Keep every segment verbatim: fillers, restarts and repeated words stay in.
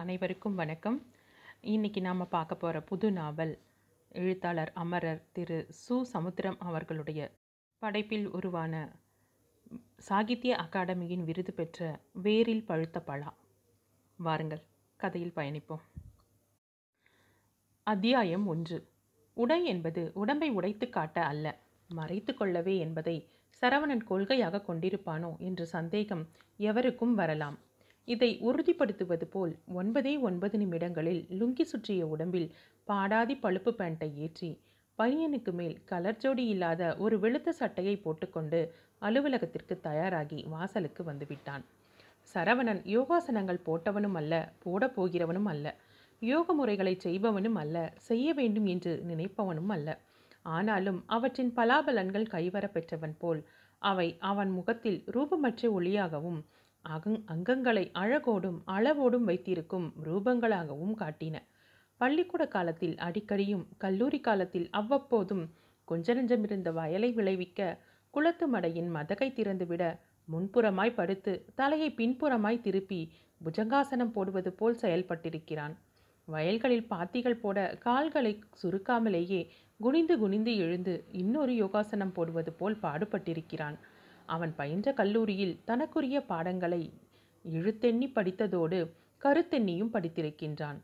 அனைவருக்கும் வணக்கம். இன்றைக்கி நாம் பார்க்க போகிற புது நாவல் எழுத்தாளர் அமரர் திரு சு. சமுத்திரம் அவர்களுடைய படைப்பில் உருவான சாகித்ய அகாடமியின் விருது பெற்ற வேரில் பழுத்த பழா. வாருங்கள், கதையில் பயணிப்போம். அத்தியாயம் ஒன்று. உடை என்பது உடம்பை உடைத்து காட்ட அல்ல, மறைத்து கொள்ளவே என்பதை சரவணன் கொள்கையாக கொண்டிருப்பானோ என்ற சந்தேகம் எவருக்கும் வரலாம். இதை உறுதிப்படுத்துவது போல் ஒன்பதே ஒன்பது நிமிடங்களில் லுங்கி சுற்றிய உடம்பில் பாடாதி பழுப்பு பேண்டை ஏற்றி பையனுக்கு மேல் கலர் ஜோடி இல்லாத ஒரு வெளுத்த சட்டையை போட்டுக்கொண்டு அலுவலகத்திற்கு தயாராகி வாசலுக்கு வந்துவிட்டான். சரவணன் யோகாசனங்கள் போட்டவனும் அல்ல, போட போகிறவனும் அல்ல, யோக முறைகளை செய்பவனும் அல்ல, செய்ய வேண்டும் என்று நினைப்பவனும் அல்ல. ஆனாலும் அவற்றின் பலாபலன்கள் கைவர பெற்றவன் போல் அவை அவன் முகத்தில் ரூபமற்ற ஒளியாகவும் அகங் அங்கங்களை அழகோடும் அளவோடும் வைத்திருக்கும் ரூபங்களாகவும் காட்டின. பள்ளிக்கூட காலத்தில் அடிக்கடியும் கல்லூரி காலத்தில் அவ்வப்போதும் கொஞ்ச நெஞ்சமிருந்த வயலை விளைவிக்க குளத்து மடையின் மதகை திறந்துவிட முன்புறமாய் படுத்து தலையை பின்புறமாய் திருப்பி புஜங்காசனம் போடுவது போல் செயல்பட்டிருக்கிறான். வயல்களில் பாத்திகள் போட கால்களை சுருக்காமலேயே குனிந்து குனிந்து எழுந்து இன்னொரு யோகாசனம் போடுவது போல் பாடுபட்டிருக்கிறான். அவன் பயின்ற கல்லூரியில் தனக்குரிய பாடங்களை எழுத்தெண்ணி படித்ததோடு கருத்தெண்ணியும் படித்திருக்கின்றான்.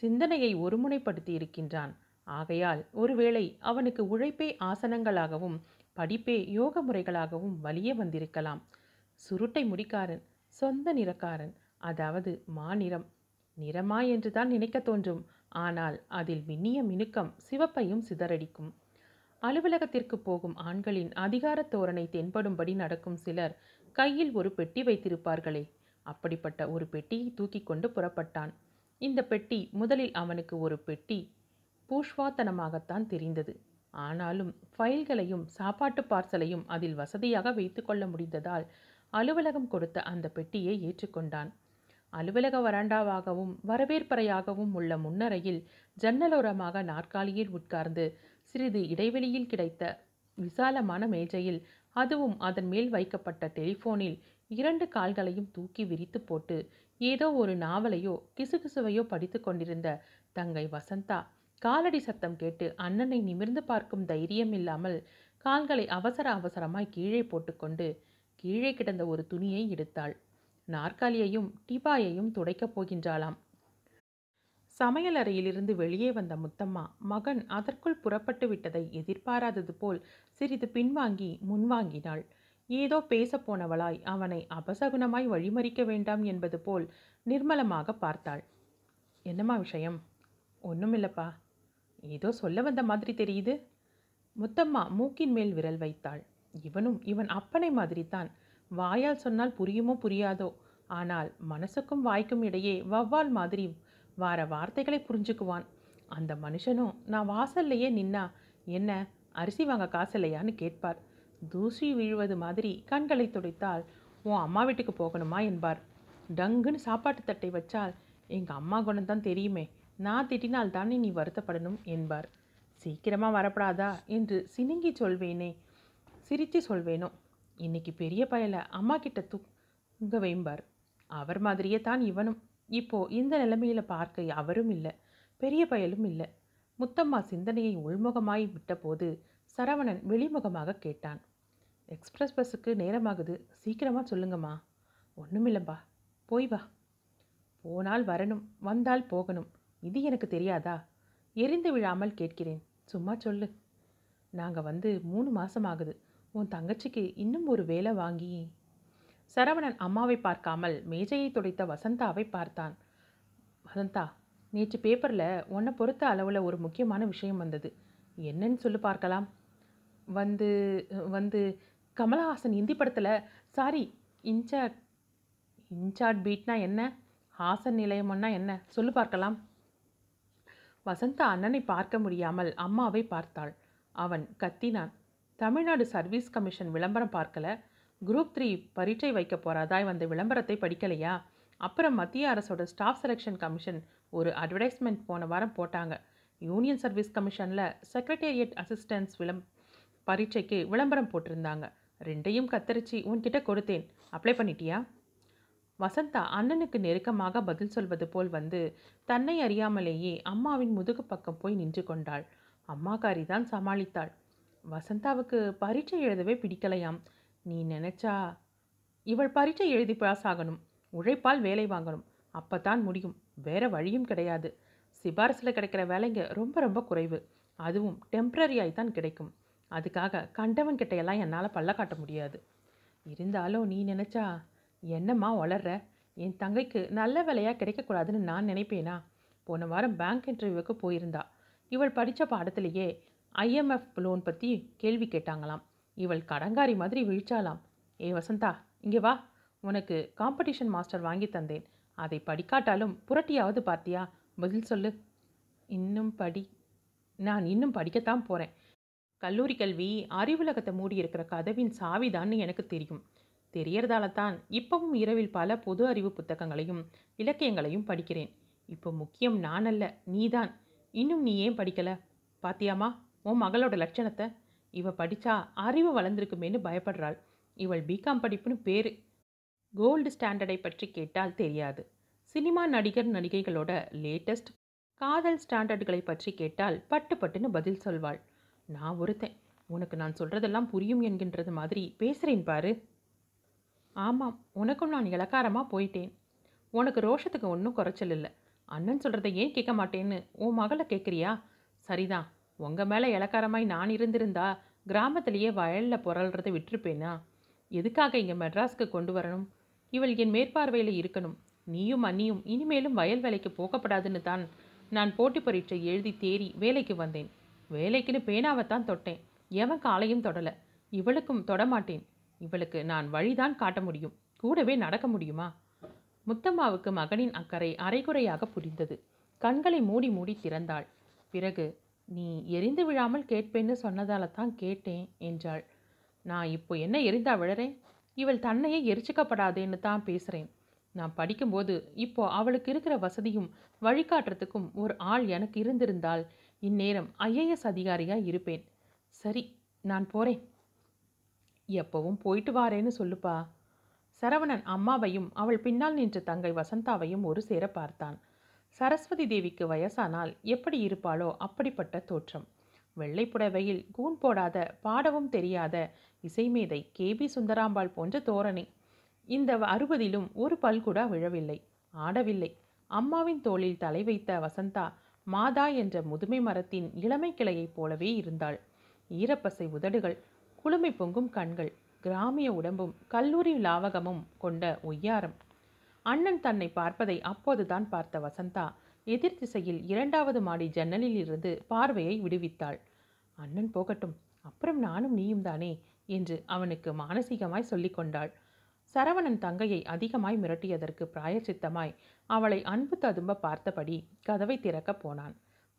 சிந்தனையை ஒருமுனைப்படுத்தியிருக்கின்றான். ஆகையால் ஒருவேளை அவனுக்கு உழைப்பே ஆசனங்களாகவும் படிப்பே யோக முறைகளாகவும் வலிய வந்திருக்கலாம். சுருட்டை முடிக்காரன், சொந்த நிறக்காரன், அதாவது மாநிறம். நிறமா என்றுதான் நினைக்க தோன்றும், ஆனால் அதில் மின்னிய மினுக்கம் சிவப்பையும் சிதறடிக்கும். அலுவலகத்திற்கு போகும் ஆண்களின் அதிகார தோரணை தென்படும்படி நடக்கும் சிலர் கையில் ஒரு பெட்டி வைத்திருப்பார்களே, அப்படிப்பட்ட ஒரு பெட்டியை தூக்கி கொண்டு புறப்பட்டான். இந்த பெட்டி முதலில் அவனுக்கு ஒரு பெட்டி பூஷ்வாத்தனமாகத்தான் தெரிந்தது. ஆனாலும் ஃபைல்களையும் சாப்பாட்டு பார்சலையும் அதில் வசதியாக வைத்து கொள்ள முடிந்ததால் அலுவலகம் கொடுத்த அந்த பெட்டியை ஏற்றுக்கொண்டான். அலுவலக வராண்டாவாகவும் வரவேற்பறையாகவும் உள்ள முன்னரையில் ஜன்னலோரமாக நாற்காலியில் உட்கார்ந்து சிறிது இடைவெளியில் கிடைத்த விசாலமான மேஜையில், அதுவும் அதன் மேல் வைக்கப்பட்ட டெலிஃபோனில் இரண்டு கால்களையும் தூக்கி விரித்து போட்டு ஏதோ ஒரு நாவலையோ கிசுகிசுவையோ படித்து கொண்டிருந்த தங்கை வசந்தா காலடி சத்தம் கேட்டு அண்ணனை நிமிர்ந்து பார்க்கும் தைரியம் இல்லாமல் கால்களை அவசர அவசரமாய் கீழே போட்டுக்கொண்டு கீழே கிடந்த ஒரு துணியை எடுத்தாள். நாற்காலியையும் டிபாயையும் துடைக்கப் போகின்றாளாம். சமையலறையிலிருந்து வெளியே வந்த முத்தம்மா மகன் அதற்குள் புறப்பட்டு விட்டதை எதிர்பாராதது போல் சிறிது பின்வாங்கி முன்வாங்கினாள். ஏதோ பேசப்போனவளாய் அவனை அபசகுணமாய் வழிமறிக்க வேண்டாம் என்பது போல் நிர்மலமாக பார்த்தாள். என்னம்மா விஷயம்? ஒன்றுமில்லப்பா. ஏதோ சொல்ல வந்த மாதிரி தெரியுது. முத்தம்மா மூக்கின் மேல் விரல் வைத்தாள். இவனும் இவன் அப்பனை மாதிரித்தான். வாயால் சொன்னால் புரியுமோ புரியாதோ, ஆனால் மனசுக்கும் வாய்க்கும் இடையே வௌவால் மாதிரி வார வார்த்தைகளை புரிஞ்சுக்குவான். அந்த மனுஷனும் நான் வாசல்லையே நின்னா என்ன, அரிசி வாங்க காசல்லையான்னு கேட்பார். தூசி விழுவது மாதிரி கண்களை துடைத்தால் உன் அம்மா வீட்டுக்கு போகணுமா என்பார். டங்குன்னு சாப்பாட்டு தட்டை வச்சால் எங்கள் அம்மா குணம்தான் தெரியுமே, நான் திட்டினால் தானே நீ வருத்தப்படணும் என்பார். சீக்கிரமாக வரப்படாதா என்று சினுங்கி சொல்வேனே, சிரித்து சொல்வேனோ, இன்னைக்கு பெரிய பயலை அம்மா கிட்ட தூங்க வைம்பார். அவர் மாதிரியே தான் இவனும். இப்போது இந்த நிலைமையில் பார்க்க அவரும் இல்லை, பெரிய பயலும் இல்லை. முத்தம்மா சிந்தனையை உள்முகமாய் விட்டபோது சரவணன் வெளிமுகமாக கேட்டான். எக்ஸ்பிரஸ் பஸ்ஸுக்கு நேரமாகுது, சீக்கிரமாக சொல்லுங்கம்மா. ஒன்றுமில்லம்பா, போய் வா. போனால் வரணும், வந்தால் போகணும், இது எனக்கு தெரியாதா? எரிந்து விழாமல் கேட்கிறேன், சும்மா சொல்லு. நாங்கள் வந்து மூணு மாதமாகுது. உன் தங்கச்சிக்கு இன்னும் ஒரு வேலை வாங்கி. சரவணன் அம்மாவை பார்க்காமல் மேஜையை துடைத்த வசந்தாவை பார்த்தான். வசந்தா, நேற்று பேப்பரில் உன்னை பொறுத்த அளவில் ஒரு முக்கியமான விஷயம் வந்தது. என்னன்னு சொல்லி பார்க்கலாம். வந்து வந்து கமலஹாசன் இந்தி படத்தில், சாரி, இன்சார்ட் இன்சார்ட் பீட்னா என்ன, ஹாசன் நிலையம்னா என்ன, சொல்லி பார்க்கலாம். வசந்தா அண்ணனை பார்க்க முடியாமல் அம்மாவை பார்த்தாள். அவன் கத்தினான். தமிழ்நாடு சர்வீஸ் கமிஷன் விளம்பரம் பார்க்கலை, குரூப் த்ரீ பரீட்சை வைக்க போகிறாதாய் வந்த விளம்பரத்தை படிக்கலையா, அப்புறம் மத்திய அரசோட ஸ்டாஃப் செலெக்ஷன் கமிஷன் ஒரு அட்வர்டைஸ்மெண்ட் போன வாரம் போட்டாங்க, யூனியன் சர்வீஸ் கமிஷனில் செக்ரட்டேரியட் அசிஸ்டன்ஸ் விளம் பரீட்சைக்கு விளம்பரம் போட்டிருந்தாங்க, ரெண்டையும் கத்தரிச்சு உன்கிட்ட கொடுத்தேன், அப்ளை பண்ணிட்டியா? வசந்தா அண்ணனுக்கு நெருக்கமாக பதில் சொல்வது போல் வந்து தன்னை அறியாமலேயே அம்மாவின் முதுகு பக்கம் போய் நின்று கொண்டாள். அம்மாக்காரி தான் சமாளித்தாள். வசந்தாவுக்கு பரீட்சை எழுதவே பிடிக்கலையாம். நீ நினைச்சா இவள் பரீட்சை எழுதி பாஸ் ஆகணும், உழைப்பால் வேலை வாங்கணும், அப்போ தான் முடியும், வேற வழியும் கிடையாது. சிபாரசில் கிடைக்கிற வேலைங்க ரொம்ப ரொம்ப குறைவு, அதுவும் டெம்ப்ரரியாய்தான் கிடைக்கும். அதுக்காக கண்டவன் கிட்டையெல்லாம் என்னால் பல்ல காட்ட முடியாது. இருந்தாலும் நீ நினச்சா என்னம்மா வளர்ற, என் தங்கைக்கு நல்ல வேலையாக கிடைக்கக்கூடாதுன்னு நான் நினைப்பேனா? போன வாரம் பேங்க் இன்டர்வியூவுக்கு போயிருந்தா. இவள் படித்த பாடத்திலேயே ஐ எம் எஃப் லோன் பற்றி கேள்வி கேட்டாங்களாம். இவள் கடங்காரி மாதிரி விழிச்சாலாம். ஏ வசந்தா, இங்கே வா, உனக்கு காம்படிஷன் மாஸ்டர் வாங்கி தந்தேன், அதை படிக்காட்டாலும் புரட்டியாவது பார்த்தியா? பதில் சொல்லு. இன்னும் படி. நான் இன்னும் படிக்கத்தான் போகிறேன். கல்லூரி கல்வி அறிவுலகத்தை மூடியிருக்கிற கதவின் சாவிதான்னு எனக்கு தெரியும். தெரியறதால தான் இப்பவும் இரவில் பல பொது அறிவு புத்தகங்களையும் இலக்கியங்களையும் படிக்கிறேன். இப்போ முக்கியம் நான் அல்ல, நீதான். இன்னும் நீ ஏன் படிக்கலை? பாத்தியாமா உன் மகளோட லட்சணத்தை? இவ படித்தா அறிவு வளர்ந்துருக்குமேனு பயப்படுறாள். இவள் பிகாம் படிப்புன்னு பேர். கோல்டு ஸ்டாண்டர்டை பற்றி கேட்டால் தெரியாது. சினிமா நடிகர் நடிகைகளோட லேட்டஸ்ட் காதல் ஸ்டாண்டர்டுகளை பற்றி கேட்டால் பட்டு பட்டுன்னு பதில் சொல்வாள். நான் ஒருத்தன் உனக்கு நான் சொல்கிறதெல்லாம் புரியும் என்கின்றது மாதிரி பேசுகிறேன் பாரு. ஆமாம், உனக்கும் நான் இலக்காரமாக போயிட்டேன். உனக்கு ரோஷத்துக்கு ஒன்றும் குறைச்சல் இல்லை. அண்ணன் சொல்கிறத ஏன் கேட்க மாட்டேன்னு உன் மகளை கேட்குறியா? சரிதான், உங்கள் மேலே இலக்காரமாய் நான் இருந்திருந்தா கிராமத்திலேயே வயலில் புரள்றதை விட்டுருப்பேனா? எதுக்காக இங்கே மெட்ராஸ்க்கு கொண்டு வரணும்? இவள் என் மேற்பார்வையில் இருக்கணும். நீயும் அண்ணியும் இனிமேலும் வயல் வேலைக்கு போகப்படாதுன்னு தான் நான் போட்டி பரீட்சை எழுதி தேறி வேலைக்கு வந்தேன். வேலைக்குன்னு பேனாவைத்தான் தொட்டேன், எவன் காலையும் தொடலை. இவளுக்கும் தொடமாட்டேன். இவளுக்கு நான் வழிதான் காட்ட முடியும், கூடவே நடக்க முடியுமா? முத்தம்மாவுக்கு மகனின் அக்கறை அரைகுறையாக புரிந்தது. கண்களை மூடி மூடி திறந்தாள். பிறகு, நீ எரிந்து விழாமல் கேட்பேன்னு சொன்னதால தான் கேட்டேன் என்றாள். நான் இப்போ என்ன எரிந்தா விழறேன்? இவள் தன்னையே எரிச்சிக்கப்படாதேன்னு தான் பேசுகிறேன். நான் படிக்கும்போது இப்போ அவளுக்கு இருக்கிற வசதியும் வழிகாட்டுறதுக்கும் ஒரு ஆள் எனக்கு இருந்திருந்தால் இந்நேரம் ஐ ஏ எஸ் அதிகாரியாக இருப்பேன். சரி, நான் போகிறேன். எப்பவும் போயிட்டு வாரேன்னு சொல்லுப்பா. சரவணன் அம்மாவையும் அவள் பின்னால் நின்ற தங்கை வசந்தாவையும் ஒரு சேர பார்த்தான். சரஸ்வதி தேவிக்கு வயசானால் எப்படி இருப்பாளோ அப்படிப்பட்ட தோற்றம். வெள்ளைப்புடவையில் கூன் போடாத, பாடவும் தெரியாத இசைமேதை கே பி சுந்தராம்பாள் போன்ற தோரணை. இந்த அறுபதிலும் ஒரு பல் கூட விழவில்லை, ஆடவில்லை. அம்மாவின் தோளில் தலை வைத்த வசந்தா மாதா என்ற முதுமை மரத்தின் இளமை கிளையைப் போலவே இருந்தாள். ஈரப்பசை உதடுகள், குளுமை பொங்கும் கண்கள், கிராமிய உடம்பும் கல்லூரி லாவகமும் கொண்ட ஒய்யாரம். அண்ணன் தன்னை பார்ப்பதை அப்போதுதான் பார்த்த வசந்தா எதிர் திசையில் இரண்டாவது மாடி ஜன்னலில் இருந்து பார்வையை விடுவித்தாள். அண்ணன் போகட்டும், அப்புறம் நானும் நீயும் தானே என்று அவனுக்கு மானசீகமாய் சொல்லி கொண்டாள். சரவணன் தங்கையை அதிகமாய் மிரட்டியதற்கு பிராயச்சித்தமாய் அவளை அன்பு ததும்ப பார்த்தபடி கதவை திறக்க போனான்.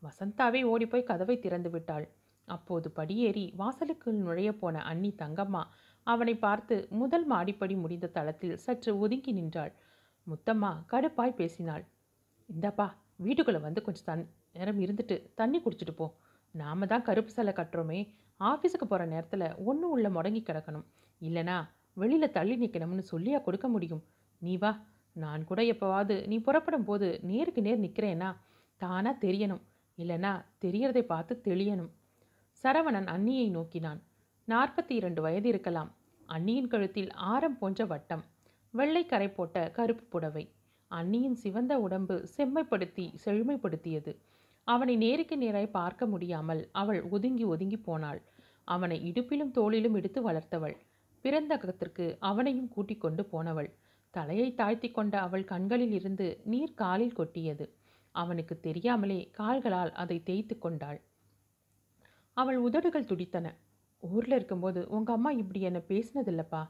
வசந்தாவே ஓடிப்போய் கதவை திறந்து விட்டாள். அப்போது படியேறி வாசலுக்குள் நுழைய போன அண்ணி தங்கம்மா அவனை பார்த்து முதல் மாடிப்படி முடிந்த தளத்தில் சற்று ஒதுங்கி நின்றாள். முத்தம்மா கடுப்பாய் பேசினாள். இந்தாப்பா, வீட்டுக்குள்ளே வந்து கொஞ்சம் தன் நேரம் இருந்துட்டு தண்ணி குடிச்சிட்டு போ. நாம தான் கருப்பு சலை கட்டுறோமே, ஆஃபீஸுக்கு போகிற நேரத்தில் ஒன்றும் உள்ள முடங்கி கிடக்கணும், இல்லைனா வெளியில் தள்ளி நிற்கணும்னு சொல்லியா கொடுக்க முடியும்? நீ வா. நான் கூட எப்போவாவது நீ புறப்படும் போது நேருக்கு நேர் நிற்கிறேன்னா தானாக தெரியணும், இல்லைனா தெரியறதை பார்த்து தெளியணும். சரவணன் அண்ணியை நோக்கினான். நாற்பத்தி இரண்டு வயது இருக்கலாம். அண்ணியின் கழுத்தில் ஆரம் போன்ற வட்டம், வெள்ளை கரை போட்ட கருப்பு புடவை. அண்ணியின் சிவந்த உடம்பு செம்மைப்படுத்தி செழுமைப்படுத்தியது. அவனை நேருக்கு நேராய் பார்க்க முடியாமல் அவள் ஒதுங்கி ஒதுங்கி போனாள். அவனை இடுப்பிலும் தோளிலும் எடுத்து வளர்த்தவள். பிறந்தகத்திற்கு அவனையும் கூட்டிக் கொண்டு போனவள். தலையை தாழ்த்தி கொண்ட அவள் கண்களில் இருந்து நீர் காலில் கொட்டியது. அவனுக்கு தெரியாமலே கால்களால் அதை தேய்த்து கொண்டாள். அவள் உதடுகள் துடித்தன. ஊரில் இருக்கும்போது உங்கள் அம்மா இப்படி என்னை பேசினதில்லப்பா.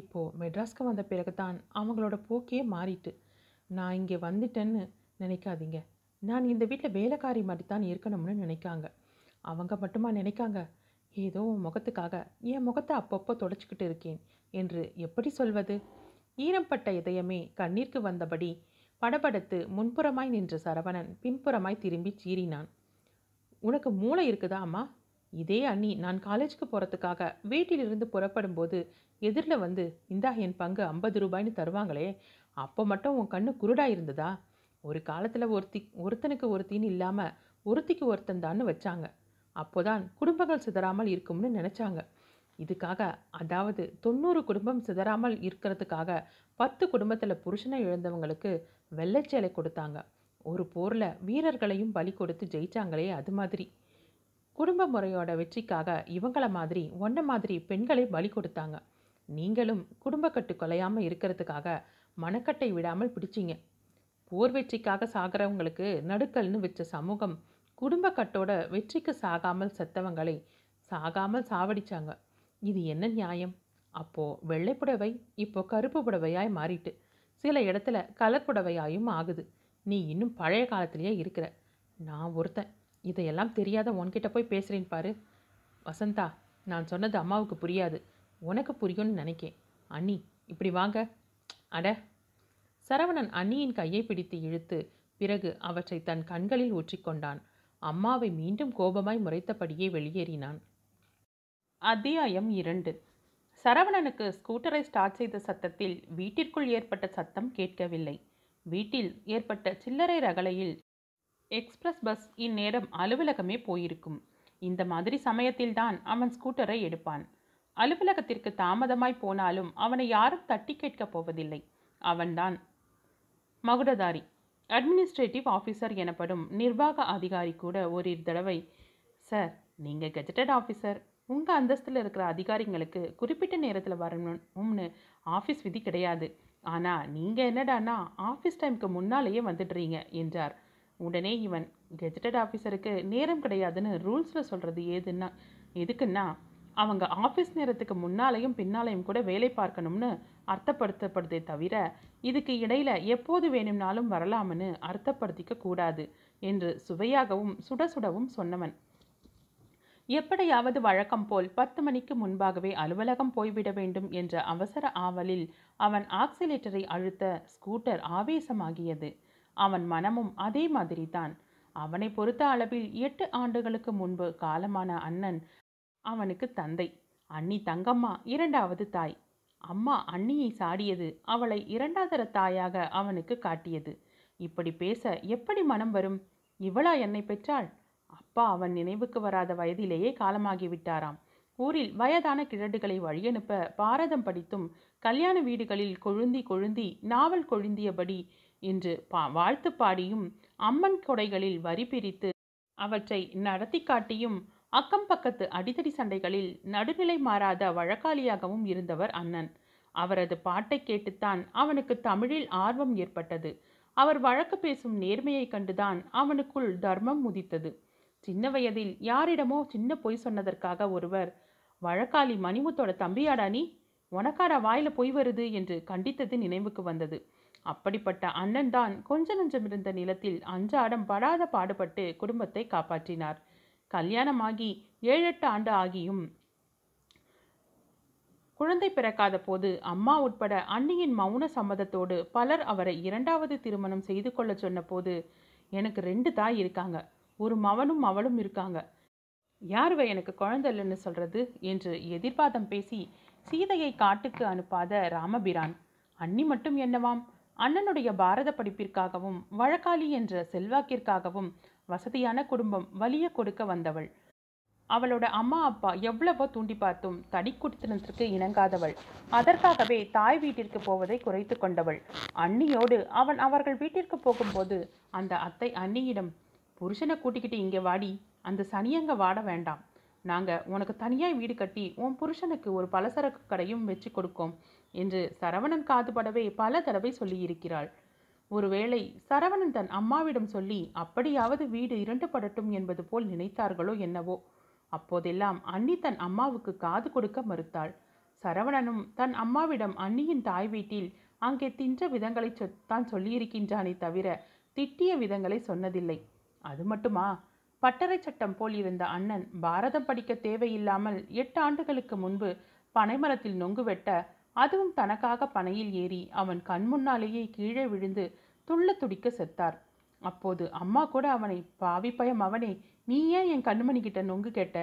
இப்போது மெட்ராஸ்க்கு வந்த பிறகு தான் அவங்களோட போக்கே மாறிட்டு. நான் இங்கே வந்துட்டேன்னு நினைக்காதீங்க. நான் இந்த வீட்டில் வேலைக்காரி மாதிரி தான் இருக்கணும்னு நினைக்காங்க. அவங்க மட்டுமா நினைக்காங்க? ஏதோ உன் முகத்துக்காக என் முகத்தை அப்பப்போ தொடச்சிக்கிட்டு இருக்கேன் என்று எப்படி சொல்வது? ஈரம்பட்ட இதயமே கண்ணீர்க்கு வந்தபடி படபடத்து முன்புறமாய் நின்ற சரவணன் பின்புறமாய் திரும்பி சீறினான். உனக்கு மூளை இருக்குதா அம்மா? இதே அண்ணி நான் காலேஜுக்கு போகிறதுக்காக வீட்டிலிருந்து புறப்படும் போது எதிரில் வந்து இந்தா என் பங்கு ஐம்பது ரூபாய்ன்னு தருவாங்களே, அப்போ மட்டும் உன் கண்ணு குருடாக இருந்ததா? ஒரு காலத்தில் ஒருத்தி ஒருத்தனுக்கு ஒருத்தின்னு இல்லாமல் ஒருத்திக்கு ஒருத்தன்தான்னு வச்சாங்க. அப்போதான் குடும்பங்கள் சிதறாமல் இருக்கும்னு நினச்சாங்க. இதுக்காக, அதாவது தொண்ணூறு குடும்பம் சிதறாமல் இருக்கிறதுக்காக பத்து குடும்பத்தில் புருஷனை இழந்தவங்களுக்கு வெள்ளைச்சேலை கொடுத்தாங்க. ஒரு போரில் வீரர்களையும் பலி கொடுத்து ஜெயிச்சாங்களே, அது மாதிரி குடும்ப முறையோட வெற்றிக்காக இவங்கள மாதிரி ஒன்றை மாதிரி பெண்களை பலி கொடுத்தாங்க. நீங்களும் குடும்பக்கட்டு கொலையாமல் இருக்கிறதுக்காக மனக்கட்டை விடாமல் பிடிச்சிங்க. போர் வெற்றிக்காக சாகிறவங்களுக்கு நடுக்கல்னு வச்ச சமூகம் குடும்பக்கட்டோட வெற்றிக்கு சாகாமல் செத்தவங்களை சாகாமல் சாவடிச்சாங்க. இது என்ன நியாயம்? அப்போது வெள்ளை புடவை இப்போ கருப்பு புடவையாய் மாறிட்டு சில இடத்துல கலர் புடவையாயும் ஆகுது. நீ இன்னும் பழைய காலத்திலேயே இருக்கிற. நான் ஒருத்தன் இதையெல்லாம் தெரியாத உன்கிட்ட போய் பேசுகிறேன் பாரு. வசந்தா, நான் சொன்னது அம்மாவுக்கு புரியாது, உனக்கு புரியும்னு நினைக்கேன். அண்ணி, இப்படி வாங்க. அட, சரவணன் அண்ணியின் கையை பிடித்து இழுத்து பிறகு அவற்றை தன் கண்களில் ஊற்றிக்கொண்டான். அம்மாவை மீண்டும் கோபமாய் முறைத்தபடியே வெளியேறினான். அத்தியாயம் இரண்டு. சரவணனுக்கு ஸ்கூட்டரை ஸ்டார்ட் செய்த சத்தத்தில் வீட்டிற்குள் ஏற்பட்ட சத்தம் கேட்கவில்லை. வீட்டில் ஏற்பட்ட சில்லறை ரகளையில் எக்ஸ்பிரஸ் பஸ் இந்நேரம் அலுவலகமே போயிருக்கும். இந்த மாதிரி சமயத்தில்தான் அவன் ஸ்கூட்டரை எடுப்பான். அலுவலகத்திற்கு தாமதமாய் போனாலும் அவனை யாரும் தட்டி கேட்கப் போவதில்லை. அவன்தான் மகுடதாரி. அட்மினிஸ்ட்ரேட்டிவ் ஆஃபீஸர் எனப்படும் நிர்வாக அதிகாரி கூட ஒரு தடவை, சார் நீங்கள் கெஜெட்டட் ஆஃபீஸர், உங்கள் அந்தஸ்தில் இருக்கிற அதிகாரிங்களுக்கு குறிப்பிட்ட நேரத்தில் வரணும்னு ஆஃபீஸ் விதி கிடையாது, ஆனால் நீங்கள் என்னடான்னா ஆஃபீஸ் டைமுக்கு முன்னாலேயே வந்துடுறீங்க என்றார். உடனே இவன், கெஜெட்டட் ஆஃபீஸருக்கு நேரம் கிடையாதுன்னு ரூல்ஸில் சொல்கிறது ஏதுன்னா எதுக்குன்னா அவங்க ஆஃபீஸ் நேரத்துக்கு முன்னாலேயும் பின்னாலேயும் கூட வேலை பார்க்கணும்னு அர்த்தப்படுத்தப்படுதே தவிர இதுக்கு இடையில் எப்போது வேணும்னாலும் வரலாம்னு அர்த்தப்படுத்திக்க கூடாது என்று சுவையாகவும் சுட சுடவும் சொன்னவன். எப்படியாவது வழக்கம் போல் பத்து மணிக்கு முன்பாகவே அலுவலகம் போய்விட வேண்டும் என்ற அவசர ஆவலில் அவன் ஆக்சிலேட்டரை அழுத்த ஸ்கூட்டர் ஆவேசமாகியது. அவன் மனமும் அதே மாதிரி தான். அவனை பொறுத்த அளவில் எட்டு ஆண்டுகளுக்கு முன்பு காலமான அண்ணன் அவனுக்கு தந்தை, அண்ணி தங்கம்மா இரண்டாவது தாய். அம்மா அண்ணியை சாடியது அவளை இரண்டாதர தாயாக அவனுக்கு காட்டியது. இப்படி பேச எப்படி மனம் வரும்? இவளா என்னை பெற்றாள்? அப்பா அவன் நினைவுக்கு வராத வயதிலேயே காலமாகிவிட்டாராம். ஊரில் வயதான கிழடுகளை வழியனுப்ப பாரதம் படித்தும் கல்யாண வீடுகளில் கொழுந்தி கொழுந்தி நாவல் கொழுந்தியபடி என்று பா வாழ்த்து பாடியும் அம்மன் கொடைகளில் வரி பிரித்து அவற்றை நடத்தி காட்டியும் அக்கம் பக்கத்து அடித்தடி சண்டைகளில் நடுநிலை மாறாத வழக்காளியாகவும் இருந்தவர் அண்ணன். அவரது பாட்டை கேட்டுத்தான் அவனுக்கு தமிழில் ஆர்வம் ஏற்பட்டது. அவர் வழக்கு பேசும் நேர்மையை கண்டுதான் அவனுக்குள் தர்மம் முதித்தது. சின்ன வயதில் யாரிடமோ சின்ன பொய் சொன்னதற்காக ஒருவர், வழக்காளி மணிமுத்தோட தம்பியாடா நீ, உனக்காடா வாயில பொய் வருது என்று கண்டித்தது நினைவுக்கு வந்தது. அப்படிப்பட்ட அண்ணன் தான் கொஞ்ச நஞ்சமிருந்த நிலத்தில் அஞ்சாடம் படாத பாடுபட்டு குடும்பத்தை காப்பாற்றினார். கல்யாணமாகி ஏழெட்டு ஆண்டு ஆகியும் குழந்தை பிறக்காத போது அம்மா உட்பட அண்ணியின் மௌன சம்மதத்தோடு பலர் அவரை இரண்டாவது திருமணம் செய்து கொள்ள சொன்ன போது, எனக்கு ரெண்டு தாய் இருக்காங்க, ஒரு மவனும் அவளும் இருக்காங்க, யாருவ எனக்கு குழந்தை இல்லைன்னு சொல்கிறது என்று எதிர்வாதம் பேசி சீதையை காட்டுக்கு அனுப்பாத ராமபிரான். அண்ணி மட்டும் என்னவாம், அண்ணனுடைய பாரத படிப்பிற்காகவும் வழக்காளி என்ற செல்வாக்கிற்காகவும் வசதியான குடும்பம் வலிய கொடுக்க வந்தவள். அவளோட அம்மா அப்பா எவ்வளவோ தூண்டி பார்த்தும் தடி குடித்தனத்திற்கு இணங்காதவள். அதற்காகவே தாய் வீட்டிற்கு போவதை குறைத்து கொண்டவள். அண்ணியோடு அவன் அவர்கள் வீட்டிற்கு போகும்போது அந்த அத்தை அண்ணியிடம், புருஷனை கூட்டிக்கிட்டு இங்கே வாடி, அந்த சனியங்க வாட வேண்டாம், நாங்கள் உனக்கு தனியாக வீடு கட்டி உன் புருஷனுக்கு ஒரு பலசரக்கு கடையும் வச்சு கொடுக்கோம் என்று சரவணன் காதுபடவே பல தடவை சொல்லியிருக்கிறாள். ஒருவேளை சரவணன் தன் அம்மாவிடம் சொல்லி அப்படியாவது வீடு இரண்டு படட்டும் என்பது போல் நினைத்தார்களோ என்னவோ. அப்போதெல்லாம் அண்ணி தன் அம்மாவுக்கு காது கொடுக்க மறுத்தாள். சரவணனும் தன் அம்மாவிடம் அண்ணியின் தாய் வீட்டில் அங்கே தின்ற விதங்களை சொ தான் சொல்லியிருக்கின்றானே தவிர திட்டிய விதங்களை சொன்னதில்லை. அது மட்டுமா, பட்டறை சட்டம் போல் இருந்த அண்ணன் பாரதம் படிக்க தேவையில்லாமல் எட்டு ஆண்டுகளுக்கு முன்பு பனைமரத்தில் நொங்கு வெட்ட, அதுவும் தனக்காக பனையில் ஏறி அவன் கண்முன்னாலேயே கீழே விழுந்து துள்ள துடிக்க செத்தார். அப்போது அம்மா கூட அவனை, பாவி பயம் அவனே, நீ ஏன் என் கண்மணிக்கிட்ட நொங்கு கேட்ட,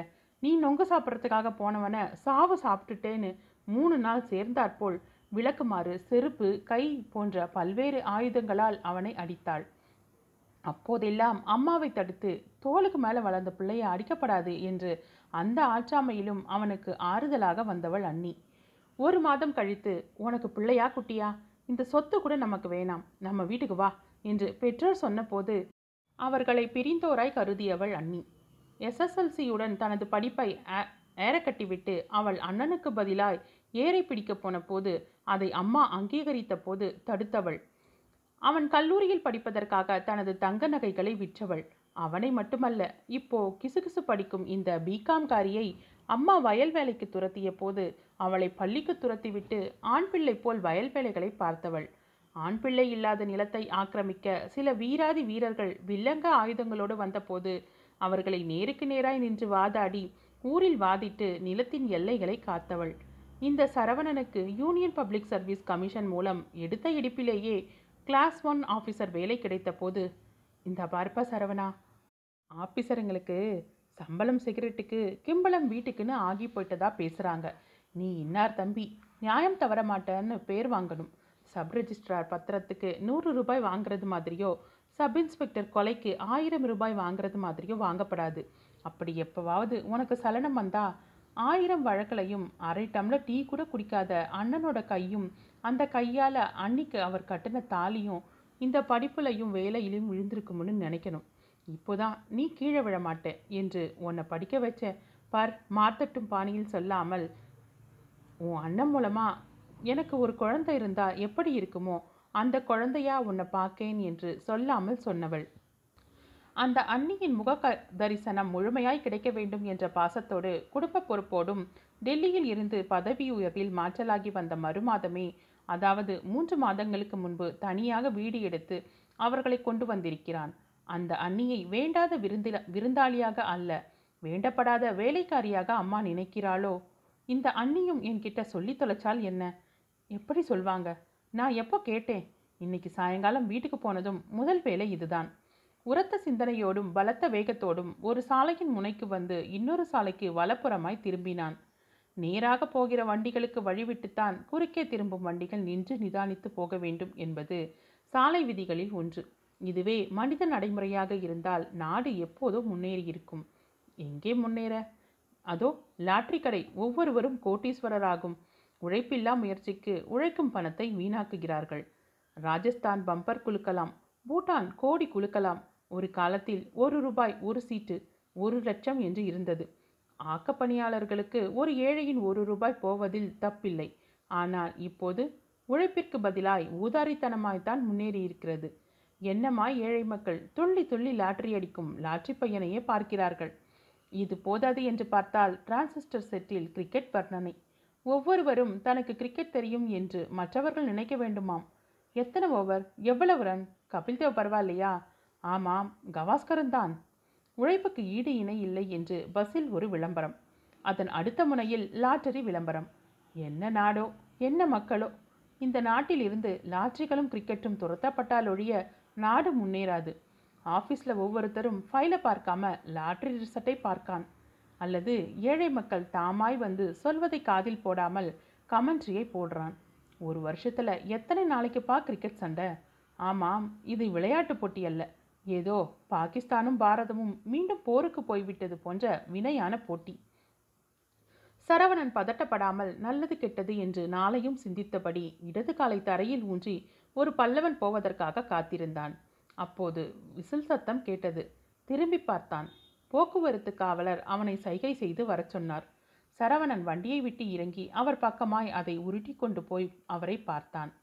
நீ நொங்கு சாப்பிட்றதுக்காக போனவனை சாவு சாப்பிட்டுட்டேன்னு மூணு நாள் சேர்ந்தாற்போல் விளக்குமாறு, செருப்பு, கை போன்ற பல்வேறு ஆயுதங்களால் அவனை அடித்தாள். அப்போதெல்லாம் அம்மாவை தடுத்து தோளுக்கு மேலே வளர்ந்த பிள்ளையை அடிக்கப்படாது என்று அந்த ஆற்றாமையிலும் அவனுக்கு ஆறுதலாக வந்தவள் அண்ணி. ஒரு மாதம் கழித்து, உனக்கு பிள்ளையா குட்டியா, இந்த சொத்து கூட நமக்கு வேணாம், நம்ம வீட்டுக்கு வா என்று பெற்றோர் சொன்னபோது அவர்களை பிரிந்தோராய் கருதியவள் அண்ணி. எஸ்எஸ்எல்சியுடன் தனது படிப்பை ஏறக்கட்டிவிட்டு அவள் அண்ணனுக்கு பதிலாய் ஏரை பிடிக்க போன போது அதை அம்மா அங்கீகரித்த போது தடுத்தவள். அவன் கல்லூரியில் படிப்பதற்காக தனது தங்க நகைகளை விற்றவள். அவனை மட்டுமல்ல, இப்போ கிசுகிசு படிக்கும் இந்த பிகாம் காரியை அம்மா வயல் வேலைக்கு துரத்திய போது அவளை பள்ளிக்கு துரத்திவிட்டு ஆண் பிள்ளை போல் வயல் வேலைகளை பார்த்தவள். ஆண் பிள்ளை இல்லாத நிலத்தை ஆக்கிரமிக்க சில வீராதி வீரர்கள் வில்லங்க ஆயுதங்களோடு வந்தபோது அவர்களை நேருக்கு நேராய் நின்று வாதாடி ஊரில் வாதிட்டு நிலத்தின் எல்லைகளை காத்தவள். இந்த சரவணனுக்கு யூனியன் பப்ளிக் சர்வீஸ் கமிஷன் மூலம் எடுத்த இடிப்பிலேயே கிளாஸ் ஒன் ஆஃபீஸர் வேலை கிடைத்த போது, இந்த பார்ப்பா சரவணா, ஆஃபீஸருங்களுக்கு சம்பளம் சிகரெட்டுக்கு, கிம்பளம் வீட்டுக்குன்னு ஆகி போயிட்டதா பேசுகிறாங்க. நீ இன்னார் தம்பி, நியாயம் தவற மாட்டேன்னு பேர் வாங்கணும். சப் ரெஜிஸ்ட்ரார் பத்திரத்துக்கு நூறு ரூபாய் வாங்கிறது மாதிரியோ, சப் இன்ஸ்பெக்டர் கொலைக்கு ஆயிரம் ரூபாய் வாங்கிறது மாதிரியோ வாங்கப்படாது. அப்படி எப்போவாவது உனக்கு சலனம் வந்தால் ஆயிரம் வழக்களையும் அரை டம்ளர் டீ கூட குடிக்காத அண்ணனோட கையும் அந்த கையால் அன்னிக்கு அவர் கட்டின தாலியும் இந்த படிப்புலையும் வேலையிலையும் விழுந்திருக்கும்னு நினைக்கணும். இப்போதான் நீ கீழே விழமாட்டேன் என்று உன்னை படிக்க வச்ச பர் மார்த்தட்டும் பாணியில் சொல்லாமல், உன் அண்ணன் மூலமாக எனக்கு ஒரு குழந்தை இருந்தால் எப்படி இருக்குமோ அந்த குழந்தையா உன்னை பார்க்கேன் என்று சொல்லாமல் சொன்னவள். அந்த அன்னியின் முக தரிசனம் முழுமையாய் கிடைக்க வேண்டும் என்ற பாசத்தோடு குடும்ப பொறுப்போடும் டெல்லியில் இருந்து பதவி உயர்வில் மாற்றலாகி வந்த மறுமாதமே, அதாவது மூன்று மாதங்களுக்கு முன்பு தனியாக வீடு எடுத்து அவர்களை கொண்டு வந்திருக்கிறான். அந்த அன்னியை வேண்டாத விருந்தில விருந்தாளியாக அல்ல, வேண்டப்படாத வேலைக்காரியாக அம்மா நினைக்கிறாளோ? இந்த அன்னியும் என்கிட்ட சொல்லி தொலைச்சால் என்ன, எப்படி சொல்வாங்க? நான் எப்போ கேட்டேன்? இன்னைக்கு சாயங்காலம் வீட்டுக்கு போனதும் முதல் வேலை இதுதான். உரத்த சிந்தனையோடும் பலத்த வேகத்தோடும் ஒரு சாலையின் முனைக்கு வந்து இன்னொரு சாலைக்கு வலப்புறமாய் திரும்பினான். நேராக போகிற வண்டிகளுக்கு வழிவிட்டுத்தான் குறுக்கே திரும்பும் வண்டிகள் நின்று நிதானித்து போக வேண்டும் என்பது சாலை விதிகளில் ஒன்று. இதுவே மனித நடைமுறையாக இருந்தால் நாடு எப்போதோ முன்னேறியிருக்கும். எங்கே முன்னேற? அதோ லாட்ரி கடை ஒவ்வொருவரும் கோட்டீஸ்வரராகும். உழைப்பில்லா முயற்சிக்கு உழைக்கும் பணத்தை வீணாக்குகிறார்கள். ராஜஸ்தான் பம்பர் குலுக்கலாம், பூட்டான் கோடி குலுக்கலாம். ஒரு காலத்தில் ஒரு ரூபாய் ஒரு சீட்டு, ஒரு லட்சம் என்று இருந்தது. ஆக்கப்பணியாளர்களுக்கு ஒரு ஏழையின் ஒரு ரூபாய் போவதில் தப்பில்லை. ஆனால் இப்போது உழைப்பிற்கு பதிலாய் ஊதாரித்தனமாய்த்தான் முன்னேறியிருக்கிறது. என்னமாய் ஏழை மக்கள் துள்ளி துள்ளி லாட்டரி அடிக்கும் லாட்டரி பையனையே பார்க்கிறார்கள். இது போதாது என்று பார்த்தால் டிரான்சிஸ்டர் செட்டில் கிரிக்கெட் வர்ணனை. ஒவ்வொருவரும் தனக்கு கிரிக்கெட் தெரியும் என்று மற்றவர்கள் நினைக்க வேண்டுமாம். எத்தனை ஓவர், எவ்வளவு ரன், கபில்தேவ் பரவாயில்லையா? ஆமாம், கவாஸ்கரன் தான். உழைப்புக்கு ஈடு இணை இல்லை என்று பஸ்ஸில் ஒரு விளம்பரம். அதன் அடுத்த முனையில் லாட்டரி விளம்பரம். என்ன நாடோ, என்ன மக்களோ! இந்த நாட்டிலிருந்து லாட்டரிகளும் கிரிக்கெட்டும் துரத்தப்பட்டால் ஒழிய நாடு முன்னேறாது. ஆஃபீஸில் ஒவ்வொருத்தரும் ஃபைலை பார்க்காம லாட்டரி ரிசல்ட்டை பார்க்கான். அல்லது ஏழை மக்கள் தாமாய் வந்து சொல்வதை காதில் போடாமல் கமெண்ட்ரியை போடுறான். ஒரு வருஷத்தில் எத்தனை நாளைக்குப்பா கிரிக்கெட் சண்டை? ஆமாம், இது விளையாட்டு போட்டி அல்ல. ஏதோ பாகிஸ்தானும் பாரதமும் மீண்டும் போருக்கு போய்விட்டது போன்ற வினையான போட்டி. சரவணன் பதட்டப்படாமல் நல்லது கெட்டது என்று நாளையும் சிந்தித்தபடி இடது காலை தரையில் ஊன்றி ஒரு பல்லவன் போவதற்காக காத்திருந்தான். அப்போது விசில் சத்தம் கேட்டது. திரும்பி பார்த்தான். போக்குவரத்து காவலர் அவனை சைகை செய்து வர சொன்னார். சரவணன் வண்டியை விட்டு இறங்கி அவர் பக்கமாய் அதை உருட்டி கொண்டு போய் அவரை பார்த்தான்.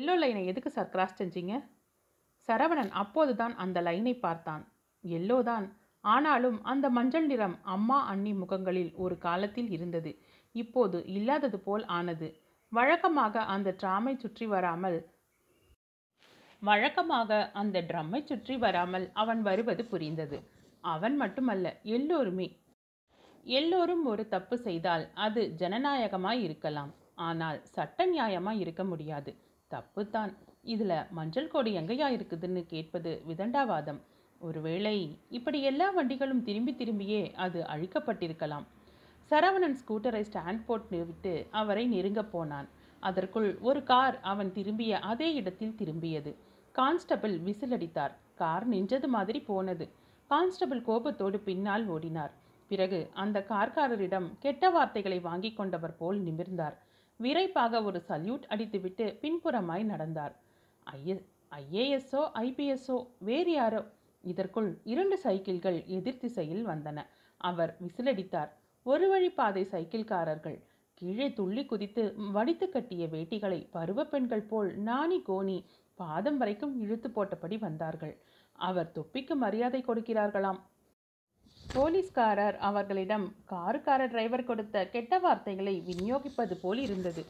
எல்லோ லைனை எதுக்கு சார் கிராஸ் செஞ்சீங்க? சரவணன் அப்போதுதான் அந்த லைனை பார்த்தான். எல்லோ தான், ஆனாலும் அந்த மஞ்சள் நிறம் அம்மா அண்ணி முகங்களில் ஒரு காலத்தில் இருந்தது, இப்போது இல்லாதது போல் ஆனது. வழக்கமாக அந்த டிராமை சுற்றி வராமல் வழக்கமாக அந்த ட்ரம்மை சுற்றி வராமல் அவன் வருவது புரிந்தது. அவன் மட்டுமல்ல, எல்லோருமே. எல்லோரும் ஒரு தப்பு செய்தால் அது ஜனநாயகமாய் இருக்கலாம், ஆனால் சட்ட நியாயமாக இருக்க முடியாது. தப்பு தான். இதில் மஞ்சள் கோடி எங்கையா இருக்குதுன்னு கேட்பது விதண்டாவாதம். ஒருவேளை இப்படி எல்லா வண்டிகளும் திரும்பி திரும்பியே அது அழிக்கப்பட்டிருக்கலாம். சரவணன் ஸ்கூட்டரை ஸ்டாண்ட் போட்டு விட்டு அவரை நெருங்க போனான். அதற்குள் ஒரு கார் அவன் திரும்பிய அதே இடத்தில் திரும்பியது. கான்ஸ்டபிள் விசிலடித்தார். கார் நின்றது மாதிரி போனது. கான்ஸ்டபிள் கோபத்தோடு பின்னால் ஓடினார். பிறகு அந்த கார்காரரிடம் கெட்ட வார்த்தைகளை வாங்கி கொண்டவர் போல் நிமிர்ந்தார். விரைப்பாக ஒரு சல்யூட் அடித்துவிட்டு பின்புறமாய் நடந்தார். ஐஏ ஐஏஎஸ்ஓ ஐபிஎஸ்ஓ வேறு யாரோ. இதற்குள் இரண்டு சைக்கிள்கள் எதிர்த்திசையில் வந்தன. அவர் விசிலடித்தார். ஒரு வழிப்பாதை சைக்கிள்காரர்கள் கீழே துள்ளி குதித்து வடித்து கட்டிய வேட்டிகளை பருவ பெண்கள் போல் நாணி கோணி பாதம் வரைக்கும் இழுத்து போட்டபடி வந்தார்கள். அவர் தொப்பிக்கு மரியாதை கொடுக்கிறார்களாம். போலீஸ்காரர் அவர்களிடம் காருக்கார டிரைவர் கொடுத்த கெட்ட வார்த்தைகளை விநியோகிப்பது போல் இருந்தது.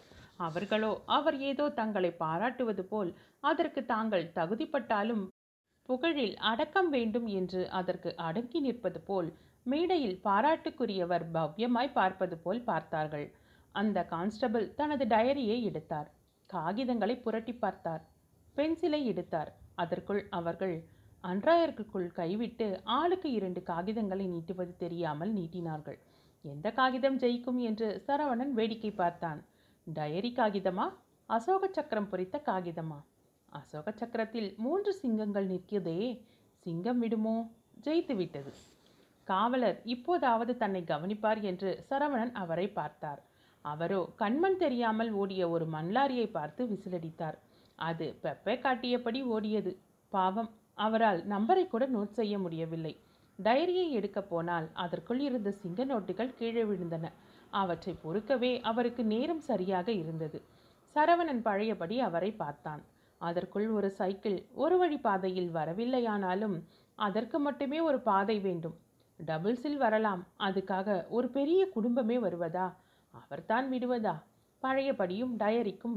அவர்களோ அவர் ஏதோ தங்களை பாராட்டுவது போல் அதற்கு தாங்கள் தகுதிப்பட்டாலும் புகழில் அடக்கம் வேண்டும் என்று அதற்கு அடங்கி நிற்பது போல் மேடையில் பாராட்டுக்குரியவர் பவ்யமாய் பார்ப்பது போல் பார்த்தார்கள். அந்த கான்ஸ்டபிள் தனது டயரியை எடுத்தார். காகிதங்களை புரட்டி பார்த்தார். பென்சிலை எடுத்தார். அதற்குள் அவர்கள் அன்றாயர்க்குள் கைவிட்டு ஆளுக்கு இரண்டு காகிதங்களை நீட்டுவது தெரியாமல் நீட்டினார்கள். எந்த காகிதம் ஜெயிக்கும் என்று சரவணன் வேடிக்கை பார்த்தான். டயரி காகிதமா, அசோக சக்கரம் பொறித்த காகிதமா? அசோக சக்கரத்தில் மூன்று சிங்கங்கள் நிற்கிறதே, சிங்கம் விடுமோ? ஜெயித்து விட்டது. காவலர் இப்போதாவது தன்னை கவனிப்பார் என்று சரவணன் அவரை பார்த்தார். அவரோ கண்மண் தெரியாமல் ஓடிய ஒரு மண்லாரியை பார்த்து விசிலடித்தார். அது பெப்பை காட்டியபடி ஓடியது. பாவம், அவரால் நம்பரை கூட நோட் செய்ய முடியவில்லை. டைரியை எடுக்க போனால் அதற்குள் இருந்த சிங்க நோட்டுகள் கீழே விழுந்தன. அவற்றை பொறுக்கவே அவருக்கு நேரம் சரியாக இருந்தது. சரவணன் பழையபடி அவரை பார்த்தான். அதற்குள் ஒரு சைக்கிள் ஒரு வழி பாதையில் வரவில்லையானாலும் அதற்கு மட்டுமே ஒரு பாதை வேண்டும். டபுள்ஸில் வரலாம். அதுக்காக ஒரு பெரிய குடும்பமே வருவதா? அவர்தான் விடுவதா? பழையபடியும் டயரிக்கும்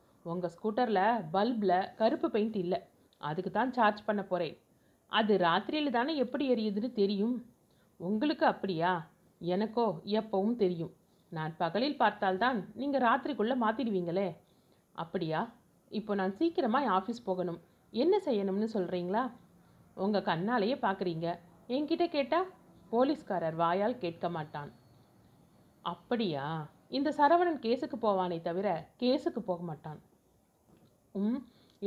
உங்கள் ஸ்கூட்டரில் பல்பில் கருப்பு பெயிண்ட் இல்லை. அதுக்கு தான் சார்ஜ் பண்ண போகிறேன். அது ராத்திரியில் தானே எப்படி எரியுதுன்னு தெரியும். உங்களுக்கு அப்படியா? எனக்கோ எப்பவும் தெரியும். நான் பகலில் பார்த்தால்தான் நீங்கள் ராத்திரிக்குள்ளே மாற்றிடுவீங்களே. அப்படியா? இப்போ நான் சீக்கிரமாக ஆஃபீஸ் போகணும். என்ன செய்யணும்னு சொல்கிறீங்களா? உங்கள் கண்ணாலேயே பார்க்குறீங்க. என்கிட்ட கேட்டால் போலீஸ்காரர் வாயால் கேட்க மாட்டான். அப்படியா? இந்த சரவணன் கேஸுக்கு போவானே தவிர கேஸுக்கு போக மாட்டான். ம்,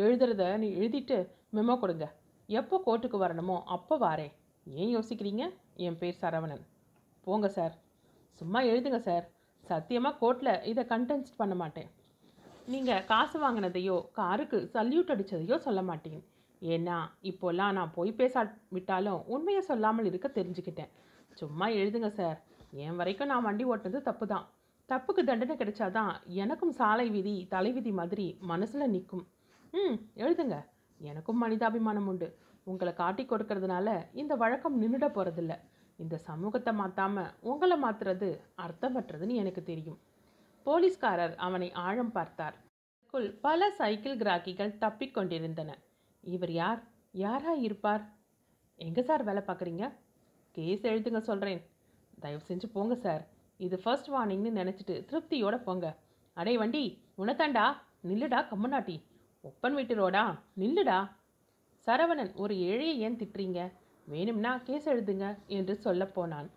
எழுதுறத நீ எழுதிட்டு மெமோ கொடுங்க. எப்போ கோர்ட்டுக்கு வரணுமோ அப்போ வாரேன். ஏன் யோசிக்கிறீங்க? என் பேர் சரவணன். போங்க சார். சும்மா எழுதுங்க சார். சத்தியமாக கோர்ட்டில் இதை கண்டென்ஸ்ட் பண்ண மாட்டேன். நீங்கள் காசு வாங்கினதையோ காருக்கு சல்யூட் அடித்ததையோ சொல்ல மாட்டேன். ஏன்னா இப்போல்லாம் நான் போய் பேச விட்டாலும் உண்மையை சொல்லாமல் இருக்க தெரிஞ்சுக்கிட்டேன். சும்மா எழுதுங்க சார். என் வரைக்கும் நான் வண்டி ஓட்டுறது தப்பு தான். தப்புக்கு தண்டனை கிடைச்சாதான் எனக்கும் சாலை விதி தலைவிதி மாதிரி மனசில் நிற்கும். ம், எழுதுங்க. எனக்கும் மனிதாபிமானம் உண்டு. உங்களை காட்டி கொடுக்கறதுனால இந்த வழக்கம் நின்றுட போகிறதில்ல. இந்த சமூகத்தை மாற்றாமல் உங்களை மாற்றுறது அர்த்தமற்றதுன்னு எனக்கு தெரியும். போலீஸ்காரர் அவனை ஆழம் பார்த்தார். அதுக்குள் பல சைக்கிள் கிராக்கிகள் தப்பிக்கொண்டிருந்தன. இவர் யார்? யாராக இருப்பார்? எங்கே சார் வேலை பார்க்குறீங்க? கேஸ் எழுதுங்க சொல்கிறேன். தயவு செஞ்சு போங்க சார். இது ஃபர்ஸ்ட் வார்னிங்னு நினச்சிட்டு திருப்தியோடு போங்க. அடே வண்டி, உனத்தாண்டா, நில்லுடா கம்முனாட்டி. ஒப்பன் வீட்டு ரோடா, நில்லுடா. சரவணன், ஒரு ஏழையை ஏன் திட்டுறீங்க? வேணும்னா கேஸ் எழுதுங்க என்று சொல்ல போனான்.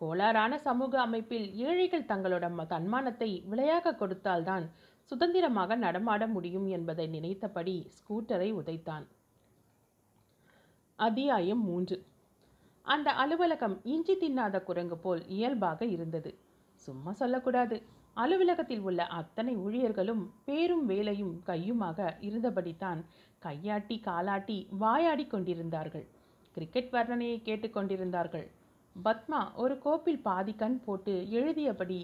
கோளாறான சமூக அமைப்பில் ஏழைகள் தங்களோட தன்மானத்தை விலையாக கொடுத்தால்தான் சுதந்திரமாக நடமாட முடியும் என்பதை நினைத்தபடி ஸ்கூட்டரை உதைத்தான். அத்தியாயம் மூன்று. அந்த அலுவலகம் இஞ்சி தின்னாத குரங்கு போல் இயல்பாக இருந்தது. சும்மா சொல்லக்கூடாது. அலுவலகத்தில் உள்ள அத்தனை ஊழியர்களும் பேரும் வேலையும் கையுமாக இருந்தபடித்தான் கையாட்டி காலாட்டி வாயாடி கொண்டிருந்தார்கள். கிரிக்கெட் வர்ணனையை கேட்டுக்கொண்டிருந்தார்கள். பத்மா ஒரு கோப்பில் பாதி கண் போட்டு எழுதியபடி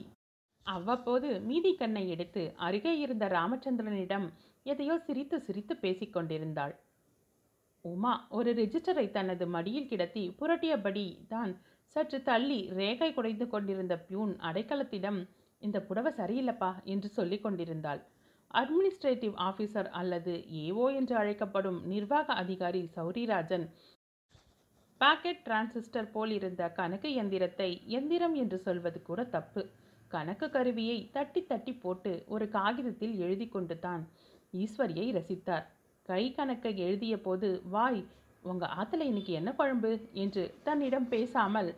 அவ்வப்போது மீதி கண்ணை எடுத்து அருகே இருந்த ராமச்சந்திரனிடம் எதையோ சிரித்து சிரித்து பேசிக்கொண்டிருந்தாள். உமா ஒரு ரெஜிஸ்டரை தனது மடியில் கிடத்தி புரட்டியபடி தான் சற்று தள்ளி ரேகை குடைந்து கொண்டிருந்த பியூன் அடைக்கலத்திடம் இந்த புடவை சரியில்லைப்பா என்று சொல்லி கொண்டிருந்தாள். அட்மினிஸ்ட்ரேட்டிவ் ஆஃபீஸர் அல்லது ஏஓ என்று அழைக்கப்படும் நிர்வாக அதிகாரி சௌரிராஜன் பாக்கெட் டிரான்சிஸ்டர் போல் இருந்த கணக்கு எந்திரத்தை எந்திரம் என்று சொல்வது கூட தப்பு. கணக்கு கருவியை தட்டி தட்டி போட்டு ஒரு காகிதத்தில் எழுதி கொண்டு தான் ஈஸ்வரியை ரசித்தார். கை கணக்கை எழுதிய போது, வாய் உங்கள் ஆத்துல இன்னைக்கு என்ன குழம்பு என்று தன்னிடம் பேசாமல்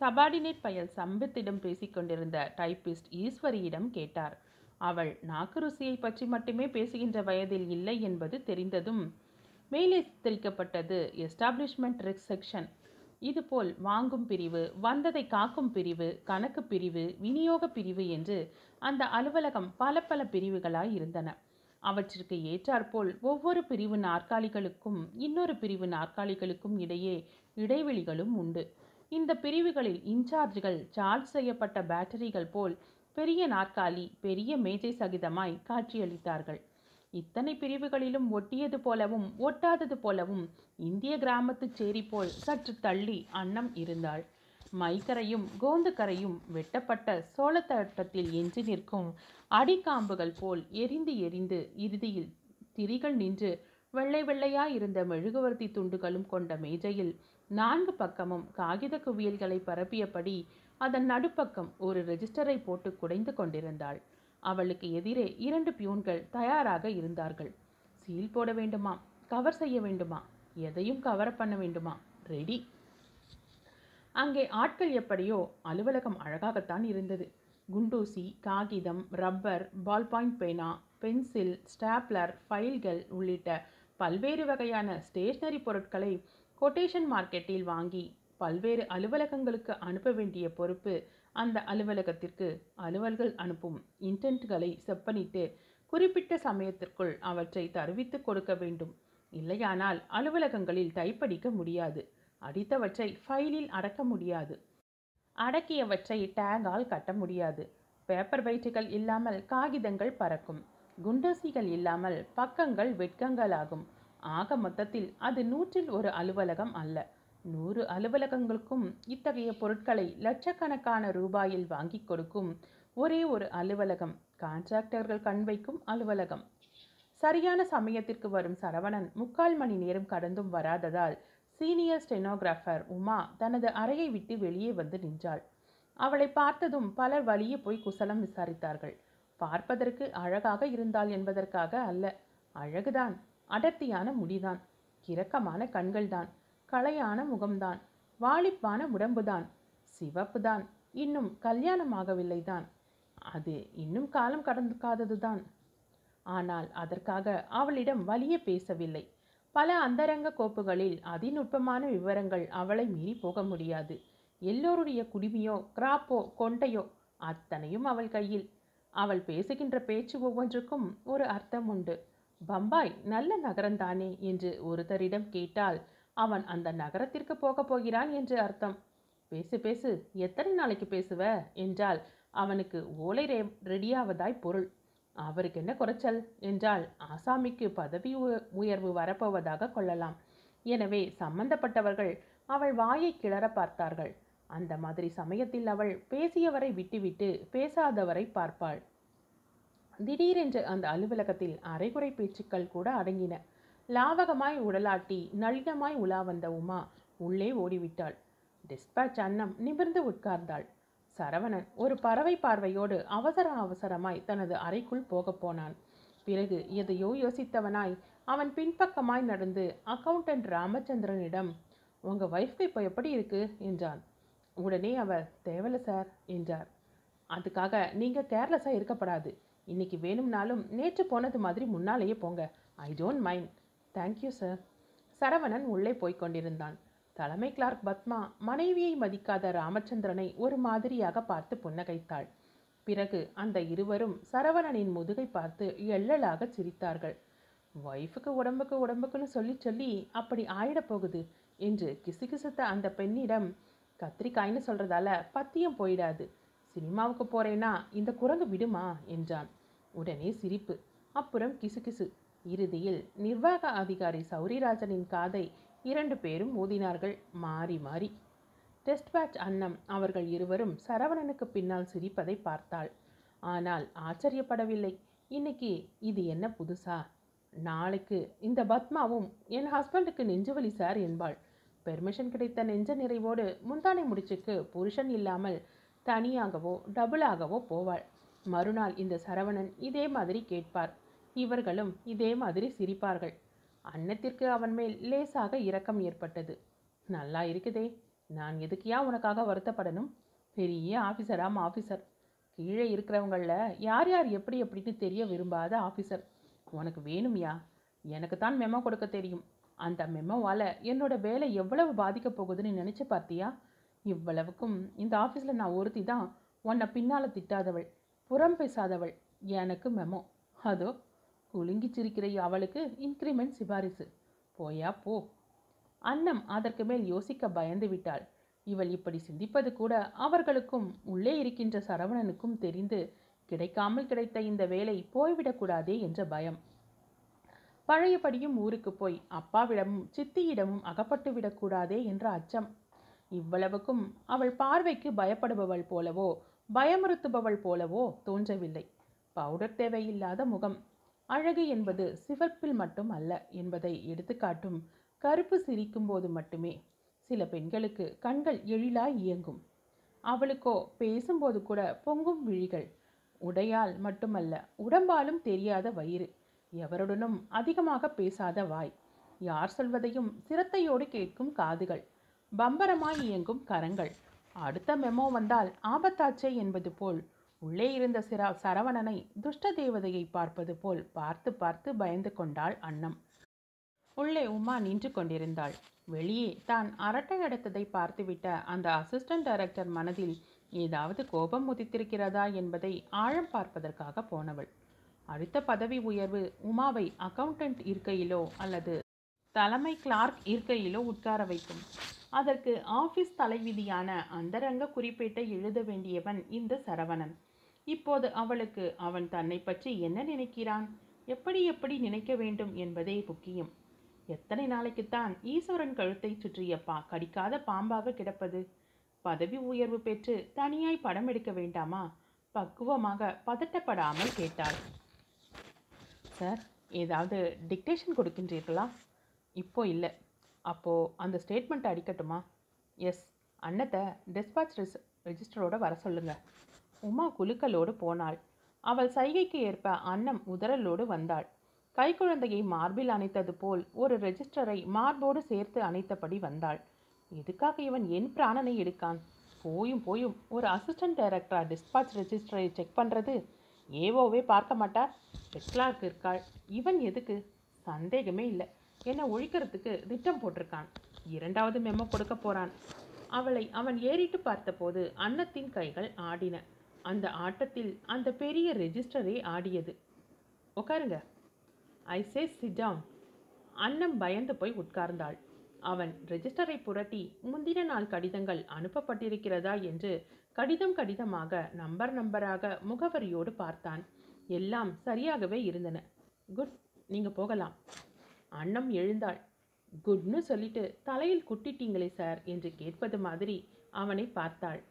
சபார்டினேட் பயல் சம்பித்திடம் பேசிக்கொண்டிருந்த டைப்பிஸ்ட் ஈஸ்வரியிடம் கேட்டார். அவள் நாக்கு ருசியை பற்றி மட்டுமே பேசுகின்ற வயதில் இல்லை என்பது தெரிந்ததும், மேலே திரிக்கப்பட்டது எஸ்டாப்ளிஷ்மெண்ட் ரிக்ஸ் செக்ஷன், இதுபோல் வாங்கும் பிரிவு, வந்ததை காக்கும் பிரிவு, கணக்கு பிரிவு, விநியோக பிரிவு என்று அந்த அலுவலகம் பல பல பிரிவுகளாய் இருந்தன. அவற்றிற்கு ஏற்றாற்போல் ஒவ்வொரு பிரிவு நாற்காலிகளுக்கும் இன்னொரு பிரிவு நாற்காலிகளுக்கும் இடையே இடைவெளிகளும் உண்டு. இந்த பிரிவுகளில் இன்சார்ஜ்கள் சார்ஜ் செய்யப்பட்ட பேட்டரிகள் போல் பெரிய நாற்காலி, பெரிய மேஜை சகிதமாய் காட்சியளித்தார்கள். இத்தனை பிரிவுகளிலும் ஒட்டியது போலவும் ஒட்டாதது போலவும் இந்திய கிராமத்து சேரி போல் சற்று தள்ளி அன்னம் இருந்தாள். மைக்கரையும் கோந்துக்கரையும் வெட்டப்பட்ட சோளத்தட்டத்தில் எஞ்சி நிற்கும் அடிக்காம்புகள் போல் எரிந்து எரிந்து இறுதியில் திரிகள் நின்று வெள்ளை வெள்ளையாயிருந்த மெழுகுவர்த்தி துண்டுகளும் கொண்ட மேஜையில் நான்கு பக்கமும் காகித குவியல்களை பரப்பியபடி அதன் நடுப்பக்கம் ஒரு ரெஜிஸ்டரை போட்டு குடைந்து கொண்டிருந்தாள். அவளுக்கு எதிரே இரண்டு பியூன்கள் தயாராக இருந்தார்கள். சீல் போட வேண்டுமா, கவர் செய்ய வேண்டுமா, எதையும் கவர் பண்ண வேண்டுமா, ரெடி. அங்கே ஆட்கள் எப்படியோ. அலுவலகம் அழகாகத்தான் இருந்தது. குண்டூசி, காகிதம், ரப்பர், பால் பாயிண்ட் பேனா, பென்சில், ஸ்டாப்லர், ஃபைல்கள் உள்ளிட்ட பல்வேறு வகையான ஸ்டேஷ்னரி பொருட்களை கொட்டேஷன் மார்க்கெட்டில் வாங்கி பல்வேறு அலுவலகங்களுக்கு அனுப்ப வேண்டிய பொறுப்பு அந்த அலுவலகத்திற்கு. அலுவல்கள் அனுப்பும் இன்டென்ட்களை செப்பனிட்டு குறிப்பிட்ட சமயத்திற்குள் அவற்றை தருவித்து கொடுக்க வேண்டும். இல்லையானால் அலுவலகங்களில் டைப்படிக்க முடியாது. அடித்தவற்றை ஃபைலில் அடக்க முடியாது. அடக்கியவற்றை டேங்கால் கட்ட முடியாது. பேப்பர் வெயிட்டுகள் இல்லாமல் காகிதங்கள் பறக்கும். குண்டூசிகள் இல்லாமல் பக்கங்கள் வெட்கங்களாகும். ஆக மொத்தத்தில் அது நூற்றில் ஒரு அலுவலகம் அல்ல, நூறு அலுவலகங்களுக்கும் இத்தகைய பொருட்களை லட்சக்கணக்கான ரூபாயில் வாங்கி கொடுக்கும் ஒரே ஒரு அலுவலகம், கான்ட்ராக்டர்கள் கண் வைக்கும் அலுவலகம். சரியான சமயத்திற்கு வரும் சரவணன் முக்கால் மணி நேரம் கடந்தும் வராததால் சீனியர் ஸ்டெனோகிராஃபர் உமா தனது அறையை விட்டு வெளியே வந்து நின்றாள். அவளை பார்த்ததும் பலர் வழியே போய் குசலம் விசாரித்தார்கள். பார்ப்பதற்கு அழகாக இருந்தாள் என்பதற்காக அல்ல. அழகுதான், அடர்த்தியான முடிதான், இரக்கமான கண்கள்தான், கலையான முகம்தான், வாலிப்பான உடம்புதான், சிவப்பு தான், இன்னும் கல்யாணமாகவில்லை தான், அது இன்னும் காலம் கடந்துக்காததுதான். ஆனால் அதற்காக அவளிடம் வலியே பேசவில்லை. பல அந்தரங்க கோப்புகளில் அதிநுட்பமான விவரங்கள் அவளை மீறி போக முடியாது. எல்லோருடைய குடுமியோ, கிராப்போ, கொண்டையோ அத்தனையும் அவள் கையில். அவள் பேசுகின்ற பேச்சு ஒவ்வொன்றுக்கும் ஒரு அர்த்தம் உண்டு. பம்பாய் நல்ல நகரம்தானே என்று ஒருத்தரிடம் கேட்டால் அவன் அந்த நகரத்திற்கு போகப் போகிறான் என்று அர்த்தம். பேசு பேசு, எத்தனை நாளைக்கு பேசுவ என்றால் அவனுக்கு ஓலை ரே ரெடியாவதாய் பொருள். அவருக்கு என்ன குறைச்சல் என்றால் ஆசாமிக்கு பதவி உயர்வு வரப்போவதாக கொள்ளலாம். எனவே சம்பந்தப்பட்டவர்கள் அவள் வாயை கிளற பார்த்தார்கள். அந்த மாதிரி சமயத்தில் அவள் பேசியவரை விட்டுவிட்டு பேசாதவரை பார்ப்பாள். திடீரென்று அந்த அலுவலகத்தில் அரைகுறை பேச்சுக்கள் கூட அடங்கின. லாவகமாய் உடலாட்டி நளினமாய் உலா வந்த உமா உள்ளே ஓடிவிட்டாள். டிஸ்பேட்ச் அன்னம் நிமிர்ந்து உட்கார்ந்தாள். சரவணன் ஒரு பறவை பார்வையோடு அவசர அவசரமாய் தனது அறைக்குள் போகப் போனான். பிறகு எதையோ யோசித்தவனாய் அவன் பின்பக்கமாய் நடந்து அக்கவுண்டன்ட் ராமச்சந்திரனிடம், உங்கள் வைஃப்க்கு இப்போ எப்படி இருக்கு என்றான். உடனே அவர், தேவலை சார் என்றார். அதுக்காக நீங்கள் கேர்லெஸ்ஸாக இருக்கப்படாது. இன்னைக்கு வேணும்னாலும் நேற்று போனது மாதிரி முன்னாலேயே போங்க. I don't mind. Thank you sir. Saravanan உள்ளே போய்கொண்டிருந்தான். தலைமை கிளார்க் பத்மா மனைவியை மதிக்காத ராமச்சந்திரனை ஒரு மாதிரியாக பார்த்து புன்னகைத்தாள். பிறகு அந்த இருவரும் சரவணனின் முதுகை பார்த்து எள்ளலாக சிரித்தார்கள். ஒய்ஃபுக்கு உடம்புக்கு உடம்புக்குன்னு சொல்லி சொல்லி அப்படி ஆயிடப்போகுது என்று கிசுகிசுத்த அந்த பெண்ணிடம், கத்திரிக்காய்னு சொல்கிறதால பத்தியம் போயிடாது, சினிமாவுக்கு போகிறேன்னா இந்த குரங்கு விடுமா என்றான். உடனே சிரிப்பு, அப்புறம் கிசுகிசு, இறுதியில் நிர்வாக அதிகாரி சௌரிராஜனின் காதை இரண்டு பேரும் ஊதினார்கள் மாறி மாறி. டெஸ்ட் பேட்ச் அன்னம் அவர்கள் இருவரும் சரவணனுக்கு பின்னால் சிரிப்பதை பார்த்தாள். ஆனால் ஆச்சரியப்படவில்லை. இன்னைக்கு இது என்ன புதுசா? நாளைக்கு இந்த பத்மாவும் என் ஹஸ்பண்டுக்கு நெஞ்சுவலி சார் என்பாள். பெர்மிஷன் கிடைத்த நெஞ்ச நிறைவோடு முந்தானை முடிச்சுக்கு புருஷன் இல்லாமல் தனியாகவோ டபுளாகவோ போவாள். மறுநாள் இந்த சரவணன் இதே மாதிரி கேட்பார். இவர்களும் இதே மாதிரி சிரிப்பார்கள். அன்னத்திற்கு அவன் மேல் லேசாக இரக்கம் ஏற்பட்டது. நல்லா இருக்குதே, நான் எதுக்கியா உனக்காக வருத்தப்படணும்? பெரிய ஆஃபீஸராம் ஆஃபீஸர், கீழே இருக்கிறவங்களில் யார் யார் எப்படி எப்படின்னு தெரிய விரும்பாத ஆஃபீஸர். உனக்கு வேணும்யா, எனக்கு தான் மெமோ கொடுக்க தெரியும். அந்த மெமோவால் என்னோட வேலை எவ்வளவு பாதிக்கப் போகுதுன்னு நினச்சி பார்த்தியா? இவ்வளவுக்கும் இந்த ஆஃபீஸில் நான் ஒருத்தி தான் உன்னை பின்னால் திட்டாதவள், புறம் பேசாதவள். எனக்கு மெமோ, அதோ குலுங்கிச்சிருக்கிற அவளுக்கு இன்க்ரிமெண்ட் சிபாரிசு. போயா போ. அன்னம் அதற்கு மேல் யோசிக்க பயந்து விட்டாள். இவள் இப்படி சிந்திப்பது கூட அவர்களுக்கும் உள்ளே இருக்கின்ற சரவணனுக்கும் தெரிந்து கிடைக்காமல் கிடைத்த இந்த வேலை போய்விடக்கூடாதே என்ற பயம். பழையபடியும் ஊருக்கு போய் அப்பாவிடமும் சித்தியிடமும் அகப்பட்டு விடக்கூடாதே என்ற அச்சம். இவ்வளவுக்கும் அவள் பார்வைக்கு பயப்படுபவள் போலவோ பயமுறுத்துபவள் போலவோ தோன்றவில்லை. பவுடர் தேவையில்லாத முகம். அழகு என்பது சிவப்பில் மட்டும் அல்ல என்பதை எடுத்துக்காட்டும் கருப்பு சிரிக்கும் போது மட்டுமே. சில பெண்களுக்கு கண்கள் எழிலாய் இயங்கும். அவளுக்கோ பேசும்போது கூட பொங்கும் விழிகள். உடையால் மட்டுமல்ல உடம்பாலும் தெரியாத வயிறு. எவருடனும் அதிகமாக பேசாத வாய். யார் சொல்வதையும் சிரத்தையோடு கேட்கும் காதுகள். பம்பரமாய் இயங்கும் கரங்கள். அடுத்த மெமோ வந்தால் ஆபத்தாச்சே என்பது போல் உள்ளே இருந்த சிரா சரவணனை துஷ்ட தேவதையை பார்ப்பது போல் பார்த்து பார்த்து பயந்து கொண்டாள் அன்னம். உள்ளே உமா நின்று கொண்டிருந்தாள். வெளியே தான் அரட்டை அடைத்ததை பார்த்துவிட்ட அந்த அசிஸ்டன்ட் டைரக்டர் மனதில் ஏதாவது கோபம் முதித்திருக்கிறதா என்பதை ஆழம் பார்ப்பதற்காக போனவள். அடுத்த பதவி உயர்வு உமாவை அக்கவுண்டன்ட் இருக்கையிலோ அல்லது தலைமை கிளார்க் இருக்கையிலோ உட்கார வைக்கும். அதற்கு ஆஃபீஸ் தலைவிதியான அந்தரங்க குறிப்பேட்டை எழுத வேண்டியவன் இந்த சரவணன். இப்போது அவளுக்கு அவன் தன்னை பற்றி என்ன நினைக்கிறான், எப்படி எப்படி நினைக்க வேண்டும் என்பதே முக்கியம். எத்தனை நாளைக்குத்தான் ஈஸ்வரன் கழுத்தை சுற்றிய பா கடிக்காத பாம்பாக கிடப்பது? பதவி உயர்வு பெற்று தனியாய் படம் எடுக்க வேண்டாமா? பக்குவமாக பதட்டப்படாமல் கேட்டாள். சார், ஏதாவது டிக்டேஷன் கொடுக்கின்றீர்களா? இப்போ இல்லை. அப்போது அந்த ஸ்டேட்மெண்ட் அடிக்கட்டுமா? எஸ், அன்னத்தை டிஸ்பாச் ரிஸ் ரெஜிஸ்டரோடு வர சொல்லுங்கள். உமா குலுக்கலோடு போனாள். அவள் சைகைக்கு ஏற்ப அன்னம் உதறலோடு வந்தாள். கைக்குழந்தையை மார்பில் அணைத்தது போல் ஒரு ரெஜிஸ்டரை மார்போடு சேர்த்து அணைத்தபடி வந்தாள். எதுக்காக இவன் என் பிராணனை எடுக்கான்? போயும் போயும் ஒரு அசிஸ்டன்ட் டைரக்டரா டிஸ்பாச் ரெஜிஸ்டரை செக் பண்ணுறது? ஏவோவே பார்க்க மாட்டார். பெட்லாக் இருக்காள். இவன் எதுக்கு? சந்தேகமே இல்லை, என்னை ஒழிக்கிறதுக்கு திட்டம் போட்டிருக்கான். இரண்டாவது மெமோ கொடுக்க போகிறான். அவளை அவன் ஏறிட்டு பார்த்தபோது அன்னத்தின் கைகள் ஆடின. அந்த ஆட்டத்தில் அந்த பெரிய ரெஜிஸ்டரே ஆடியது. உட்காருங்க. I say sit down. Annam பயந்து போய் உட்கார்ந்தாள். அவன் ரெஜிஸ்டரை புரட்டி முந்தின நாள் கடிதங்கள் அனுப்பப்பட்டிருக்கிறதா என்று கடிதம் கடிதமாக நம்பர் நம்பராக முகவரியோடு பார்த்தான். எல்லாம் சரியாகவே இருந்தன. குட், நீங்கள் போகலாம். அன்னம் எழுந்தாள். குட்னு சொல்லிட்டு தலையில் குட்டிட்டீங்களே சார் என்று கேட்பது மாதிரி அவனை பார்த்தாள்.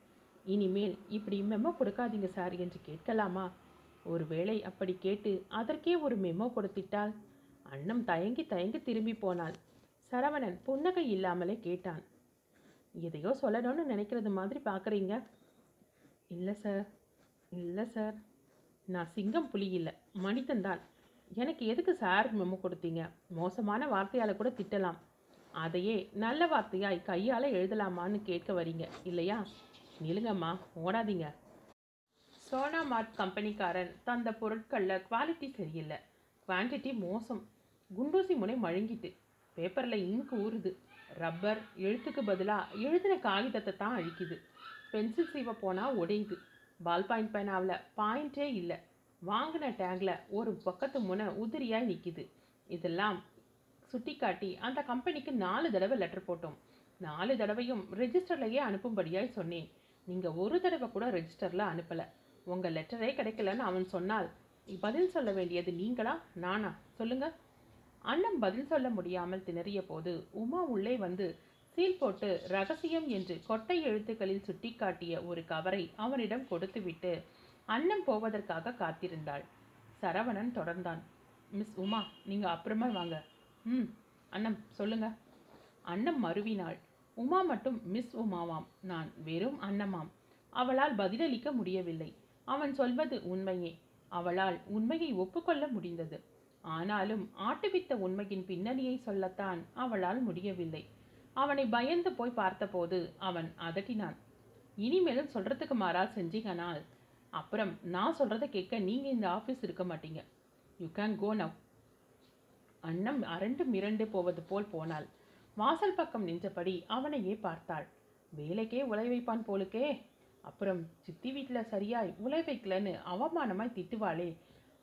இனிமேல் இப்படி மெமோ கொடுக்காதீங்க சார் என்று கேட்கலாமா? ஒருவேளை அப்படி கேட்டு அதற்கே ஒரு மெமோ கொடுத்திட்டாள். அன்னம் தயங்கி தயங்கி திரும்பி போனாள். சரவணன் புன்னகை இல்லாமலே கேட்டான். எதையோ சொல்லணும்னு நினைக்கிறது மாதிரி பார்க்குறீங்க. இல்லை சார், இல்லை சார், நான் சிங்கம் புலி இல்லை, மனிதன்தான். எனக்கு எதுக்கு சார் மெமோ கொடுத்தீங்க? மோசமான வார்த்தையால் கூட திட்டலாம், அதையே நல்ல வார்த்தையாய் கையால் எழுதலாமான்னு கேட்க வரீங்க இல்லையா? நிலுங்கம்மா, ஓடாதீங்க. சோனா மார்ட் கம்பெனிக்காரன் தந்த பொருட்களில் குவாலிட்டி சரியில்லை, குவான்டிட்டி மோசம். குண்டூசி முனை மழுங்கிட்டு பேப்பரில் இங்கு ஊறுது. ரப்பர் எழுத்துக்கு பதிலாக எழுதின காகிதத்தை தான் அழிக்குது. பென்சில் சீவை போனால் உடையுது. பால் பாயிண்ட் பேனாவில் பாயிண்டே இல்லை. வாங்கின டேங்கில் ஒரு பக்கத்து முனை உதிரியாக நிற்கிது. இதெல்லாம் சுட்டி காட்டி அந்த கம்பெனிக்கு நாலு தடவை லெட்டர் போட்டோம். நாலு தடவையும் ரெஜிஸ்டர்லையே அனுப்பும்படியாய் சொன்னேன். நீங்கள் ஒரு தடவை கூட ரெஜிஸ்டரில் அனுப்பலை. உங்கள் லெட்டரே கிடைக்கலன்னு அவன் சொன்னால் பதில் சொல்ல வேண்டியது நீங்களா நானா? சொல்லுங்கள். அண்ணன் பதில் சொல்ல முடியாமல் திணறிய போது உமா உள்ளே வந்து சீல் போட்டு ரகசியம் என்று கொட்டை எழுத்துக்களில் சுட்டி காட்டிய ஒரு கவரை அவனிடம் கொடுத்துவிட்டு அன்னம் போவதற்காக காத்திருந்தாள். சரவணன் தொடர்ந்தான். மிஸ் உமா, நீங்கள் அப்புறமா வாங்க. ம் அண்ணம் சொல்லுங்க. அண்ணம் மறுவினாள். உமா மட்டும் மிஸ் உமாவாம், நான் வெறும் அண்ணமாம். அவளால் பதிலளிக்க முடியவில்லை. அவன் சொல்வது உண்மையே. அவளால் உண்மையை ஒப்புக்கொள்ள முடிந்தது. ஆனாலும் ஆட்டுவித்த உண்மையின் பின்னணியை சொல்லத்தான் அவளால் முடியவில்லை. அவனை பயந்து போய் பார்த்தபோது அவன் அதட்டினான். இனிமேலும் சொல்கிறதுக்கு மாறால் செஞ்சீங்கனால் அப்புறம் நான் சொல்கிறத கேட்க நீங்கள் இந்த ஆஃபீஸ் இருக்க மாட்டீங்க. You can go now. Annam அரண்டு மிரண்டு போவது போல் போனாள். வாசல் பக்கம் நின்றபடி அவனையே பார்த்தாள். வேலைக்கே உலை வைப்பான் போலுக்கே, அப்புறம் சித்தி வீட்டில் சரியாய் உலை வைக்கலன்னு அவமானமாய் திட்டுவாளே.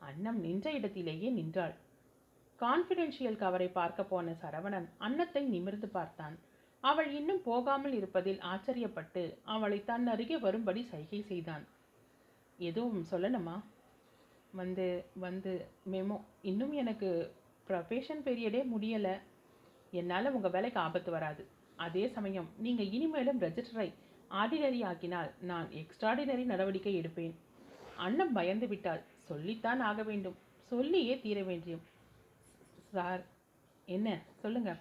அண்ணம் நின்ற இடத்திலேயே நின்றாள். கான்ஃபிடென்ஷியல் கவரை பார்க்க போன சரவணன் அன்னத்தை நிமிர்ந்து பார்த்தான். அவள் இன்னும் போகாமல் இருப்பதில் ஆச்சரியப்பட்டு அவளை தன் அருகே வரும்படி சைகை செய்தான். எதுவும் சொல்லணுமா? வந்து வந்து மெமோ, இன்னும் எனக்கு ப்ரொபேஷன் பீரியடே முடியலை. என்னால் உங்கள் வேலைக்கு ஆபத்து வராது. அதே சமயம் நீங்கள் இனிமேலும் ரெஜிஸ்டரை ஆர்டினரி ஆக்கினால் நான் எக்ஸ்ட்ராடினரி நடவடிக்கை எடுப்பேன். அண்ணம் பயந்து விட்டாள். சொல்லித்தான் ஆக வேண்டும், சொல்லியே தீர வேண்டியும். சார் என்ன சொல்லுங்கள்.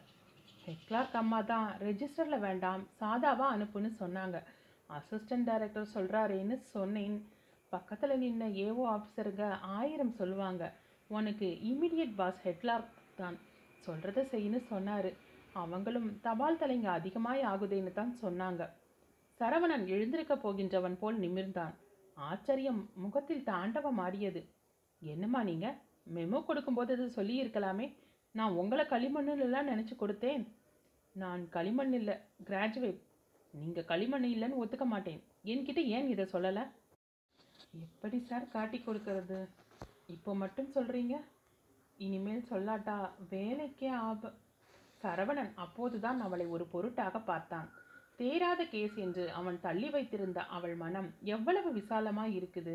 ஹெட் கிளார்க் அம்மா தான் ரெஜிஸ்டரில் வேண்டாம் சாதாவாக அனுப்புன்னு சொன்னாங்க. அசிஸ்டன்ட் டைரக்டர் சொல்கிறாரேன்னு சொன்னேன். பக்கத்தில் நின்ன ஏஓ ஆஃபீஸருங்க ஆயிரம் சொல்லுவாங்க. உனக்கு இமீடியட் பாஸ் ஹெட் கிளார்க் தான், சொல்கிறத செய்யன்னு சொன்னார். அவங்களும் தபால் தலைங்க அதிகமாய் ஆகுதேன்னு தான் சொன்னாங்க. சரவணன் எழுந்திருக்க போகின்றவன் போல் நிமிர்ந்தான். ஆச்சரியம் முகத்தில் தாண்டவம் மாறியது. என்னம்மா நீங்கள் மெமோ கொடுக்கும்போது அது சொல்லியிருக்கலாமே. நான் உங்களை களிமண்ணுலாம் நினச்சி கொடுத்தேன். நான் களிமண் இல்லை, கிராஜுவேட். நீங்கள் களிமண் இல்லைன்னு ஒத்துக்க மாட்டேன். என்கிட்ட ஏன் இதை சொல்லலை? எப்படி சார் காட்டி கொடுக்கறது? இப்போ மட்டும் சொல்கிறீங்க, இனிமேல் சொல்லாட்டா வேலைக்கே ஆப. சரவணன் அப்போதுதான் அவளை ஒரு பொருட்டாக பார்த்தான். தேராத கேஸ் என்று அவன் தள்ளி வைத்திருந்த அவள் மனம் எவ்வளவு விசாலமாய் இருக்குது.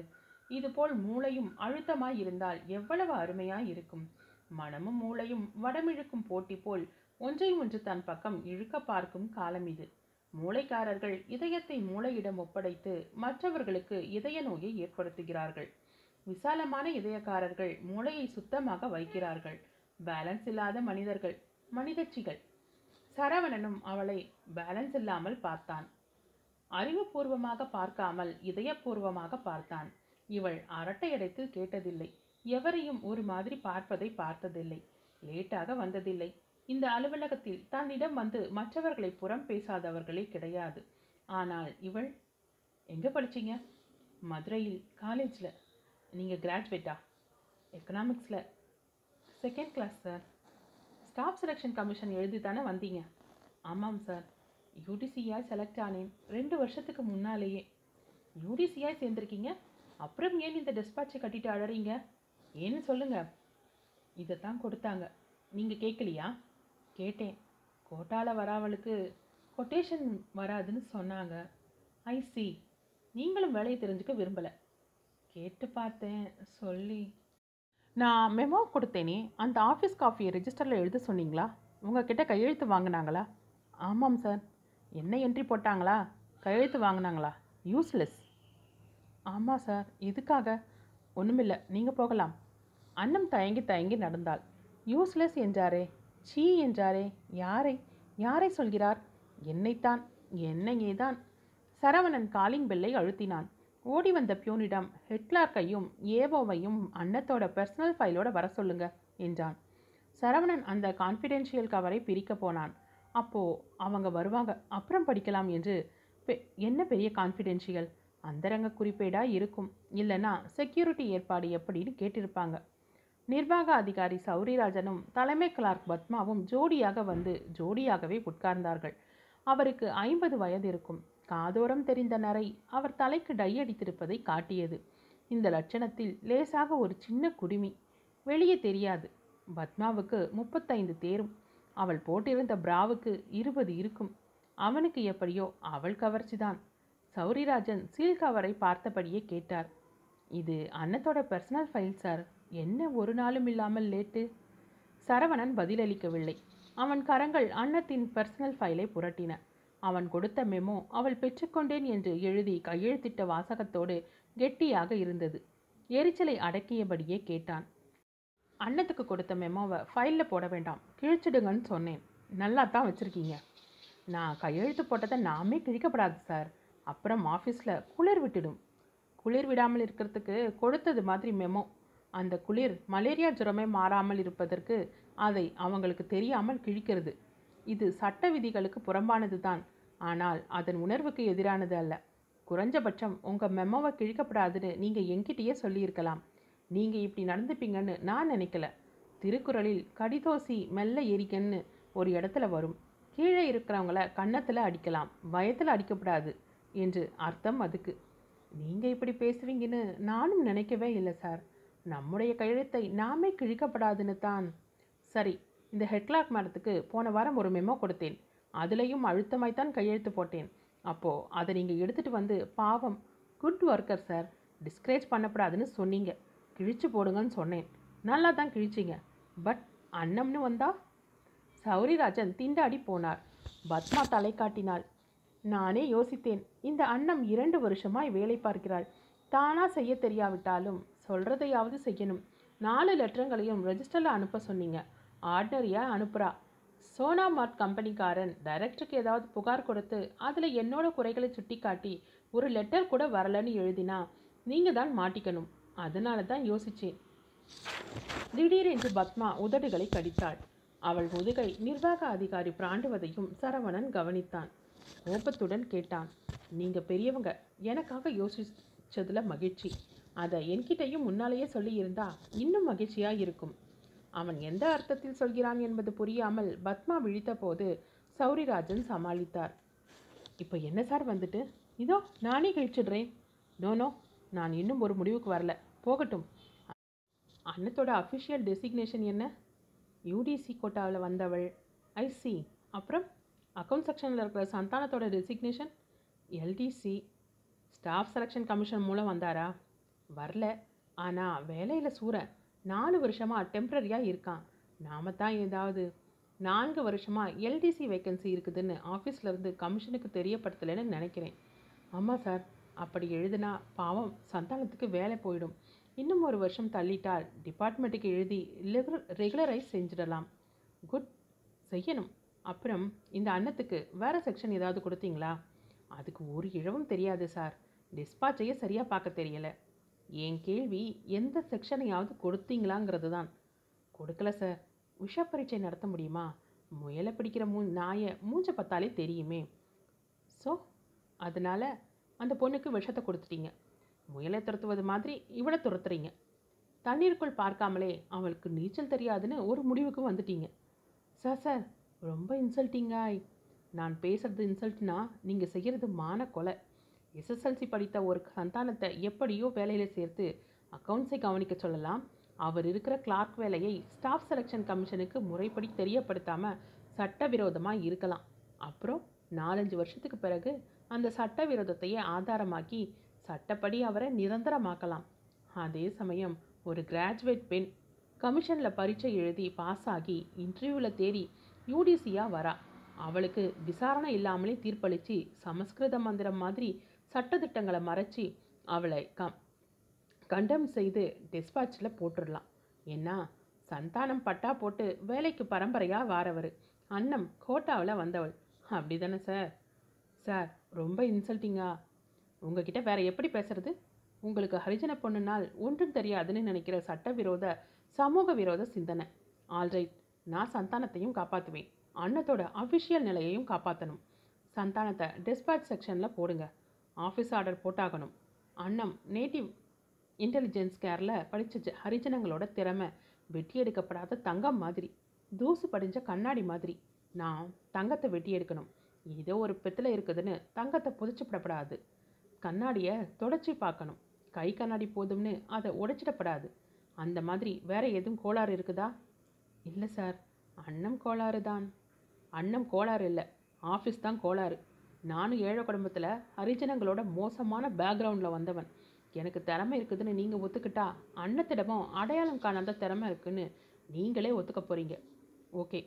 இதுபோல் மூளையும் அழுத்தமாய் இருந்தால் எவ்வளவு அருமையாய் இருக்கும். மனமும் மூளையும் வடமிழுக்கும் போட்டி போல் ஒன்றை ஒன்று தன் பக்கம் இழுக்க பார்க்கும் காலம் இது. மூளைக்காரர்கள் இதயத்தை மூளையிடம் ஒப்படைத்து மற்றவர்களுக்கு இதய நோயை ஏற்படுத்துகிறார்கள். விசாலமான இதயக்காரர்கள் மூளையை சுத்தமாக வைக்கிறார்கள். பேலன்ஸ் இல்லாத மனிதர்கள் மனிதச்சிகள். சரவணனும் அவளை பேலன்ஸ் இல்லாமல் பார்த்தான். அறிவுபூர்வமாக பார்க்காமல் இதயபூர்வமாக பார்த்தான். இவள் அரட்டையடைத்து கேட்டதில்லை. எவரையும் ஒரு மாதிரி பார்ப்பதை பார்த்ததில்லை. லேட்டாக வந்ததில்லை. இந்த அலுவலகத்தில் தன்னிடம் வந்து மற்றவர்களை புறம் பேசாதவர்களே கிடையாது. ஆனால் இவள், எங்கே படிச்சிங்க? மதுரையில் காலேஜில். நீங்கள் கிராஜுவேட்டா? எக்கனாமிக்ஸில் second class sir. Staff selection commission எழுதி தானே வந்தீங்க? ஆமாம் சார். யூடிசிஐ செலக்ட் ஆனேன் ரெண்டு வருஷத்துக்கு முன்னாலேயே. யூடிசிஐ சேர்ந்துருக்கீங்க, அப்புறம் ஏன் இந்த டிஸ்பாட்சை கட்டிட்டு அழறீங்க? ஏன்னு சொல்லுங்கள். இதை தான் கொடுத்தாங்க, நீங்கள் கேட்கலையா? கேட்டேன். கோட்டாவில் வராவளுக்கு கொட்டேஷன் வராதுன்னு சொன்னாங்க. ஐசி, நீங்களும் வேலையை தெரிஞ்சுக்க விரும்பலை. கேட்டு பார்த்தேன். சொல்லி நான் மெமோ கொடுத்தேனே, அந்த ஆஃபீஸ் காஃபியை ரெஜிஸ்டரில் எழுத சொன்னீங்களா? உங்கள்கிட்ட கையெழுத்து வாங்கினாங்களா? ஆமாம் சார். என்ன என்ட்ரி போட்டாங்களா? கையெழுத்து வாங்கினாங்களா? யூஸ்லெஸ். ஆமாம் சார். எதுக்காக? ஒன்றுமில்லை, நீங்கள் போகலாம். அண்ணம் தயங்கி தயங்கி நடந்தாள். யூஸ்லெஸ் என்றாரே, சீ என்றாரே. யாரை யாரை சொல்கிறார்? என்னைத்தான், என்னையே தான். சரவணன் காலிங் பெல்லை அழுத்தினான். ஓடி வந்த பியூனிடம் ஹெட் கிளார்க்கையும் ஏவோவையும் அண்ணத்தோட பர்சனல் ஃபைலோட வர சொல்லுங்க என்றான். சரவணன் அந்த கான்ஃபிடென்ஷியல் கவரை பிரிக்க போனான். அப்போது அவங்க வருவாங்க, அப்புறம் படிக்கலாம் என்று. என்ன பெரிய கான்ஃபிடென்ஷியல்? அந்தரங்க குறிப்பேடாக இருக்கும், இல்லைனா செக்யூரிட்டி ஏற்பாடு எப்படின்னு கேட்டிருப்பாங்க. நிர்வாக அதிகாரி சௌரிராஜனும் தலைமை கிளார்க் பத்மாவும் ஜோடியாக வந்து ஜோடியாகவே உட்கார்ந்தார்கள். அவருக்கு ஐம்பது வயது இருக்கும். காதோரம் தெரிந்த நரை அவர் தலைக்கு டை அடித்திருப்பதை காட்டியது. இந்த லட்சணத்தில் லேசாக ஒரு சின்ன குடுமி வெளியே தெரியாது. பத்மாவுக்கு முப்பத்தைந்து தேரும். அவள் போட்டிருந்த பிராவுக்கு இருபது இருக்கும். அவனுக்கு எப்படியோ அவள் கவர்ச்சிதான். சௌரிராஜன் சீல் கவரை பார்த்தபடியே கேட்டார். இது அண்ணத்தோட பர்சனல் ஃபைல் சார், என்ன ஒரு நாளும் இல்லாமல் லேட்டு? சரவணன் பதிலளிக்கவில்லை. அவன் கரங்கள் அண்ணத்தின் பர்சனல் ஃபைலை புரட்டின. அவன் கொடுத்த மெமோ அவள் பெற்றுக்கொண்டேன் என்று எழுதி கையெழுத்திட்ட வாசகத்தோடு கெட்டியாக இருந்தது. எரிச்சலை அடக்கியபடியே கேட்டான். அன்னத்துக்கு கொடுத்த மெமோவை ஃபைலில் போட வேண்டாம், கிழிச்சிடுங்கன்னு சொன்னேன். நல்லா தான் வச்சுருக்கீங்க. நான் கையெழுத்து போட்டதை நாமே கிழிக்கப்படாது சார், அப்புறம் ஆஃபீஸில் குளிர் விட்டுடும். குளிர் விடாமல் இருக்கிறதுக்கு கொடுத்தது மாதிரி மெமோ. அந்த குளிர் மலேரியா ஜுரமே மாறாமல் இருப்பதற்கு அதை அவங்களுக்கு தெரியாமல் கிழிக்கிறது. இது சட்ட விதிகளுக்கு புறம்பானது தான், ஆனால் அதன் உணர்வுக்கு எதிரானது அல்ல. குறைஞ்சபட்சம் உங்கள் மெமோவை கிழிக்கப்படாதுன்னு நீங்கள் என்கிட்டயே சொல்லியிருக்கலாம். நீங்கள் இப்படி நடந்துப்பீங்கன்னு நான் நினைக்கல. திருக்குறளில் கடிதோசி மெல்ல எரிக்கன்னு ஒரு இடத்துல வரும். கீழே இருக்கிறவங்கள கன்னத்தில் அடிக்கலாம், வயத்தில் அடிக்கப்படாது என்று அர்த்தம் அதுக்கு. நீங்கள் இப்படி பேசுவீங்கன்னு நானும் நினைக்கவே இல்லை சார். நம்முடைய கையெழுத்தை நாமே கிழிக்கப்படாதுன்னு தான். சரி, இந்த ஹெட்லாக் மரத்துக்கு போன வாரம் ஒரு மெமோ கொடுத்தேன். அதுலேயும் அழுத்தமாய்த்தான் கையெழுத்து போட்டேன். அப்போது அதை நீங்கள் எடுத்துகிட்டு வந்து, பாவம் குட் ஒர்க்கர் சார், டிஸ்கரேஜ் பண்ணப்படாதுன்னு சொன்னீங்க, கிழிச்சு போடுங்கன்னு சொன்னேன். நல்லா தான் கிழிச்சிங்க. பட் அன்னம்னு வந்தா சௌரிராஜன் திண்டாடி போனார். பத்மா தலை காட்டினாள். நானே யோசித்தேன், இந்த அன்னம் இரண்டு வருஷமாய் வேலை பார்க்கிறாள். தானாக செய்ய தெரியாவிட்டாலும் சொல்கிறதையாவது செய்யணும். நாலு லெட்டரங்களையும் ரெஜிஸ்டரில் அனுப்ப சொன்னீங்க, ஆர்டினரியாக அனுப்புகிறா. சோனாமார்ட் கம்பெனிக்காரன் டைரக்டருக்கு ஏதாவது புகார் கொடுத்து அதில் என்னோட குறைகளை சுட்டி காட்டி ஒரு லெட்டர் கூட வரலன்னு எழுதினா நீங்கள் தான் மாட்டிக்கணும். அதனால தான் யோசித்தேன். திடீரென்று பத்மா உதடுகளை கடித்தாள். அவள் முதுகை நிர்வாக அதிகாரி பிராண்டுவதையும் சரவணன் கவனித்தான். கோபத்துடன் கேட்டான், நீங்கள் பெரியவங்க, எனக்காக யோசிச்சதுல மகிழ்ச்சி. அதை என்கிட்டையும் முன்னாலேயே சொல்லியிருந்தா இன்னும் மகிழ்ச்சியாக இருக்கும். அவன் எந்த அர்த்தத்தில் சொல்கிறான் என்பது புரியாமல் பத்மா விழித்த போது சௌரிராஜன் சமாளித்தார். இப்போ என்ன சார் வந்துட்டு? இதோ நானே கழிச்சிடுறேன். நோனோ, நான் இன்னும் ஒரு முடிவுக்கு வரல, போகட்டும். அன்னத்தோட அஃபிஷியல் டெசிக்னேஷன் என்ன? யூடிசி கோட்டாவில் வந்தவள். ஐசி. அப்புறம் அக்கௌண்ட் செக்ஷனில் இருக்கிற சந்தானத்தோட designation LDC. Staff selection commission மூலம் வந்தாரா? வரல. ஆனால் வேலையில் சூரன் நாலு வருஷமாக டெம்ப்ரரியாக இருக்கான். நாம தான் ஏதாவது நான்கு வருஷமாக எல்டிசி வேக்கன்சி இருக்குதுன்னு ஆஃபீஸ்லேருந்து கமிஷனுக்கு தெரியப்படுத்தலைன்னு நினைக்கிறேன். ஆமாம் சார், அப்படி எழுதுனா பாவம் சந்தானத்துக்கு வேலை போயிடும். இன்னும் ஒரு வருஷம் தள்ளிட்டால் டிபார்ட்மெண்ட்டுக்கு எழுதி ரெகுலரைஸ் செஞ்சிடலாம். குட், செய்யணும். அப்புறம் இந்த அன்னத்துக்கு வேறு செக்ஷன் ஏதாவது கொடுத்தீங்களா? அதுக்கு ஒரு இழவும் தெரியாது சார், டிஸ்பாச்சையே சரியாக பார்க்க தெரியலை. என் கேள்வி எந்த செக்ஷனையாவது கொடுத்தீங்களாங்கிறது தான். கொடுக்கல சார். விஷ பரீட்சை நடத்த முடியுமா? முயலை பிடிக்கிற மூ நாயை மூஞ்ச பார்த்தாலே தெரியுமே. ஸோ அதனால் அந்த பொண்ணுக்கு விஷத்தை கொடுத்துட்டீங்க. முயலை துரத்துவது மாதிரி இவளை துரத்துறீங்க. தண்ணீருக்குள் பார்க்காமலே அவளுக்கு நீச்சல் தெரியாதுன்னு ஒரு முடிவுக்கு வந்துட்டீங்க. சார் சார் ரொம்ப இன்சல்ட்டிங்காய். நான் பேசுகிறது இன்சல்ட்னா நீங்கள் செய்கிறது மான கொலை. எஸ்எஸ்எல்சி படித்த ஒரு சந்தானத்தை எப்படியோ வேலையில் சேர்த்து அக்கௌண்ட்ஸை கவனிக்க சொல்லலாம். அவர் இருக்கிற கிளார்க் வேலையை ஸ்டாஃப் செலெக்ஷன் கமிஷனுக்கு முறைப்படி தெரியப்படுத்தாமல் சட்டவிரோதமாக இருக்கலாம். அப்புறம் நாலஞ்சு வருஷத்துக்கு பிறகு அந்த சட்ட விரோதத்தையே ஆதாரமாக்கி சட்டப்படி அவரை நிரந்தரமாக்கலாம். அதே சமயம் ஒரு கிராஜுவேட் பெண் கமிஷனில் பரீட்சை எழுதி பாஸ் ஆகி இன்டர்வியூவில் தேறி யூடிசியாக வரா. அவளுக்கு விசாரணை இல்லாமலே தீர்ப்பளித்து சமஸ்கிருத மந்திரம் மாதிரி சட்டத்திட்டங்களை மறைச்சி அவளை கம் கண்டம் செய்து டிஸ்பாச்சில் போட்டுடலாம். ஏன்னா சந்தானம் பட்டா போட்டு வேலைக்கு பரம்பரையாக வாரவர், அன்னம் கோட்டாவில் வந்தவள். அப்படி தானே சார்? சார் ரொம்ப இன்சல்ட்டிங்கா. உங்ககிட்ட வேற எப்படி பேசுறது? உங்களுக்கு ஹரிஜன பொண்ணுனால் ஒன்றும் தெரியாதுன்னு நினைக்கிற சட்டவிரோத சமூக விரோத சிந்தனை. ஆல்ரைட், நான் சந்தானத்தையும் காப்பாற்றுவேன், அன்னத்தோட அஃபிஷியல் நிலையையும் காப்பாற்றணும். சந்தானத்தை டிஸ்பேட்ச் செக்ஷனில் போடுங்க. ஆஃபீஸ் ஆர்டர் போட்டாகணும். அன்னம் நேட்டிவ் இன்டெலிஜென்ஸ் கேரில் படித்த ஹரிஜனங்களோட திறமை வெட்டி எடுக்கப்படாத தங்கம் மாதிரி, தூசு படிஞ்ச கண்ணாடி மாதிரி. நான் தங்கத்தை வெட்டி எடுக்கணும். ஏதோ ஒரு பெத்தில் இருக்குதுன்னு தங்கத்தை புதைச்சிப்படப்படாது. கண்ணாடியை தொடச்சி பார்க்கணும். கை கண்ணாடி போதும்னு அதை உடைச்சிடப்படாது. அந்த மாதிரி வேறு எதுவும் கோளாறு இருக்குதா? இல்லை சார், அன்னம் கோளாறு தான். அன்னம் கோளாறு இல்லை, ஆஃபீஸ் தான் கோளாறு. நானும் ஏழை குடும்பத்தில் ஹரிஜனங்களோட மோசமான பேக்ரவுண்டில் வந்தவன். எனக்கு திறமை இருக்குதுன்னு நீங்கள் ஒத்துக்கிட்டா அன்னத்திடமும் அடையாளம் காணாத திறமை இருக்குதுன்னு நீங்களே ஒத்துக்க போகிறீங்க. ஓகே,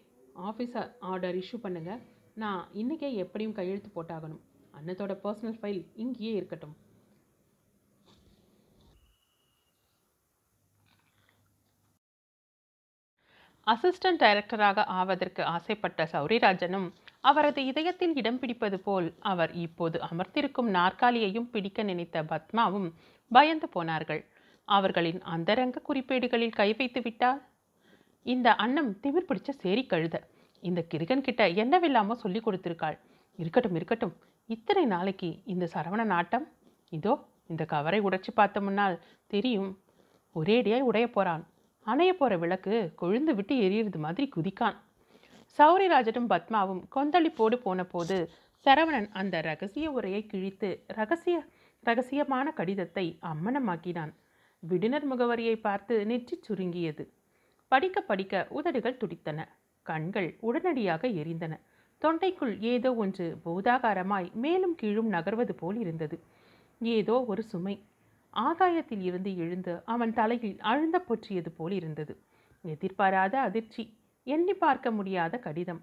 ஆஃபீஸை ஆர்டர் இஷ்யூ பண்ணுங்கள். நான் இன்றைக்கே எப்படியும் கையெழுத்து போட்டாகணும். அன்னத்தோட பர்சனல் ஃபைல் இங்கேயே இருக்கட்டும். அசிஸ்டன்ட் டைரக்டராக ஆவதற்கு ஆசைப்பட்ட சௌரிராஜனும் அவரது இதயத்தில் இடம் பிடிப்பது போல் அவர் இப்போது அமர்த்திருக்கும் நாற்காலியையும் பிடிக்க நினைத்த பத்மாவும் பயந்து போனார்கள். அவர்களின் அந்தரங்க குறிப்பேடுகளில் கை வைத்து விட்டார் இந்த அண்ணம் திமிர் பிடிச்ச சேரி கழுத. இந்த கிருகன் கிட்ட என்னவில்லாமோ சொல்லி கொடுத்திருக்காள். இருக்கட்டும் இருக்கட்டும், இத்தனை நாளைக்கு இந்த சரவண நாட்டம். இதோ இந்த கவரை உடைச்சி பார்த்த முன்னால் தெரியும், ஒரேடியாய் உடைய போறான். அணைய போற விளக்கு கொழுந்து விட்டு எரியறது மாதிரி குதிக்கான். சௌரிராஜனும் பத்மாவும் கொந்தளிப்போடு போன போது சரவணன் அந்த ரகசிய உரையை கிழித்து ரகசிய ரகசியமான கடிதத்தை அம்மனமாக்கினான். விடுனர் முகவரியை பார்த்து நெற்றி சுருங்கியது. படிக்க படிக்க உதடுகள் துடித்தன. கண்கள் உடனடியாக எரிந்தன. தொண்டைக்குள் ஏதோ ஒன்று போதாகாரமாய் மேலும் கீழும் நகர்வது போல் இருந்தது. ஏதோ ஒரு சுமை ஆகாயத்தில் இருந்து எழுந்து அவன் தலையில் அழுந்த பொற்றியது போல் இருந்தது. எதிர்பாராத அதிர்ச்சி, எண்ணி பார்க்க முடியாத கடிதம்.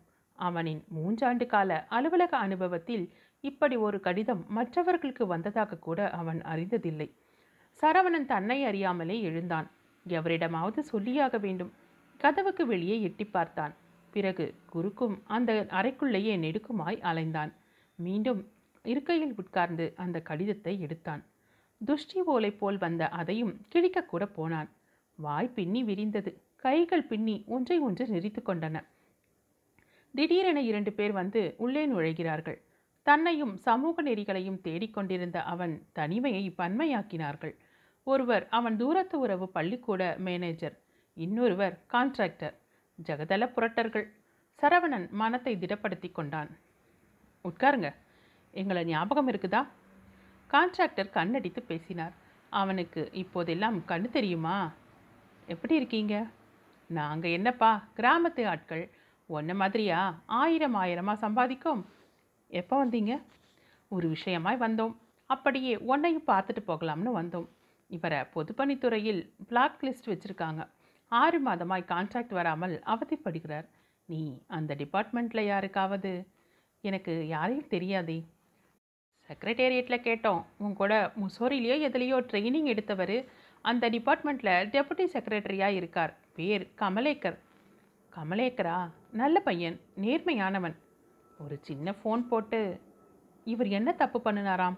அவனின் மூன்றாண்டு கால அலுவலக அனுபவத்தில் இப்படி ஒரு கடிதம் மற்றவர்களுக்கு வந்ததாக கூட அவன் அறிந்ததில்லை. சரவணன் தன்னை அறியாமலே எழுந்தான். எவரிடமாவது சொல்லியாக வேண்டும். கதவுக்கு வெளியே எட்டி பார்த்தான். பிறகு குறுக்கும் அந்த அறைக்குள்ளேயே நெடுக்குமாய் அலைந்தான். மீண்டும் இருக்கையில் உட்கார்ந்து அந்த கடிதத்தை எடுத்தான். துஷ்டி ஓலை போல் வந்த அதையும் கிழிக்கக்கூட போனான். வாய் பின்னி விரிந்தது. கைகள் பின்னி ஒன்றை ஒன்று நெறித்து கொண்டன. திடீரென இரண்டு பேர் வந்து உள்ளே நுழைகிறார்கள். தன்னையும் சமூக நெறிகளையும் தேடிக்கொண்டிருந்த அவன் தனிமையை பன்மையாக்கினார்கள். ஒருவர் அவன் தூரத்து உறவு பள்ளிக்கூட மேனேஜர், இன்னொருவர் கான்ட்ராக்டர். ஜகதள புரட்டர்கள். சரவணன் மனத்தை திடப்படுத்தி கொண்டான். உட்காருங்க, எங்களை ஞாபகம் இருக்குதா? கான்ட்ராக்டர் கண்ணடித்து பேசினார். அவனுக்கு இப்போதெல்லாம் கண்ணு தெரியுமா? எப்படி இருக்கீங்க? நாங்கள் என்னப்பா கிராமத்து ஆட்கள், ஒன்றை மாதிரியா ஆயிரம் ஆயிரமாக சம்பாதிக்கும். எப்போ வந்தீங்க? ஒரு விஷயமாய் வந்தோம். அப்படியே ஒன்றையும் பார்த்துட்டு போகலாம்னு வந்தோம். இவரை பொதுப்பணித்துறையில் பிளாக் லிஸ்ட் வச்சுருக்காங்க. ஆறு மாதமாய் கான்ட்ராக்ட் வராமல் அவதிப்படுகிறார். நீ அந்த டிபார்ட்மெண்ட்டில் யாருக்காவது? எனக்கு யாரையும் தெரியாதே. செக்ரட்டேரியட்டில் கேட்டோம். உன் கூட முசோரிலேயோ எதுலேயோ ட்ரைனிங் எடுத்தவர் அந்த டிபார்ட்மெண்ட்டில் டெபுட்டி செக்ரட்டரியாக இருக்கார். பேர் கமலேக்கர். கமலேக்கரா? நல்ல பையன், நேர்மையானவன். ஒரு சின்ன ஃபோன் போட்டு இவர் என்ன தப்பு பண்ணினாராம்?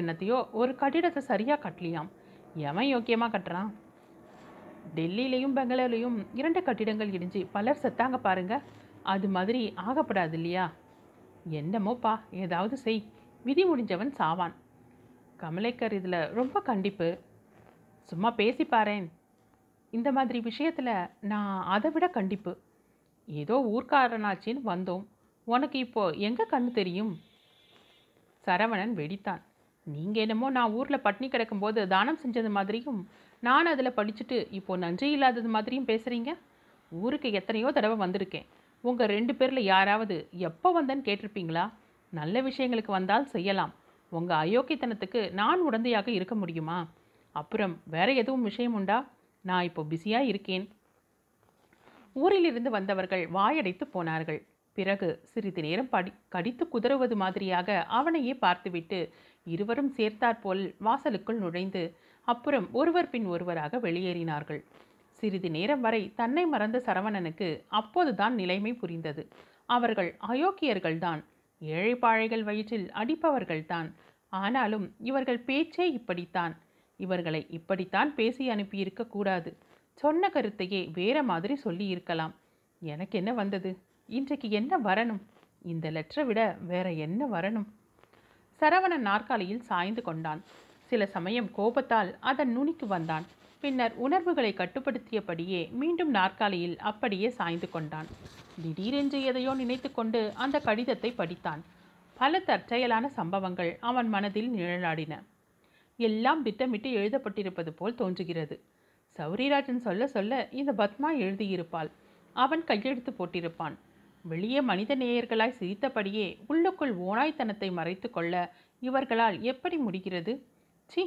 என்னத்தையோ ஒரு கட்டிடத்தை சரியாக கட்டலையாம். எவன் யோக்கியமாக கட்டுறான்? டெல்லியிலையும் பெங்களூர்லேயும் இரண்டு கட்டிடங்கள் இடிஞ்சு பலர் செத்தாங்க பாருங்கள். அது மாதிரி ஆகப்படாது இல்லையா? என்னமோப்பா, ஏதாவது செய். விதி முடிஞ்சவன் சாவான். கமலேக்கர் இதில் ரொம்ப கண்டிப்பு. சும்மா பேசிப்பாரேன். இந்த மாதிரி விஷயத்தில் நான் அதை விட கண்டிப்பு. ஏதோ ஊர்க்காரனாச்சின்னு வந்தோம். உனக்கு இப்போது எங்கே கண்ணு தெரியும்? சரவணன் வெடித்தான். நீங்கள் என்னமோ நான் ஊரில் பட்னி கிடக்கும்போது தானம் செஞ்சது மாதிரியும் நான் அதில் படிச்சுட்டு இப்போது நன்றி இல்லாதது மாதிரியும் பேசுகிறீங்க. ஊருக்கு எத்தனையோ தடவை வந்திருக்கேன். உங்கள் ரெண்டு பேரில் யாராவது எப்போ வந்தேன்னு கேட்டிருப்பீங்களா? நல்ல விஷயங்களுக்கு வந்தால் செய்யலாம். உங்கள் அயோக்கியத்தனத்துக்கு நான் உடந்தையாக இருக்க முடியுமா? அப்புறம் வேறு எதுவும் விஷயம் உண்டா? நான் இப்போ பிஸியாக இருக்கேன். ஊரிலிருந்து வந்தவர்கள் வாயடைத்து போனார்கள். பிறகு சிறிது நேரம் படி கடித்து குதறுவது மாதிரியாக அவனையே பார்த்துவிட்டு இருவரும் சேர்த்தாற்போல் வாசலுக்குள் நுழைந்து அப்புறம் ஒருவர் பின் ஒருவராக வெளியேறினார்கள். சிறிது நேரம் வரை தன்னை மறந்த சரவணனுக்கு அப்போதுதான் நிலைமை புரிந்தது. அவர்கள் அயோக்கியர்கள்தான், ஏழைப்பாழைகள் வயிற்றில் அடிப்பவர்கள்தான். ஆனாலும் இவர்கள் பேச்சே இப்படித்தான். இவர்களை இப்படித்தான் பேசி அனுப்பியிருக்க கூடாது. சொன்ன கருத்தையே வேற மாதிரி சொல்லி இருக்கலாம். எனக்கு என்ன வந்தது? இன்றைக்கு என்ன வரணும்? இந்த லெட்டரை விட வேற என்ன வரணும்? சரவணன் நாற்காலியில் சாய்ந்து கொண்டான். சில சமயம் கோபத்தால் அதன் நுனிக்கு வந்தான். பின்னர் உணர்வுகளை கட்டுப்படுத்தியபடியே மீண்டும் நாற்காலியில் அப்படியே சாய்ந்து கொண்டான். திடீரென்று எதையோ நினைத்து கொண்டு அந்த கடிதத்தை படித்தான். பல தற்செயலான சம்பவங்கள் அவன் மனதில் நிழலாடின. எல்லாம் திட்டமிட்டு எழுதப்பட்டிருப்பது போல் தோன்றுகிறது. சௌரிராஜன் சொல்ல சொல்ல இந்த பத்மா எழுதியிருப்பாள். அவன் கையெழுத்து போட்டிருப்பான். வெளியே மனித நேயர்களாய் சிரித்தபடியே உள்ளுக்குள் ஓனாய்த்தனத்தை மறைத்து கொள்ள இவர்களால் எப்படி முடிகிறது? சி,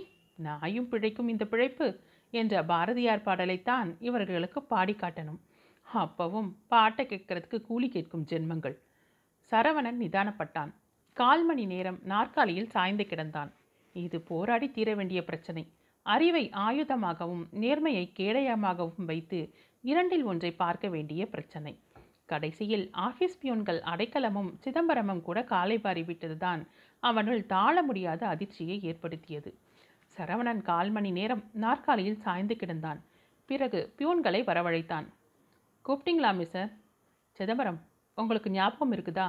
நாயும் பிழைக்கும் இந்த பிழைப்பு என்ற பாரதியார் பாடலைத்தான் இவர்களுக்கு பாடி காட்டணும். அப்பவும் பாட்டை கேட்கறதுக்கு கூலி கேட்கும் ஜென்மங்கள். சரவணன் நிதானப்பட்டான். கால் மணி நேரம் நாற்காலியில் சாய்ந்து கிடந்தான். இது போராடி தீர வேண்டிய பிரச்சனை. அறிவை ஆயுதமாகவும் நேர்மையை கேடயமாகவும் வைத்து இரண்டில் ஒன்றை பார்க்க வேண்டிய பிரச்சனை. கடைசியில் ஆஃபீஸ் பியூன்கள் அடைக்கலமும் சிதம்பரமும் கூட காலை பாரிவிட்டதுதான் அவனுள் தாழ முடியாத அதிர்ச்சியை ஏற்படுத்தியது. சரவணன் கால் மணி நேரம் நாற்காலியில் சாய்ந்து கிடந்தான். பிறகு பியூன்களை வரவழைத்தான். கூப்பிட்டீங்களா மிஸ்டர் சிதம்பரம்? உங்களுக்கு ஞாபகம் இருக்குதா?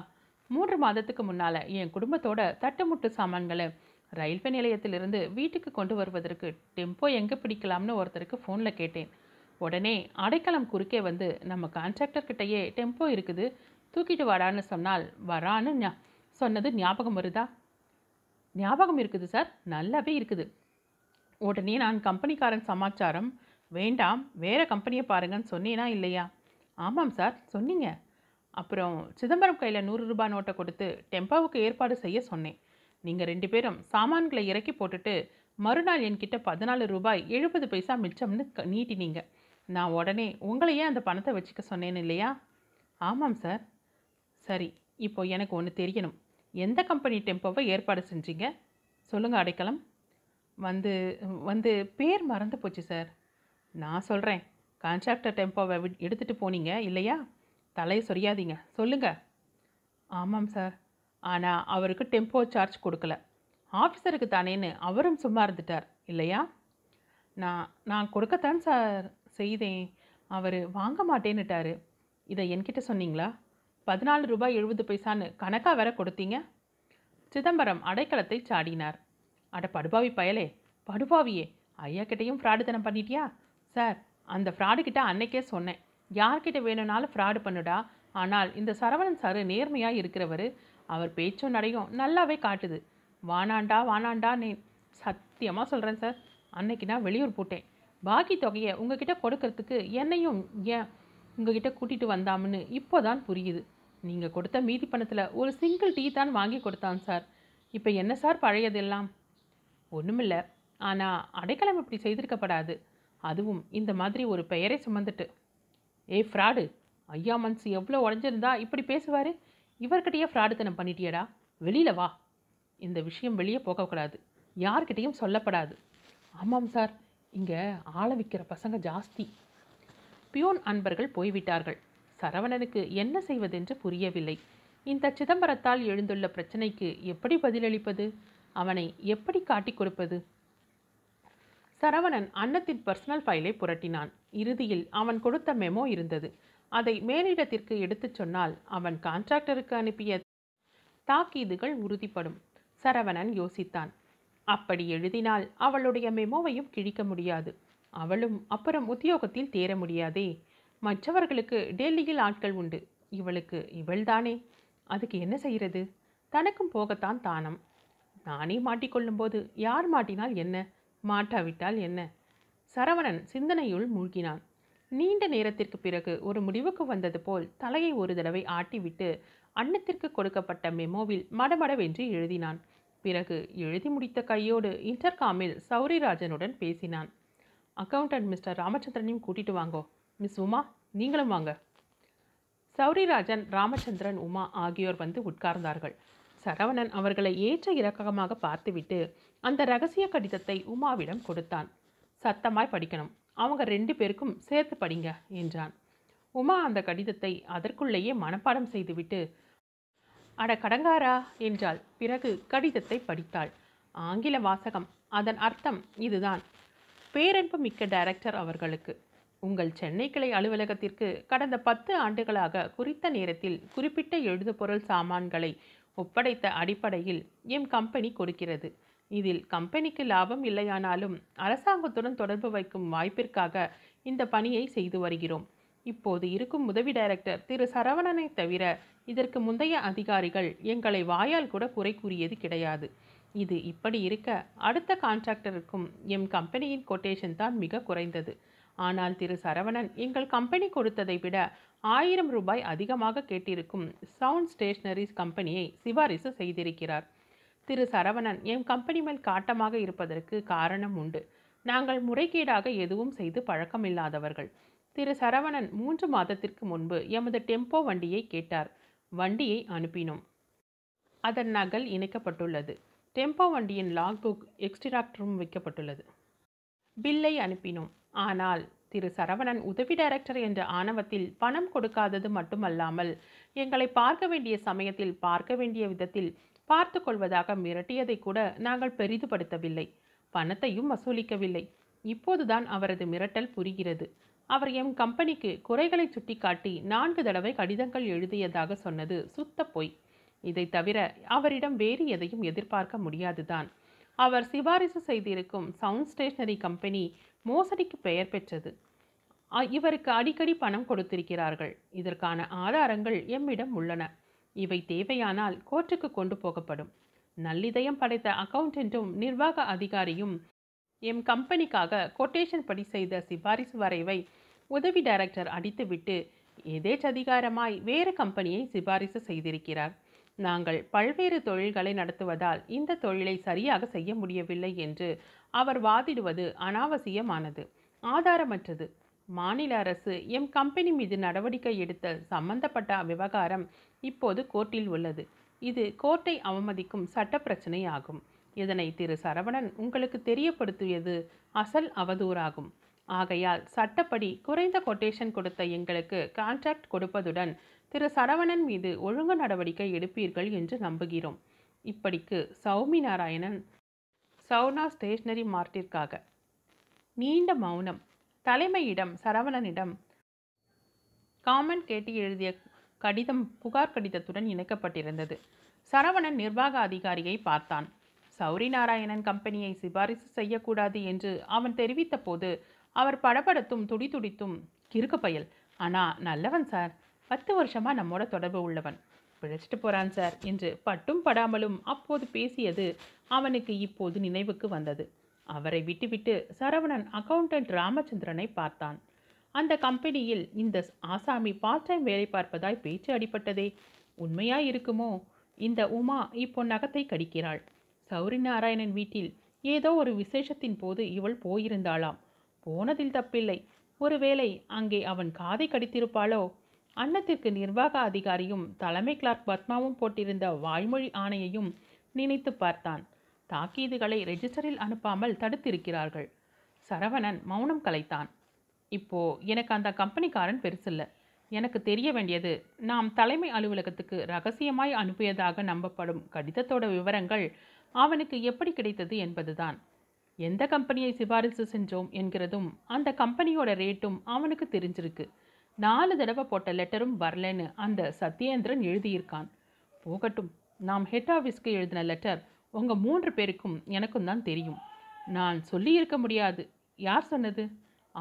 மூன்று மாதத்துக்கு முன்னால் என் குடும்பத்தோட தட்டுமுட்டு சாமான்களை ரயில்வே நிலையத்திலிருந்து வீட்டுக்கு கொண்டு வருவதற்கு டெம்போ எங்கே பிடிக்கலாம்னு ஒருத்தருக்கு ஃபோனில் கேட்டேன். உடனே அடைக்கலம் குறுக்கே வந்து நம்ம கான்ட்ராக்டர்கிட்டையே டெம்போ இருக்குது, தூக்கிட்டு வாடான்னு சொன்னால் வரான்னு ஞா சொன்னது ஞாபகம் வருதா? ஞாபகம் இருக்குது சார், நல்லாவே இருக்குது. உடனே நான் கம்பெனிக்காரன் சமாச்சாரம் வேண்டாம், வேறு கம்பெனியை பாருங்கன்னு சொன்னேனா இல்லையா? ஆமாம் சார் சொன்னீங்க. அப்புறம் சிதம்பரம் கையில் நூறு ரூபாய் நோட்டை கொடுத்து டெம்போவுக்கு ஏற்பாடு செய்ய சொன்னேன். நீங்கள் ரெண்டு பேரும் சாமான்களை இறக்கி போட்டுட்டு மறுநாள் என்கிட்ட பதினாலு ரூபாய் எழுபது பைசா மிச்சம்னு நீட்டினீங்க. நான் உடனே உங்களையே அந்த பணத்தை வச்சுக்க சொன்னேன்னு இல்லையா? ஆமாம் சார். சரி, இப்போ எனக்கு ஒன்று தெரியணும். எந்த கம்பெனி டெம்போவை ஏற்பாடு செஞ்சீங்க? சொல்லுங்கள் அடைக்கலம். வந்து வந்து பேர் மறந்து போச்சு சார். நான் சொல்கிறேன். கான்ட்ராக்டர் டெம்போவை எடுத்துகிட்டு போனீங்க இல்லையா? தலையை சொரியாதீங்க, சொல்லுங்கள். ஆமாம் சார், ஆனால் அவருக்கு டெம்போ சார்ஜ் கொடுக்கல. ஆஃபீஸருக்கு தானேன்னு அவரும் சும்மா இருந்துட்டார் இல்லையா? நான் நான் கொடுக்கத்தான் சார் செய்தேன், அவர் வாங்க மாட்டேன்னுட்டார். இதை என்கிட்ட சொன்னீங்களா? பதினாலு ரூபாய் எழுபது பைசான்னு கணக்காக வேற கொடுத்தீங்க. சிதம்பரம் அடைக்கலத்தை சாடினார். அட படுபாவி பயலே, படுபாவியே, ஐயாக்கிட்டையும் ஃப்ராடு தனம் பண்ணிட்டியா? சார், அந்த ஃப்ராடுக்கிட்ட அன்னைக்கே சொன்னேன், யார்கிட்ட வேணும்னாலும் ஃப்ராடு பண்ணுடா. ஆனால் இந்த சரவணன் சார் நேர்மையாக இருக்கிறவர், அவர் பேச்சும் நடையும் நல்லாவே காட்டுது. வானாண்டா வானாண்டா நீ சத்தியமாக சொல்கிறேன் சார், அன்னைக்கு நான் வெளியூர் போட்டேன். பாக்கி தொகையை உங்ககிட்ட கொடுக்கறதுக்கு என்னையும் ஏன் உங்ககிட்ட கூட்டிகிட்டு வந்தாம்னு இப்போ தான் புரியுது. நீங்கள் கொடுத்த மீதி பணத்தில் ஒரு சிங்கிள் டீ தான் வாங்கி கொடுத்தான் சார். இப்போ என்ன சார் பழையதெல்லாம்? ஒன்றுமில்லை, ஆனால் அடைக்கலம் இப்படி செய்திருக்கப்படாது, அதுவும் இந்த மாதிரி ஒரு பெயரை சுமந்துட்டு. ஏ ஃப்ராடு, ஐயா மனசு எவ்வளோ உடஞ்சிருந்தா இப்படி பேசுவார், இவர்கிட்டயே ஃப்ராடுத்தனம் பண்ணிட்டியடா, வெளியில் வா. இந்த விஷயம் வெளியே போகக்கூடாது, யார்கிட்டையும் சொல்லப்படாது. ஆமாம் சார், இங்கே ஆளை விற்கிற பசங்க ஜாஸ்தி. பியூன் அன்பர்கள் போய்விட்டார்கள். சரவணனுக்கு என்ன செய்வதென்று புரியவில்லை. இந்த சிதம்பரத்தால் எழுந்துள்ள பிரச்சனைக்கு எப்படி பதிலளிப்பது? அவனை எப்படி காட்டிக் கொடுப்பது? சரவணன் அன்னத்தின் பர்சனல் ஃபைலை புரட்டினான். இறுதியில் அவன் கொடுத்த மெமோ இருந்தது. அதை மேலிடத்திற்கு எடுத்துச் சொன்னால் அவன் கான்ட்ராக்டருக்கு அனுப்பிய தாக்கீதுகள் உறுதிப்படும். சரவணன் யோசித்தான். அப்படி எழுதினால் அவளுடைய மெமோவையும் கிழிக்க முடியாது, அவளும் அப்புறம் உத்தியோகத்தில் தேர முடியாதே. மற்றவர்களுக்கு டெல்லியில் ஆட்கள் உண்டு, இவளுக்கு இவள்தானே, அதுக்கு என்ன செய்கிறது? தனக்கும் போகத்தான் தானம். நானே மாட்டிக்கொள்ளும்போது யார் மாட்டினால் என்ன, மாட்டாவிட்டால் என்ன? சரவணன் சிந்தனையுள் மூழ்கினான். நீண்ட நேரத்திற்கு பிறகு ஒரு முடிவுக்கு வந்தது போல் தலையை ஒரு தடவை ஆட்டிவிட்டு அன்னத்திற்கு கொடுக்கப்பட்ட மெமோவில் மடமடவென்று எழுதினான். பிறகு எழுதி முடித்த கையோடு இன்டர்காமில் சௌரிராஜனுடன் பேசினான். அக்கவுண்டன்ட் மிஸ்டர் ராமச்சந்திரனையும் கூட்டிட்டு வாங்கோ, மிஸ் உமா நீங்களும் வாங்க. சௌரிராஜன், ராமச்சந்திரன், உமா ஆகியோர் வந்து உட்கார்ந்தார்கள். சரவணன் அவர்களை ஏற்ற இறக்கமாக பார்த்துவிட்டு அந்த ரகசிய கடிதத்தை உமாவிடம் கொடுத்தான். சத்தமாய் படிக்கணும், அவங்க ரெண்டு பேருக்கும் சேர்த்து படிங்க என்றான். உமா அந்த கடிதத்தை அதற்குள்ளேயே மனப்பாடம் செய்துவிட்டு அட கடங்காரா என்றாள். பிறகு கடிதத்தை படித்தாள். ஆங்கில வாசகம். அதன் அர்த்தம் இதுதான். பேரன்பு மிக்க டைரக்டர் அவர்களுக்கு, உங்கள் சென்னை கிளை அலுவலகத்திற்கு கடந்த பத்து ஆண்டுகளாக குறித்த நேரத்தில் குறிப்பிட்ட எழுதுபொருள் சாமான்களை ஒப்படைத்த அடிப்படையில் எம் கம்பெனி கொடுக்கிறது. இதில் கம்பெனிக்கு லாபம் இல்லையானாலும் அரசாங்கத்துடன் தொடர்பு வைக்கும் வாய்ப்பிற்காக இந்த பணியை செய்து வருகிறோம். இப்போது இருக்கும் உதவி டைரக்டர் திரு சரவணனை தவிர இதற்கு முந்தைய அதிகாரிகள் எங்களை வாயால் கூட குறை கூறியது கிடையாது. இது இப்படி இருக்க அடுத்த கான்ட்ராக்டருக்கும் எம் கம்பெனியின் கொட்டேஷன் தான் மிக குறைந்தது. ஆனால் திரு சரவணன் எங்கள் கம்பெனி கொடுத்ததை விட ஆயிரம் ரூபாய் அதிகமாக கேட்டிருக்கும் சவுண்ட் ஸ்டேஷனரிஸ் கம்பெனியை சிபாரிசு செய்திருக்கிறார். திரு சரவணன் எம் கம்பெனி மேல் காட்டமாக இருப்பதற்கு காரணம் உண்டு. நாங்கள் முறைகேடாக எதுவும் செய்து பழக்கமில்லாதவர்கள். திரு சரவணன் மூன்று மாதத்திற்கு முன்பு எமது டெம்போ வண்டியை கேட்டார். வண்டியை அனுப்பினோம். அதன் நகல் இணைக்கப்பட்டுள்ளது. டெம்போ வண்டியின் லாக் புக் எக்ஸ்ட்ராக்டரும் வைக்கப்பட்டுள்ளது. பில்லை அனுப்பினோம். ஆனால் திரு சரவணன் உதவி டைரக்டர் என்ற ஆணவத்தில் பணம் கொடுக்காதது மட்டுமல்லாமல் எங்களை பார்க்க வேண்டிய சமயத்தில் பார்க்க வேண்டிய விதத்தில் பார்த்து கொள்வதாக மிரட்டியதை கூட நாங்கள் பெரிதுபடுத்தவில்லை. பணத்தையும் வசூலிக்கவில்லை. இப்போதுதான் அவரது மிரட்டல் புரிகிறது. அவர் எம் கம்பெனிக்கு குறைகளை சுட்டிக்காட்டி நான்கு தடவை கடிதங்கள் எழுதியதாக சொன்னது சுத்த பொய். இதை தவிர அவரிடம் வேறு எதையும் எதிர்பார்க்க முடியாதுதான். அவர் சிபாரிசு செய்திருக்கும் சவுண்ட் ஸ்டேஷனரி கம்பெனி மோசடிக்கு பெயர் பெற்றது. இவருக்கு அடிக்கடி பணம் கொடுத்திருக்கிறார்கள். இதற்கான ஆதாரங்கள் எம்மிடம் உள்ளன. இவை தேவையானால் கோர்ட்டுக்கு கொண்டு போகப்படும். நல்லிதயம் படைத்த அக்கவுண்டென்ட்டும் நிர்வாக அதிகாரியும் எம் கம்பெனிக்காக கொட்டேஷன் படி செய்த சிபாரிசு வரைவை உதவி டைரக்டர் அடித்துவிட்டு எதேச்சதிகாரமாய் வேறு கம்பெனியை சிபாரிசு செய்திருக்கிறார். நாங்கள் பல்வேறு தொழில்களை நடத்துவதால் இந்த தொழிலை சரியாக செய்ய முடியவில்லை என்று அவர் வாதிடுவது அனாவசியமானது, ஆதாரமற்றது. மாநில அரசு எம் கம்பெனி மீது நடவடிக்கை எடுத்த சம்பந்தப்பட்ட விவகாரம் இப்போது கோர்ட்டில் உள்ளது. இது கோர்ட்டை அவமதிக்கும் சட்ட பிரச்சனை ஆகும். இதனை திரு சரவணன் உங்களுக்கு தெரியப்படுத்தியது அசல் அவதூறாகும். ஆகையால் சட்டப்படி குறைந்த கொட்டேஷன் கொடுத்த எங்களுக்கு கான்ட்ராக்ட் கொடுப்பதுடன் திரு சரவணன் மீது ஒழுங்கு நடவடிக்கை எடுப்பீர்கள் என்று நம்புகிறோம். இப்படிக்கு சௌமி நாராயணன், சவுனா ஸ்டேஷனரி மார்ட்டிற்காக. நீண்ட மௌனம். தலைமையிடம் சரவணனிடம் காமன் கேட்டி எழுதிய கடிதம் புகார் கடிதத்துடன் இணைக்கப்பட்டிருந்தது. சரவணன் நிர்வாக அதிகாரியை பார்த்தான். சௌரி நாராயணன் கம்பெனியை சிபாரிசு செய்யக்கூடாது என்று அவன் தெரிவித்த போது அவர் படபடத்தும் துடிதுடித்தும், கிறுக்கு பயல், ஆனால் நல்லவன் சார், பத்து வருஷமாக நம்மோட தொடர்பு உள்ளவன், பிழைச்சிட்டு போகிறான் சார் என்று பட்டும் படாமலும் அப்போது பேசியது அவனுக்கு இப்போது நினைவுக்கு வந்தது. அவரை விட்டுவிட்டு சரவணன் அக்கவுண்டன்ட் ராமச்சந்திரனை பார்த்தான். அந்த கம்பெனியில் இந்த ஆசாமி பார்ட் டைம் வேலை பார்ப்பதாய் பேச்சு அடிபட்டதே உண்மையாக இருக்குமோ? இந்த உமா இப்போ நகத்தை கடிக்கிறாள். சௌரி நாராயணன் வீட்டில் ஏதோ ஒரு விசேஷத்தின் போது இவள் போயிருந்தாளாம். போனதில் தப்பில்லை. ஒருவேளை அங்கே அவன் காதை கடித்திருப்பாளோ? அன்னத்திற்கு நிர்வாக அதிகாரியும் தலைமை கிளார்க் பத்மாவும் போட்டிருந்த வாய்மொழி ஆணையையும் நினைத்து பார்த்தான். தாக்கீதுகளை ரெஜிஸ்டரில் அனுப்பாமல் தடுத்திருக்கிறார்கள். சரவணன் மௌனம் கலைத்தான். இப்போ எனக்கு அந்த கம்பெனிக்காரன் பெருசில்லை. எனக்கு தெரிய வேண்டியது நாம் தலைமை அலுவலகத்துக்கு ரகசியமாய் அனுப்பியதாக நம்பப்படும் கடிதத்தோட விவரங்கள் அவனுக்கு எப்படி கிடைத்தது என்பதுதான். எந்த கம்பெனியை சிபாரிசு செஞ்சோம் என்கிறதும் அந்த கம்பெனியோட ரேட்டும் அவனுக்கு தெரிஞ்சிருக்கு. நாலு தடவை போட்ட லெட்டரும் வரலன்னு அந்த சத்யேந்திரன் எழுதியிருக்கான். போகட்டும், நாம் ஹெட் ஆஃபீஸ்க்கு எழுதின லெட்டர் உங்கள் மூன்று பேருக்கும் எனக்கும் தான் தெரியும். நான் சொல்லியிருக்க முடியாது. யார் சொன்னது?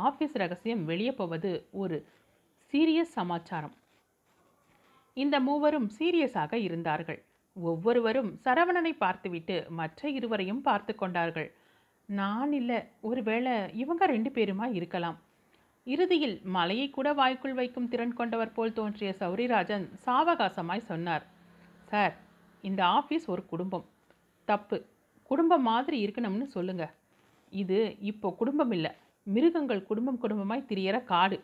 ஆஃபீஸ் ரகசியம் வெளியே போவது ஒரு சீரியஸ் சமாச்சாரம். இந்த மூவரும் சீரியஸாக இருந்தார்கள். ஒவ்வொருவரும் சரவணனை பார்த்துவிட்டு மற்ற இருவரையும் பார்த்து கொண்டார்கள். நான் இல்லை, ஒருவேளை இவங்க ரெண்டு பேருமா இருக்கலாம். இறுதியில் மலையை கூட வாய்க்குள் வைக்கும் திறன் கொண்டவர் போல் தோன்றிய சௌரிராஜன் சாவகாசமாய் சொன்னார், சார், இந்த ஆஃபீஸ் ஒரு குடும்பம். தப்பு குடும்பம் மாதிரி இருக்கணும்னு சொல்லுங்க. இது இப்போ குடும்பம் இல்லை, மிருகங்கள் குடும்பம் குடும்பமாய் திரியற காடு.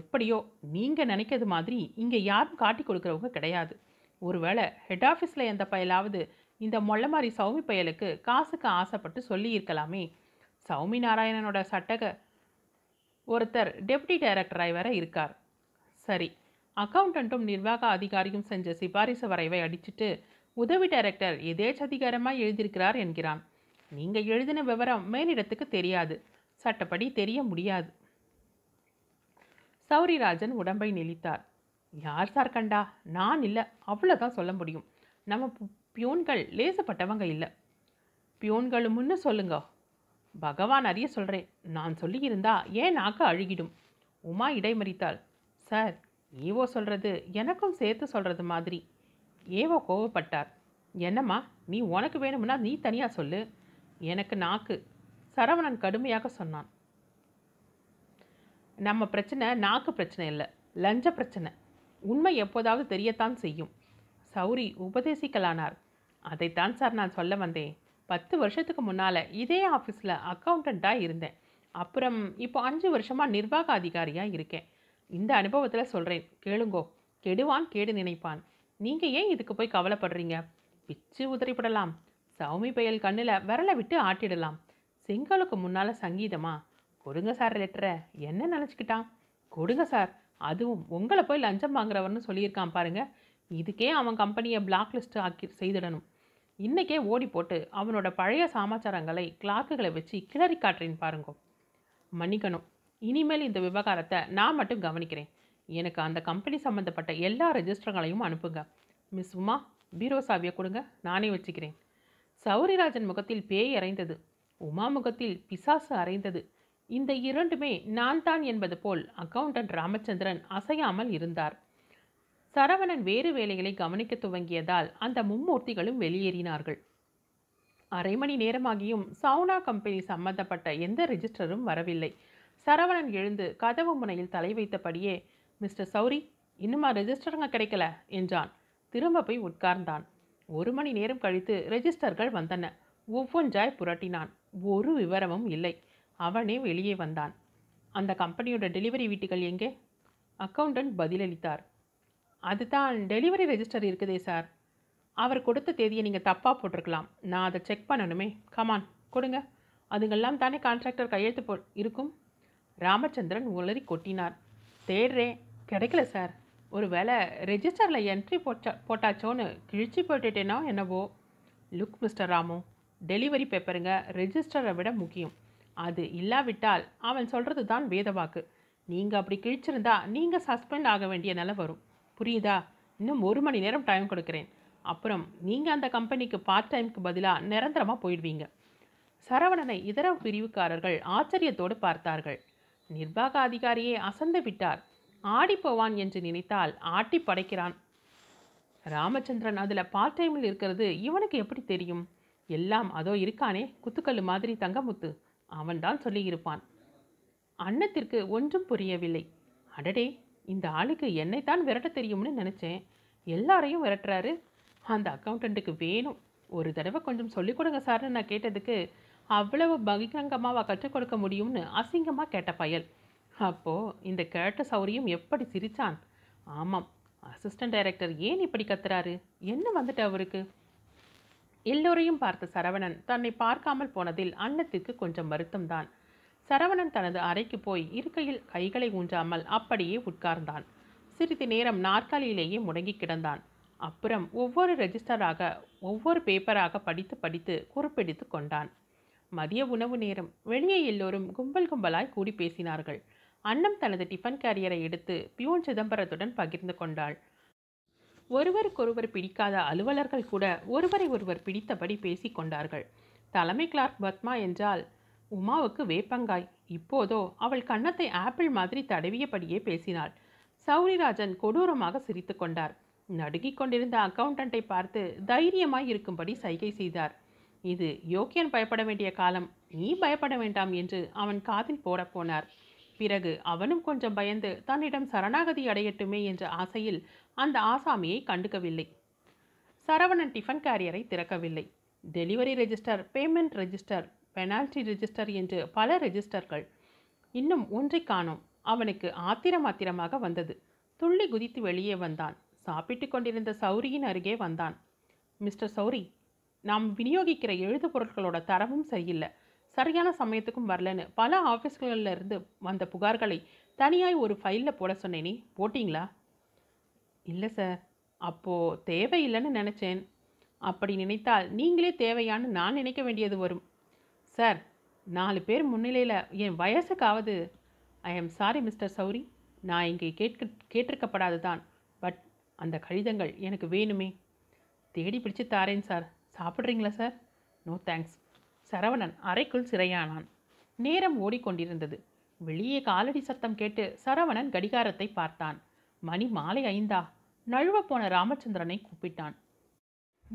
எப்படியோ நீங்கள் நினைக்கிறது மாதிரி இங்கே யாரும் காட்டி கொடுக்குறவங்க கிடையாது. ஒருவேளை ஹெட் ஆஃபீஸில் எந்த பயலாவது இந்த மொள்ளை மாதிரி சௌமி பயலுக்கு காசுக்கு ஆசைப்பட்டு சொல்லியிருக்கலாமே. சௌமி நாராயணனோட சட்டக ஒருத்தர் டெப்டி டைரக்டராய் வர இருக்கார். சரி, அக்கௌண்டன்ட்டும் நிர்வாக அதிகாரியும் செஞ்ச சிபாரிசு வரைவை அடிச்சுட்டு உதவி டைரக்டர் எதேச்சதிகாரமாக எழுதியிருக்கிறார் என்கிறான். நீங்கள் எழுதின விவரம் மேலிடத்துக்கு தெரியாது, சட்டப்படி தெரிய முடியாது. சௌரிராஜன் உடம்பை நெளித்தார். யார் சார் கண்டா? நான் இல்லை, அவ்வளோதான் சொல்ல முடியும். நம்ம பியூன்கள் லேசப்பட்டவங்க இல்லை. பியூன்களும் முன்னு சொல்லுங்க. பகவான் அறிய சொல்கிறேன், நான் சொல்லியிருந்தா ஏன் நாக்கு அழுகிடும். உமா இடைமறித்தாள். சார், ஏவோ சொல்கிறது எனக்கும் சேர்த்து சொல்கிறது மாதிரி. ஏவோ கோவப்பட்டார். என்னம்மா, நீ உனக்கு வேணும்னா நீ தனியாக சொல்லு, எனக்கு நாக்கு. சரவணன் கடுமையாக சொன்னான். நம்ம பிரச்சனை நாக்கு பிரச்சனை இல்லை, லஞ்ச பிரச்சனை. உண்மை எப்போதாவது தெரியத்தான் செய்யும். சௌரி உபதேசிக்கலானார். அதைத்தான் சார் நான் சொல்ல வந்தேன். பத்து வருஷத்துக்கு முன்னால் இதே ஆஃபீஸில் அக்கௌண்டண்ட்டாக இருந்தேன். அப்புறம் இப்போ அஞ்சு வருஷமாக நிர்வாக அதிகாரியாக இருக்கேன். இந்த அனுபவத்தில் சொல்கிறேன், கேளுங்கோ. கெடுவான் கேடு நினைப்பான். நீங்கள் ஏன் இதுக்கு போய் கவலைப்படுறீங்க? பிச்சு உதறிப்படலாம், சௌமி பயல் கண்ணில் விரலை விட்டு ஆட்டிடலாம். செங்கலுக்கு முன்னால் சங்கீதமா? கொடுங்க சார் லெட்டரை. என்ன நினச்சிக்கிட்டான்? கொடுங்க சார், அதுவும் உங்களை போய் லஞ்சம் வாங்குறவர்னு சொல்லியிருக்கான் பாருங்க. இதுக்கே அவன் கம்பெனியை பிளாக் லிஸ்ட் ஆக்கி செய்திடணும். இன்றைக்கே ஓடி போட்டு அவனோட பழைய சமாச்சாரங்களை கிளாக்குகளை வச்சு கிளறி காட்டுறேன்னு பாருங்கோ. மன்னிக்கணும், இனிமேல் இந்த விவகாரத்தை நான் மட்டும் கவனிக்கிறேன். எனக்கு அந்த கம்பெனி சம்மந்தப்பட்ட எல்லா ரெஜிஸ்டர்களையும் அனுப்புங்க. மிஸ் உமா, பீரோ சாவியை கொடுங்க, நானே வச்சுக்கிறேன். சௌரிராஜன் முகத்தில் பேய் அரைந்தது, உமா முகத்தில் பிசாசு அரைந்தது. இந்த இரண்டுமே நான் தான் என்பது போல் அக்கவுண்டன்ட் ராமச்சந்திரன் அசையாமல் இருந்தார். சரவணன் வேறு வேலைகளை கவனிக்க துவங்கியதால் அந்த மும்மூர்த்திகளும் வெளியேறினார்கள். அரை மணி நேரமாகியும் சவுனா கம்பெனி சம்பந்தப்பட்ட எந்த ரெஜிஸ்டரும் வரவில்லை. சரவணன் எழுந்து கதவு முனையில் தலை வைத்தபடியே, மிஸ்டர் சௌரி, இன்னுமா ரெஜிஸ்டருங்க கிடைக்கல என்றான். திரும்ப போய் உட்கார்ந்தான். ஒரு மணி நேரம் கழித்து ரெஜிஸ்டர்கள் வந்தன. ஒவ்வொன்றாய் புரட்டினான். ஒரு விவரமும் இல்லை. அவனே வெளியே வந்தான். அந்த கம்பெனியோட டெலிவரி வீட்டுகள் எங்கே? அக்கவுண்டன்ட் பதிலளித்தார். அதுதான் டெலிவரி ரெஜிஸ்டர் இருக்குதே சார், அவர் கொடுத்த தேதியை நீங்கள் தப்பாக போட்டிருக்கலாம். நான் அதை செக் பண்ணணுமே. கமான் கொடுங்க. அதுங்கெல்லாம் தானே கான்ட்ராக்டர் கையெழுத்து போ இருக்கும். ராமச்சந்திரன் உளறி கொட்டினார். தேடுறேன், கிடைக்கல சார். ஒரு வேளை ரெஜிஸ்டரில் என்ட்ரி போட்டா போட்டாச்சோன்னு கிழிச்சி போட்டுட்டேன்னா என்னவோ. லுக் மிஸ்டர் ராமு, டெலிவரி பேப்பருங்க ரெஜிஸ்டரை விட முக்கியம். அது இல்லாவிட்டால் அவன் சொல்கிறது தான் வேதவாக்கு. நீங்கள் அப்படி கிழிச்சிருந்தா நீங்கள் சஸ்பெண்ட் ஆக வேண்டிய நிலை வரும். புரியுதா? இன்னும் ஒரு மணி நேரம் டைம் கொடுக்குறேன். அப்புறம் நீங்கள் அந்த கம்பெனிக்கு பார்ட் டைமுக்கு பதிலாக நிரந்தரமாக போயிடுவீங்க. சரவணனை இதர பிரிவுக்காரர்கள் ஆச்சரியத்தோடு பார்த்தார்கள். நிர்வாக அதிகாரியே அசந்து விட்டார். ஆடிப்போவான் என்று நினைத்தால் ஆட்டி படைக்கிறான். ராமச்சந்திரன் அதில் பார்ட் டைமில் இருக்கிறது இவனுக்கு எப்படி தெரியும்? எல்லாம் அதோ இருக்கானே குத்துக்கல் மாதிரி தங்கமுத்து, அவன்தான் சொல்லியிருப்பான். அன்னத்திற்கு ஒன்றும் புரியவில்லை. அடடே, இந்த ஆளுக்கு என்னைத்தான் விரட்ட தெரியும்னு நினச்சேன். எல்லாரையும் விரட்டுறாரு. அந்த அக்கௌண்டண்ட்டுக்கு வேணும். ஒரு தடவை கொஞ்சம் சொல்லிக் கொடுங்க சார்னு நான் கேட்டதுக்கு அவ்வளவு பகிரங்கமாக கற்றுக் கொடுக்க முடியும்னு அசிங்கமாக கேட்ட பயல். அப்போது இந்த கேட்ட சௌரியம் எப்படி சிரித்தான். ஆமாம், அசிஸ்டன்ட் டைரக்டர் ஏன் இப்படி கத்துறாரு? என்ன வந்துட்டு அவருக்கு? எல்லோரையும் பார்த்த சரவணன் தன்னை பார்க்காமல் போனதில் அன்னத்திற்கு கொஞ்சம் வருத்தம்தான். சரவணன் தனது அறைக்கு போய் இருக்கையில் கைகளை ஊன்றாமல் அப்படியே உட்கார்ந்தான். சிறிது நேரம் நாற்காலியிலேயே முடங்கி கிடந்தான். அப்புறம் ஒவ்வொரு ரெஜிஸ்டராக ஒவ்வொரு பேப்பராக படித்து படித்து குறிப்பெடுத்து கொண்டான். மதிய உணவு நேரம். வெளியே எல்லோரும் கும்பல் கும்பலாய் கூடி பேசினார்கள். அன்னம் தனது டிஃபன் கேரியரை எடுத்து பியூன் சிதம்பரத்துடன் பகிர்ந்து கொண்டாள். ஒருவருக்கொருவர் பிடிக்காத அலுவலர்கள் கூட ஒருவரை ஒருவர் பிடித்தபடி பேசி கொண்டார்கள். தலைமை கிளார்க் பத்மா என்றால் உமாவுக்கு வேப்பங்காய். இப்போதோ அவள் கன்னத்தை ஆப்பிள் மாதிரி தடவியபடியே பேசினாள். சௌரிராஜன் கொடூரமாக சிரித்து கொண்டார். நடுங்கிக் கொண்டிருந்த அக்கவுண்டண்ட்டை பார்த்து தைரியமாய் இருக்கும்படி சைகை செய்தார். இது யோக்கியன் பயப்பட வேண்டிய காலம், நீ பயப்பட வேண்டாம் என்று அவன் காதில் போடப்போனார். பிறகு அவனும் கொஞ்சம் பயந்து தன்னிடம் சரணாகதி அடையட்டுமே என்ற ஆசையில் அந்த ஆசாமியை கண்டுக்கவில்லை. சரவணன் டிஃபன் கேரியரை திறக்கவில்லை. Delivery register, payment register, penalty register என்று பல ரெஜிஸ்டர்கள். இன்னும் ஒன்றை காணோம். அவனுக்கு ஆத்திரம் ஆத்திரமாக வந்தது. துள்ளி குதித்து வெளியே வந்தான். சாப்பிட்டு கொண்டிருந்த சௌரியின் அருகே வந்தான். மிஸ்டர் சௌரி, நாம் விநியோகிக்கிற எழுது பொருட்களோட தரமும் சரியில்லை, சரியான சமயத்துக்கும் வரலன்னு பல ஆஃபீஸ்களிலிருந்து வந்த புகார்களை தனியாய் ஒரு ஃபைலில் போட சொன்னேனே, போட்டிங்களா? இல்லை சார். அப்போது தேவையில்லைன்னு நினச்சேன். அப்படி நினைத்தால் நீங்களே தேவையான்னு நான் நினைக்க வேண்டியது வரும் சார். நாலு பேர் முன்னிலையில் என் வயசுக்காவது. I am sorry mister Sowri, நான் இங்கே கேட்க கேட்டிருக்கப்படாது தான். பட் அந்த கடிதங்கள் எனக்கு வேணுமே. தேடி பிடிச்சி தாரேன் சார். சாப்பிட்றீங்களா சார்? No thanks. சரவணன் அறைக்குள் சிறையானான். நேரம் ஓடிக்கொண்டிருந்தது. வெளியே காலடி சத்தம் கேட்டு சரவணன் கடிகாரத்தை பார்த்தான். மணி மாலை ஐந்தா. நழுவ போன ராமச்சந்திரனை கூப்பிட்டான்.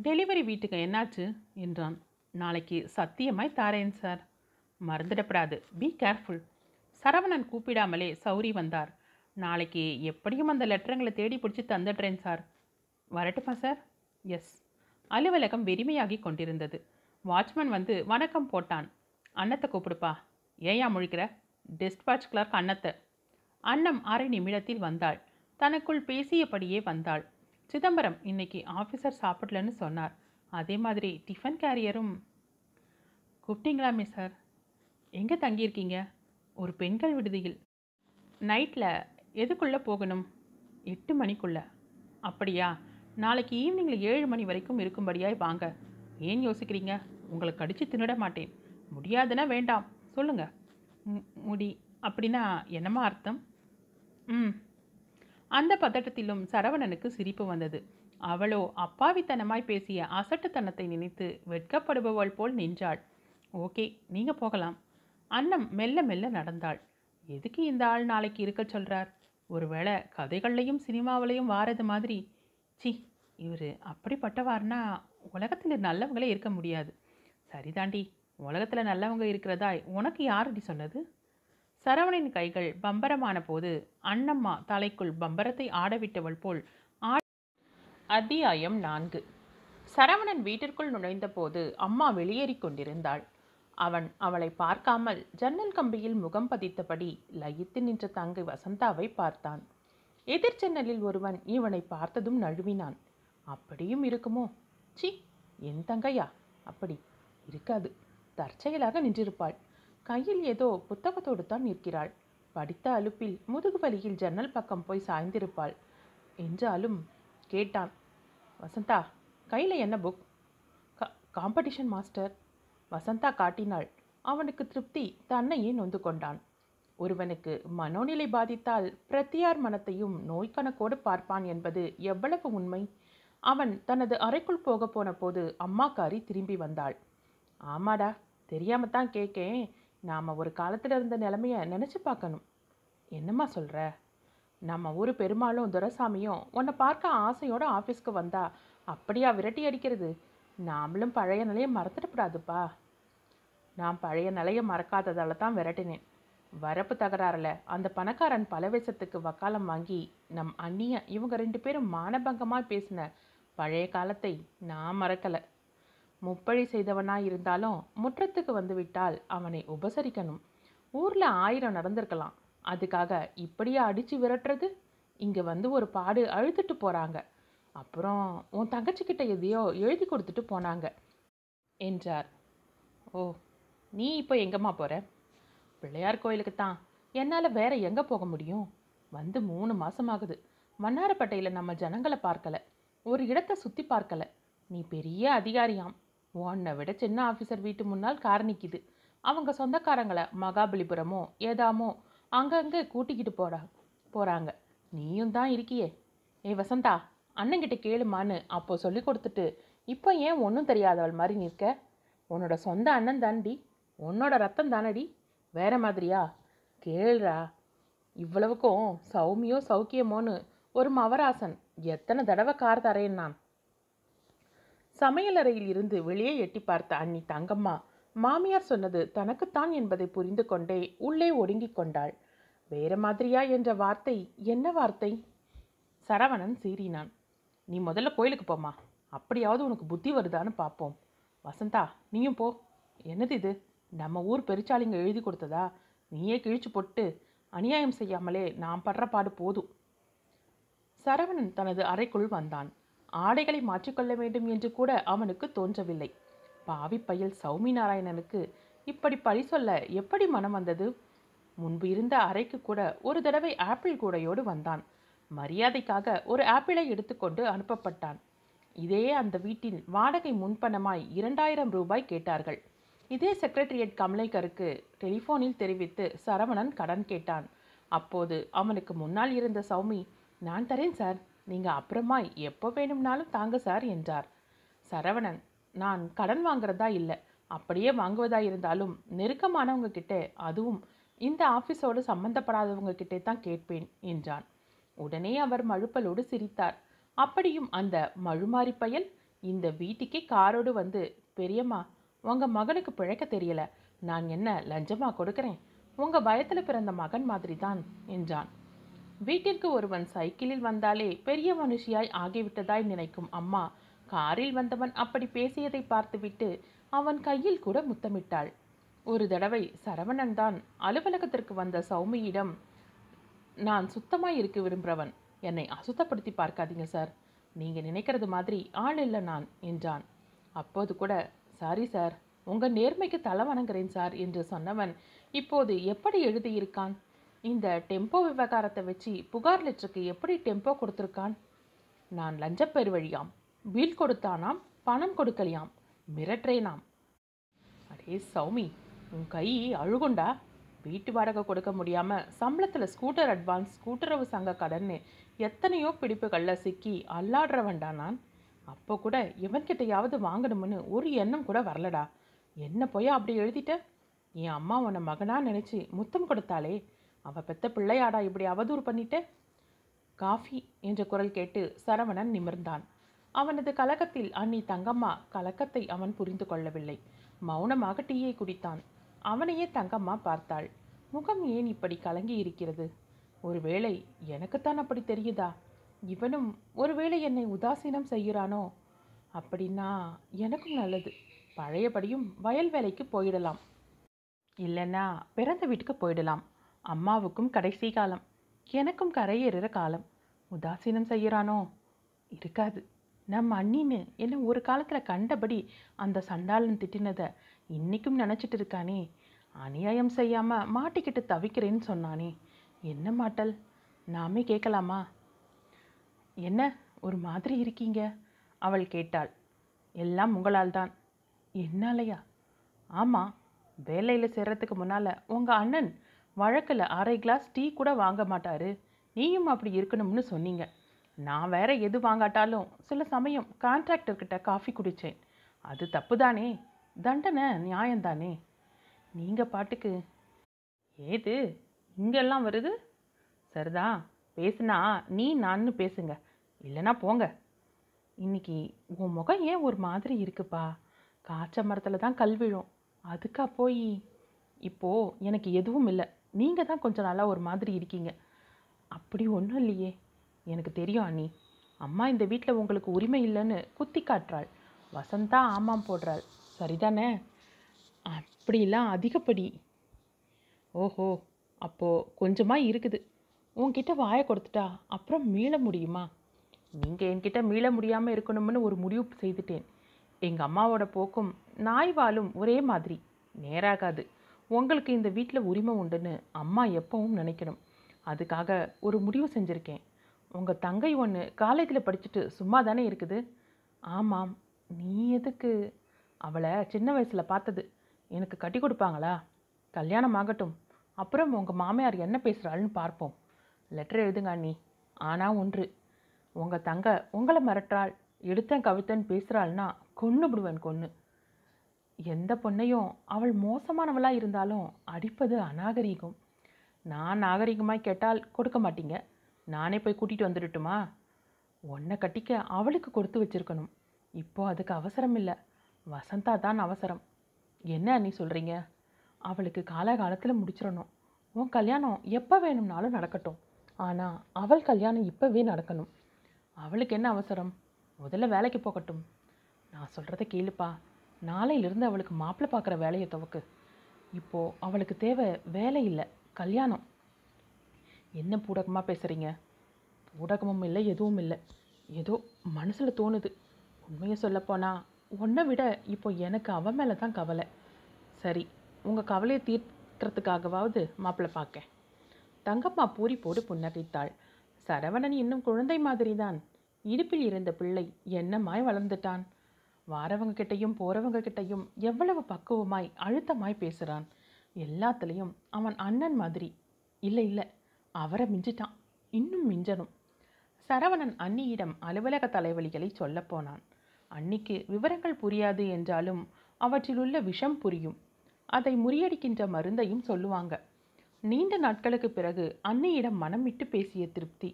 டெலிவரி வீட்டுக்கு என்னாச்சு என்றான். நாளைக்கு சத்தியமாய் தாரேன் சார். மறந்துடப்படாது, பி கேர்ஃபுல். சரவணன் கூப்பிடாமலே சௌரி வந்தார். நாளைக்கு எப்படியும் அந்த லெட்டருங்களை தேடி பிடிச்சி தந்துடுறேன் சார். வரட்டுமா சார்? எஸ். அலுவலகம் வெறுமையாகி கொண்டிருந்தது. வாட்ச்மேன் வந்து வணக்கம் போட்டான். அன்னத்தை கூப்பிடுப்பா. ஏயா முழிக்கிற? டிஸ்பாட்ச் கிளார்க் அன்னத்தை. அன்னம் அரை நிமிடத்தில் வந்தாள். தனக்குள் பேசியபடியே வந்தாள். சிதம்பரம் இன்னைக்கு ஆஃபீஸர் சாப்பிடலன்னு சொன்னார். அதே மாதிரி டிஃபன் கேரியரும். கூப்பிட்டீங்களாமே சார்? எங்கே தங்கியிருக்கீங்க? ஒரு பெண்கள் விடுதியில். நைட்டில் எதுக்குள்ளே போகணும்? எட்டு மணிக்குள்ளே? அப்படியா? நாளைக்கு ஈவினிங்கில் ஏழு மணி வரைக்கும் இருக்கும்படியாய் வாங்க. ஏன் யோசிக்கிறீங்க? உங்களை கடித்து தின்னிட மாட்டேன். முடியாதுன்னா வேண்டாம், சொல்லுங்கள். முடி அப்படின்னா என்னமா அர்த்தம்? ம். அந்த பதட்டத்திலும் சரவணனுக்கு சிரிப்பு வந்தது. அவளோ அப்பாவித்தனமாய் பேசிய அசட்டுத்தனத்தை நினைத்து வெட்கப்படுபவள் போல் நின்றாள். ஓகே, நீங்கள் போகலாம். அன்னம் மெல்ல மெல்ல நடந்தாள். எதுக்கு இந்த ஆள் நாளைக்கு இருக்க சொல்கிறார்? ஒருவேளை கதைகள்லையும் சினிமாவிலையும் வாரது மாதிரி. சி, இவர் அப்படிப்பட்டவார்னா உலகத்தில் நல்லவங்களே இருக்க முடியாது. சரிதாண்டி, உலகத்தில் நல்லவங்க இருக்கிறதாய் உனக்கு யாரடி சொன்னது? சரவணின் கைகள் பம்பரமான போது அண்ணம்மா தலைக்குள் பம்பரத்தை ஆடவிட்டவள் போல். அத்தியாயம் நான்கு. சரவணன் வீட்டிற்குள் நுழைந்த போது அம்மா வெளியேறி கொண்டிருந்தாள். அவன் அவளை பார்க்காமல் ஜன்னல் கம்பியில் முகம் பதித்தபடி லயித்து நின்ற தங்கை வசந்தாவை பார்த்தான். எதிர் ஜன்னலில் ஒருவன் இவனை பார்த்ததும் நழுவினான். அப்படியும் இருக்குமோ? சி, என் தங்கையா? அப்படி இருக்காது, தற்செயலாக நின்றிருப்பாள். கையில் ஏதோ புத்தகத்தோடு தான் நிற்கிறாள். படித்த அலுப்பில் முதுகு வலியில் ஜன்னல் பக்கம் போய் சாய்ந்திருப்பாள். என்றாலும் கேட்டான், வசந்தா கையில் என்ன புக்? கா காம்படிஷன் மாஸ்டர். வசந்தா காட்டினாள். அவனுக்கு திருப்தி. தன்னையே நொந்து கொண்டான். ஒருவனுக்கு மனோநிலை பாதித்தால் பிரத்தியார் மனத்தையும் நோய்கணக்கோடு பார்ப்பான் என்பது எவ்வளவு உண்மை? அவன் தனது அறைக்குள் போக போன போது அம்மாக்காரி திரும்பி வந்தாள். ஆமாடா, தெரியாமத்தான் கேட்கேன். நாம் ஒரு காலத்தில் இருந்த நிலைமையை நினச்சி பார்க்கணும். என்னம்மா சொல்கிற? நம்ம ஊர் பெருமாளும் துரைசாமியும் உன்னை பார்க்க ஆசையோடு ஆஃபீஸ்க்கு வந்தா அப்படியா விரட்டி அடிக்கிறது? நாமளும் பழைய நிலையை மறந்துடக்கூடாதுப்பா. நான் பழைய நிலையை மறக்காததால் தான் விரட்டினேன். வரப்பு தகராறில் அந்த பணக்காரன் பலவேசத்துக்கு வக்காலம் வாங்கி நம் அண்ணியை இவங்க ரெண்டு பேரும் மானபங்கமாக பேசின பழைய காலத்தை நான் மறக்கலை. முப்பழி செய்தவனாக இருந்தாலும் முற்றத்துக்கு வந்துவிட்டால் அவனை உபசரிக்கணும். ஊரில் ஆயிரம் நடந்திருக்கலாம். அதுக்காக இப்படியே அடித்து விரட்டுறது? இங்கே வந்து ஒரு பாடு அழுதுட்டு போகிறாங்க. அப்புறம் உன் தங்கச்சிக்கிட்ட எதையோ எழுதி கொடுத்துட்டு போனாங்க என்றார். ஓ, நீ இப்போ எங்கேம்மா போகிற? பிள்ளையார் கோயிலுக்கு தான். என்னால் வேற எங்கே போக முடியும்? வந்து மூணு மாதமாகுது. மன்னாரப்பட்டையில் நம்ம ஜனங்களை பார்க்கலை. ஒரு இடத்த சுற்றி பார்க்கலை. நீ பெரிய அதிகாரியாம். உன்னை விட சின்ன ஆஃபீஸர் வீட்டு முன்னால் கார் நிற்கிது. அவங்க சொந்தக்காரங்களை மகாபலிபுரமோ ஏதாமோ அங்கங்கே கூட்டிக்கிட்டு போடா போகிறாங்க. நீயும் தான் இருக்கியே. ஏ வசந்தா, அண்ணங்கிட்ட கேளுமான்னு அப்போ சொல்லி கொடுத்துட்டு இப்போ ஏன் ஒன்றும் தெரியாதவள் மாதிரி நிற்க? உன்னோட சொந்த அண்ணன் தாண்டி, உன்னோட ரத்தம் தானடி. வேற மாதிரியா? கேளுடா. இவ்வளவுக்கும் சௌமியோ சௌக்கியமோன்னு ஒரு மவராசன் எத்தனை தடவை கார் தரேன் நான். சமையலறையில் இருந்து வெளியே எட்டி பார்த்த அண்ணி தங்கம்மா மாமியார் சொன்னது தனக்குத்தான் என்பதை புரிந்து கொண்டே உள்ளே ஒடுங்கிக் கொண்டாள். வேற மாதிரியா என்ற வார்த்தை என்ன வார்த்தை? சரவணன் சீறினான். நீ முதல்ல கோயிலுக்கு போமா, அப்படியாவது உனக்கு புத்தி வருதான்னு பார்ப்போம். வசந்தா, நீயும் போ. என்னது இது? நம்ம ஊர் பெருச்சாளிங்க எழுதி கொடுத்ததா? நீயே கிழிச்சு போட்டு அநியாயம் செய்யாமலே நாம் படுற பாடு போதும். சரவணன் தனது அறைக்குள் வந்தான். ஆடைகளை மாற்றிக்கொள்ள வேண்டும் என்று கூட அவனுக்கு தோன்றவில்லை. பாவி பயல் சௌமி நாராயணனுக்கு இப்படி பழி சொல்ல எப்படி மனம் வந்தது? முன்பு இருந்த அறைக்கு கூட ஒரு தடவை ஆப்பிள் கூடையோடு வந்தான். மரியாதைக்காக ஒரு ஆப்பிளை எடுத்துக்கொண்டு அனுப்பப்பட்டான். இதே அந்த வீட்டில் வாடகை முன்பணமாய் இரண்டாயிரம் ரூபாய் கேட்டார்கள். இதே செக்ரட்டரியேட் கமலைக்கருக்கு டெலிஃபோனில் தெரிவித்து சரவணன் கடன் கேட்டான். அப்போது அவனுக்கு முன்னால் இருந்த சௌமி, நான் தரேன் சார், நீங்கள் அப்புறமா எப்போ வேணும்னாலும் தாங்க சார் என்றார். சரவணன், நான் கடன் வாங்குறதா இல்லை, அப்படியே வாங்குவதா இருந்தாலும் நெருக்கமானவங்க கிட்டே, அதுவும் இந்த ஆஃபீஸோடு சம்மந்தப்படாதவங்க கிட்டே தான் கேட்பேன் என்றான். உடனே அவர் மழுப்பலோடு சிரித்தார். அப்படியும் அந்த மழுமாறி பயல் இந்த வீட்டுக்கே காரோடு வந்து, பெரியம்மா உங்கள் மகனுக்கு பிழைக்க தெரியலை, நான் என்ன லஞ்சமாக கொடுக்குறேன், உங்கள் வயத்தில் பிறந்த மகன் மாதிரி தான் என்றான். வீட்டிற்கு ஒருவன் சைக்கிளில் வந்தாலே பெரிய மனுஷியாய் ஆகிவிட்டதாய் நினைக்கும் அம்மா காரில் வந்தவன் அப்படி பேசியதை பார்த்துவிட்டு அவன் கையில் கூட முத்தமிட்டாள். ஒரு தடவை சரவணன் தான் அலுவலகத்திற்கு வந்த சௌமியிடம், நான் சுத்தமாக இருக்க விரும்புகிறவன், என்னை அசுத்தப்படுத்தி பார்க்காதீங்க சார், நீங்கள் நினைக்கிறது மாதிரி ஆள் இல்லை நான் என்றான். அப்போது கூட, சாரி சார், உங்கள் நேர்மைக்கு தலை வணங்குறேன் சார் என்று சொன்னவன் இப்போது எப்படி எழுதியிருக்கான்? இந்த டெம்போ விவகாரத்தை வச்சு புகார் லெட்டருக்கு எப்படி டெம்போ கொடுத்துருக்கான்? நான் லஞ்சப்பேர் வழியாம், வீல் கொடுத்தானாம், பணம் கொடுக்கலையாம், மிரட்டுறேனாம். அடே சௌமி, உன் கை அழுகுண்டா? வீட்டு வாடகை கொடுக்க முடியாமல் சம்பளத்தில் ஸ்கூட்டர் அட்வான்ஸ், கூட்டுறவு சங்க கடன்னு எத்தனையோ பிடிப்புகளில் சிக்கி அல்லாடுறவன்டா நான். அப்போ கூட இவன்கிட்டையாவது வாங்கணும்னு ஒரு எண்ணம் கூட வரலடா. என்ன போய் அப்படி எழுதிட்ட? என் அம்மா உன்னை மகனாக நினச்சி முத்தம் கொடுத்தாலே, அவள் பெத்த பிள்ளையாடா இப்படி அவதூறு பண்ணிட்ட? காஃபி என்ற குரல் கேட்டு சரவணன் நிமிர்ந்தான். அவனது கலக்கத்தில் அண்ணி தங்கம்மா கலக்கத்தை அவன் புரிந்து கொள்ளவில்லை. மௌனமாக டீயை குடித்தான். அவனையே தங்கம்மா பார்த்தாள். முகம் ஏன் இப்படி கலங்கி இருக்கிறது? ஒருவேளை எனக்குத்தான் அப்படி தெரியுதா? இவனும் ஒருவேளை என்னை உதாசீனம் செய்கிறானோ? அப்படின்னா எனக்கும் நல்லது, பழையபடியும் வயல் வேலைக்கு போயிடலாம், இல்லைன்னா பிறந்த வீட்டுக்கு போயிடலாம். அம்மாவுக்கும் கடைசி காலம், எனக்கும் கரையேறுற காலம். உதாசீனம் செய்கிறானோ? இருக்காது, நம்ம அண்ணின்னு என்ன ஒரு காலத்தில் கண்டபடி அந்த சண்டாளன் திட்டினதை இன்றைக்கும் நினச்சிட்டு இருக்கானே. அநியாயம் செய்யாமல் மாட்டிக்கிட்டு தவிக்கிறேன்னு சொன்னானே, என்ன மாட்டல்? நாமே கேட்கலாமா? என்ன ஒரு மாதிரி இருக்கீங்க? அவள் கேட்டாள். எல்லாம் உங்களால் தான். என்னாலையா? ஆமாம், வேலையில் சேர்றதுக்கு முன்னால் உங்கள் அண்ணன் வழக்கில் அரை கிளாஸ் டீ கூட வாங்க மாட்டார், நீயும் அப்படி இருக்கணும்னு சொன்னீங்க. நான் வேற எது வாங்காட்டாலும் சில சமயம் கான்ட்ராக்டர்கிட்ட காஃபி குடித்தேன். அது தப்பு தானே? தண்டனை நியாயந்தானே? நீங்கள் பாட்டுக்கு ஏது இங்கெல்லாம் வருது? சரிதான், பேசுனா நீ நான்னு பேசுங்க, இல்லைனா போங்க. இன்னைக்கு உன் முகம் ஏன் ஒரு மாதிரி இருக்குப்பா? காய்ச்ச மரத்தில் தான் கல் விழும், அதுக்கா போய்? இப்போது எனக்கு எதுவும் இல்லை, நீங்கள் தான் கொஞ்சம் நாளாக ஒரு மாதிரி இருக்கீங்க. அப்படி ஒன்றும் இல்லையே, எனக்கு தெரியும் அண்ணி. அம்மா இந்த வீட்டில் உங்களுக்கு உரிமை இல்லைன்னு குத்தி காட்டுறாள். வசந்தா ஆமாம் போடுறாள், சரிதானே? அப்படிலாம் அதிகப்படி? ஓஹோ, அப்போது கொஞ்சமாக இருக்குது. உங்ககிட்ட வாயை கொடுத்துட்டா அப்புறம் மீள முடியுமா? நீங்கள் என்கிட்ட மீள முடியாமல் இருக்கணும்னு ஒரு முடிவு செய்துட்டேன். எங்கள் அம்மாவோட போக்கும் நாய்வாலும் ஒரே மாதிரி, நேராகாது. உங்களுக்கு இந்த வீட்டில் உரிமை உண்டுன்னு அம்மா எப்பவும் நினைக்கணும். அதுக்காக ஒரு முடிவு செஞ்சுருக்கேன். உங்கள் தங்கை ஒன்று காலேஜில் படிச்சுட்டு சும்மா தானே இருக்குது? ஆமாம். நீ எதுக்கு? அவளை சின்ன வயசில் பார்த்தது. எனக்கு கட்டி கொடுப்பாங்களா? கல்யாணம் ஆகட்டும், அப்புறம் உங்கள் மாமியார் என்ன பேசுகிறாள்னு பார்ப்போம். லெட்டர் எழுதுங்க அண்ணி. ஆனால் ஒன்று, உங்கள் தங்க உங்களை மிரட்டுறாள், எடுத்தேன் கவித்தேன்னு பேசுகிறாள்னா கொன்னுடுவேன், கொன்று. எந்த பொண்ணையும் அவள் மோசமானவளாக இருந்தாலும் அடிப்பது அநாகரீகம். நான் நாகரீகமாக கேட்டால் கொடுக்க மாட்டீங்க. நானே போய் கூட்டிகிட்டு வந்துடட்டுமா? உன்னை கட்டிக்க அவளுக்கு கொடுத்து வச்சுருக்கணும். இப்போது அதுக்கு அவசரம் இல்லை, வசந்தா தான் அவசரம். என்ன நீ சொல்கிறீங்க? அவளுக்கு காலகாலத்தில் முடிச்சிடணும். உன் கல்யாணம் எப்போ வேணும்னாலும் நடக்கட்டும், ஆனால் அவள் கல்யாணம் இப்போவே நடக்கணும். அவளுக்கு என்ன அவசரம்? முதல்ல வேலைக்கு போகட்டும். நான் சொல்கிறத கேளுப்பா, நாளையிலிருந்து அவளுக்கு மாப்பிள்ளை பார்க்குற வேலையை துவக்கு. இப்போது அவளுக்கு தேவை வேலை இல்லை, கல்யாணம். என்ன பூடகமாக பேசுகிறீங்க? பூடகமும் இல்லை, எதுவும் இல்லை, ஏதோ மனசில் தோணுது. உண்மையை சொல்லப்போனால் உன்னை விட இப்போ எனக்கு அவன் மேலே தான் கவலை. சரி, உங்கள் கவலையை தீர்க்கிறதுக்காகவாவது மாப்பிள்ளை பார்க்க. தங்கம்மா பூரி போடு புன்னகைத்தாள். சரவணன் இன்னும் குழந்தை மாதிரி தான். இடுப்பில் இருந்த பிள்ளை என்னமாய் வளர்ந்துட்டான். வாரவங்கக்கிட்டையும் போகிறவங்கக்கிட்டையும் எவ்வளவு பக்குவமாய் அழுத்தமாய் பேசுகிறான். எல்லாத்துலேயும் அவன் அண்ணன் மாதிரி. இல்லை இல்லை, அவரை மிஞ்சிட்டான், இன்னும் மிஞ்சனும். சரவணன் அண்ணியிடம் அலுவலக தலைவலிகளை சொல்லப்போனான். அன்னிக்கு விவரங்கள் புரியாது என்றாலும் அவற்றிலுள்ள விஷம் புரியும். அதை முறியடிக்கின்ற மருந்தையும் சொல்லுவாங்க. நீண்ட நாட்களுக்கு பிறகு அன்னியிடம் மனம் விட்டு பேசிய திருப்தி,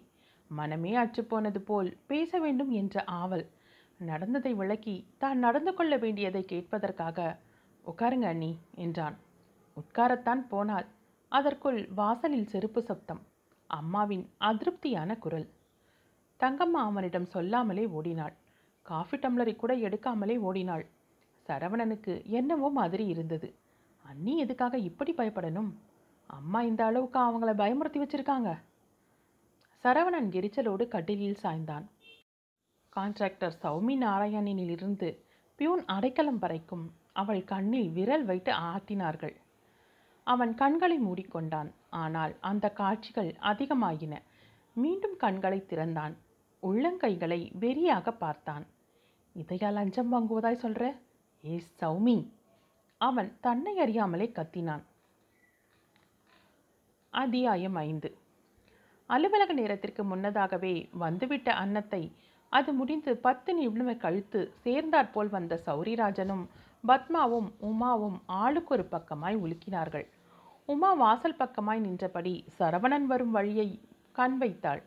மனமே அற்றுப்போனது போல் பேச வேண்டும் என்ற ஆவல், நடந்ததை விளக்கி தான் நடந்து கொள்ள வேண்டியதை கேட்பதற்காக உட்காருங்க அண்ணி என்றான். உட்காரத்தான் போனால் அதற்குள் வாசலில் செருப்பு சப்தம், அம்மாவின் அதிருப்தியான குரல். தங்கம்மா அவனிடம் சொல்லாமலே ஓடினாள். காஃபி டம்ளரை கூட எடுக்காமலே ஓடினாள். சரவணனுக்கு என்னவோ மாதிரி இருந்தது. அண்ணி எதுக்காக இப்படி பயப்படணும்? அம்மா இந்த அளவுக்கு அவங்கள பயமுறுத்தி வச்சிருக்காங்க. சரவணன் எரிச்சலோடு கட்டிலில் சாய்ந்தான். கான்ட்ராக்டர் சௌமி நாராயணனிலிருந்து பியூன் அடைக்கலம் பறைக்கும் அவள் கண்ணில் விரல் வைத்து ஆட்டினார்கள். அவன் கண்களை மூடிக்கொண்டான். ஆனால் அந்த காட்சிகள் அதிகமாகின. மீண்டும் கண்களை திறந்தான். உள்ளங்கைகளை வெறியாக பார்த்தான். இதையா லஞ்சம் வாங்குவதாய் சொல்ற? ஏ சௌமி, அவன் தன்னை அறியாமலே கத்தினான். அத்தியாயம் ஐந்து. அலுவலக நேரத்திற்கு முன்னதாகவே வந்துவிட்ட அன்னத்தை அது முடிந்து பத்து நிமிடமே கழித்து சேர்ந்தாற்போல் வந்த சௌரிராஜனும் பத்மாவும் உமாவும் ஆளுக்கு ஒரு பக்கமாய் உலுக்கினார்கள். உமா வாசல் பக்கமாய் நின்றபடி சரவணன் வரும் வழியை கண் வைத்தாள்.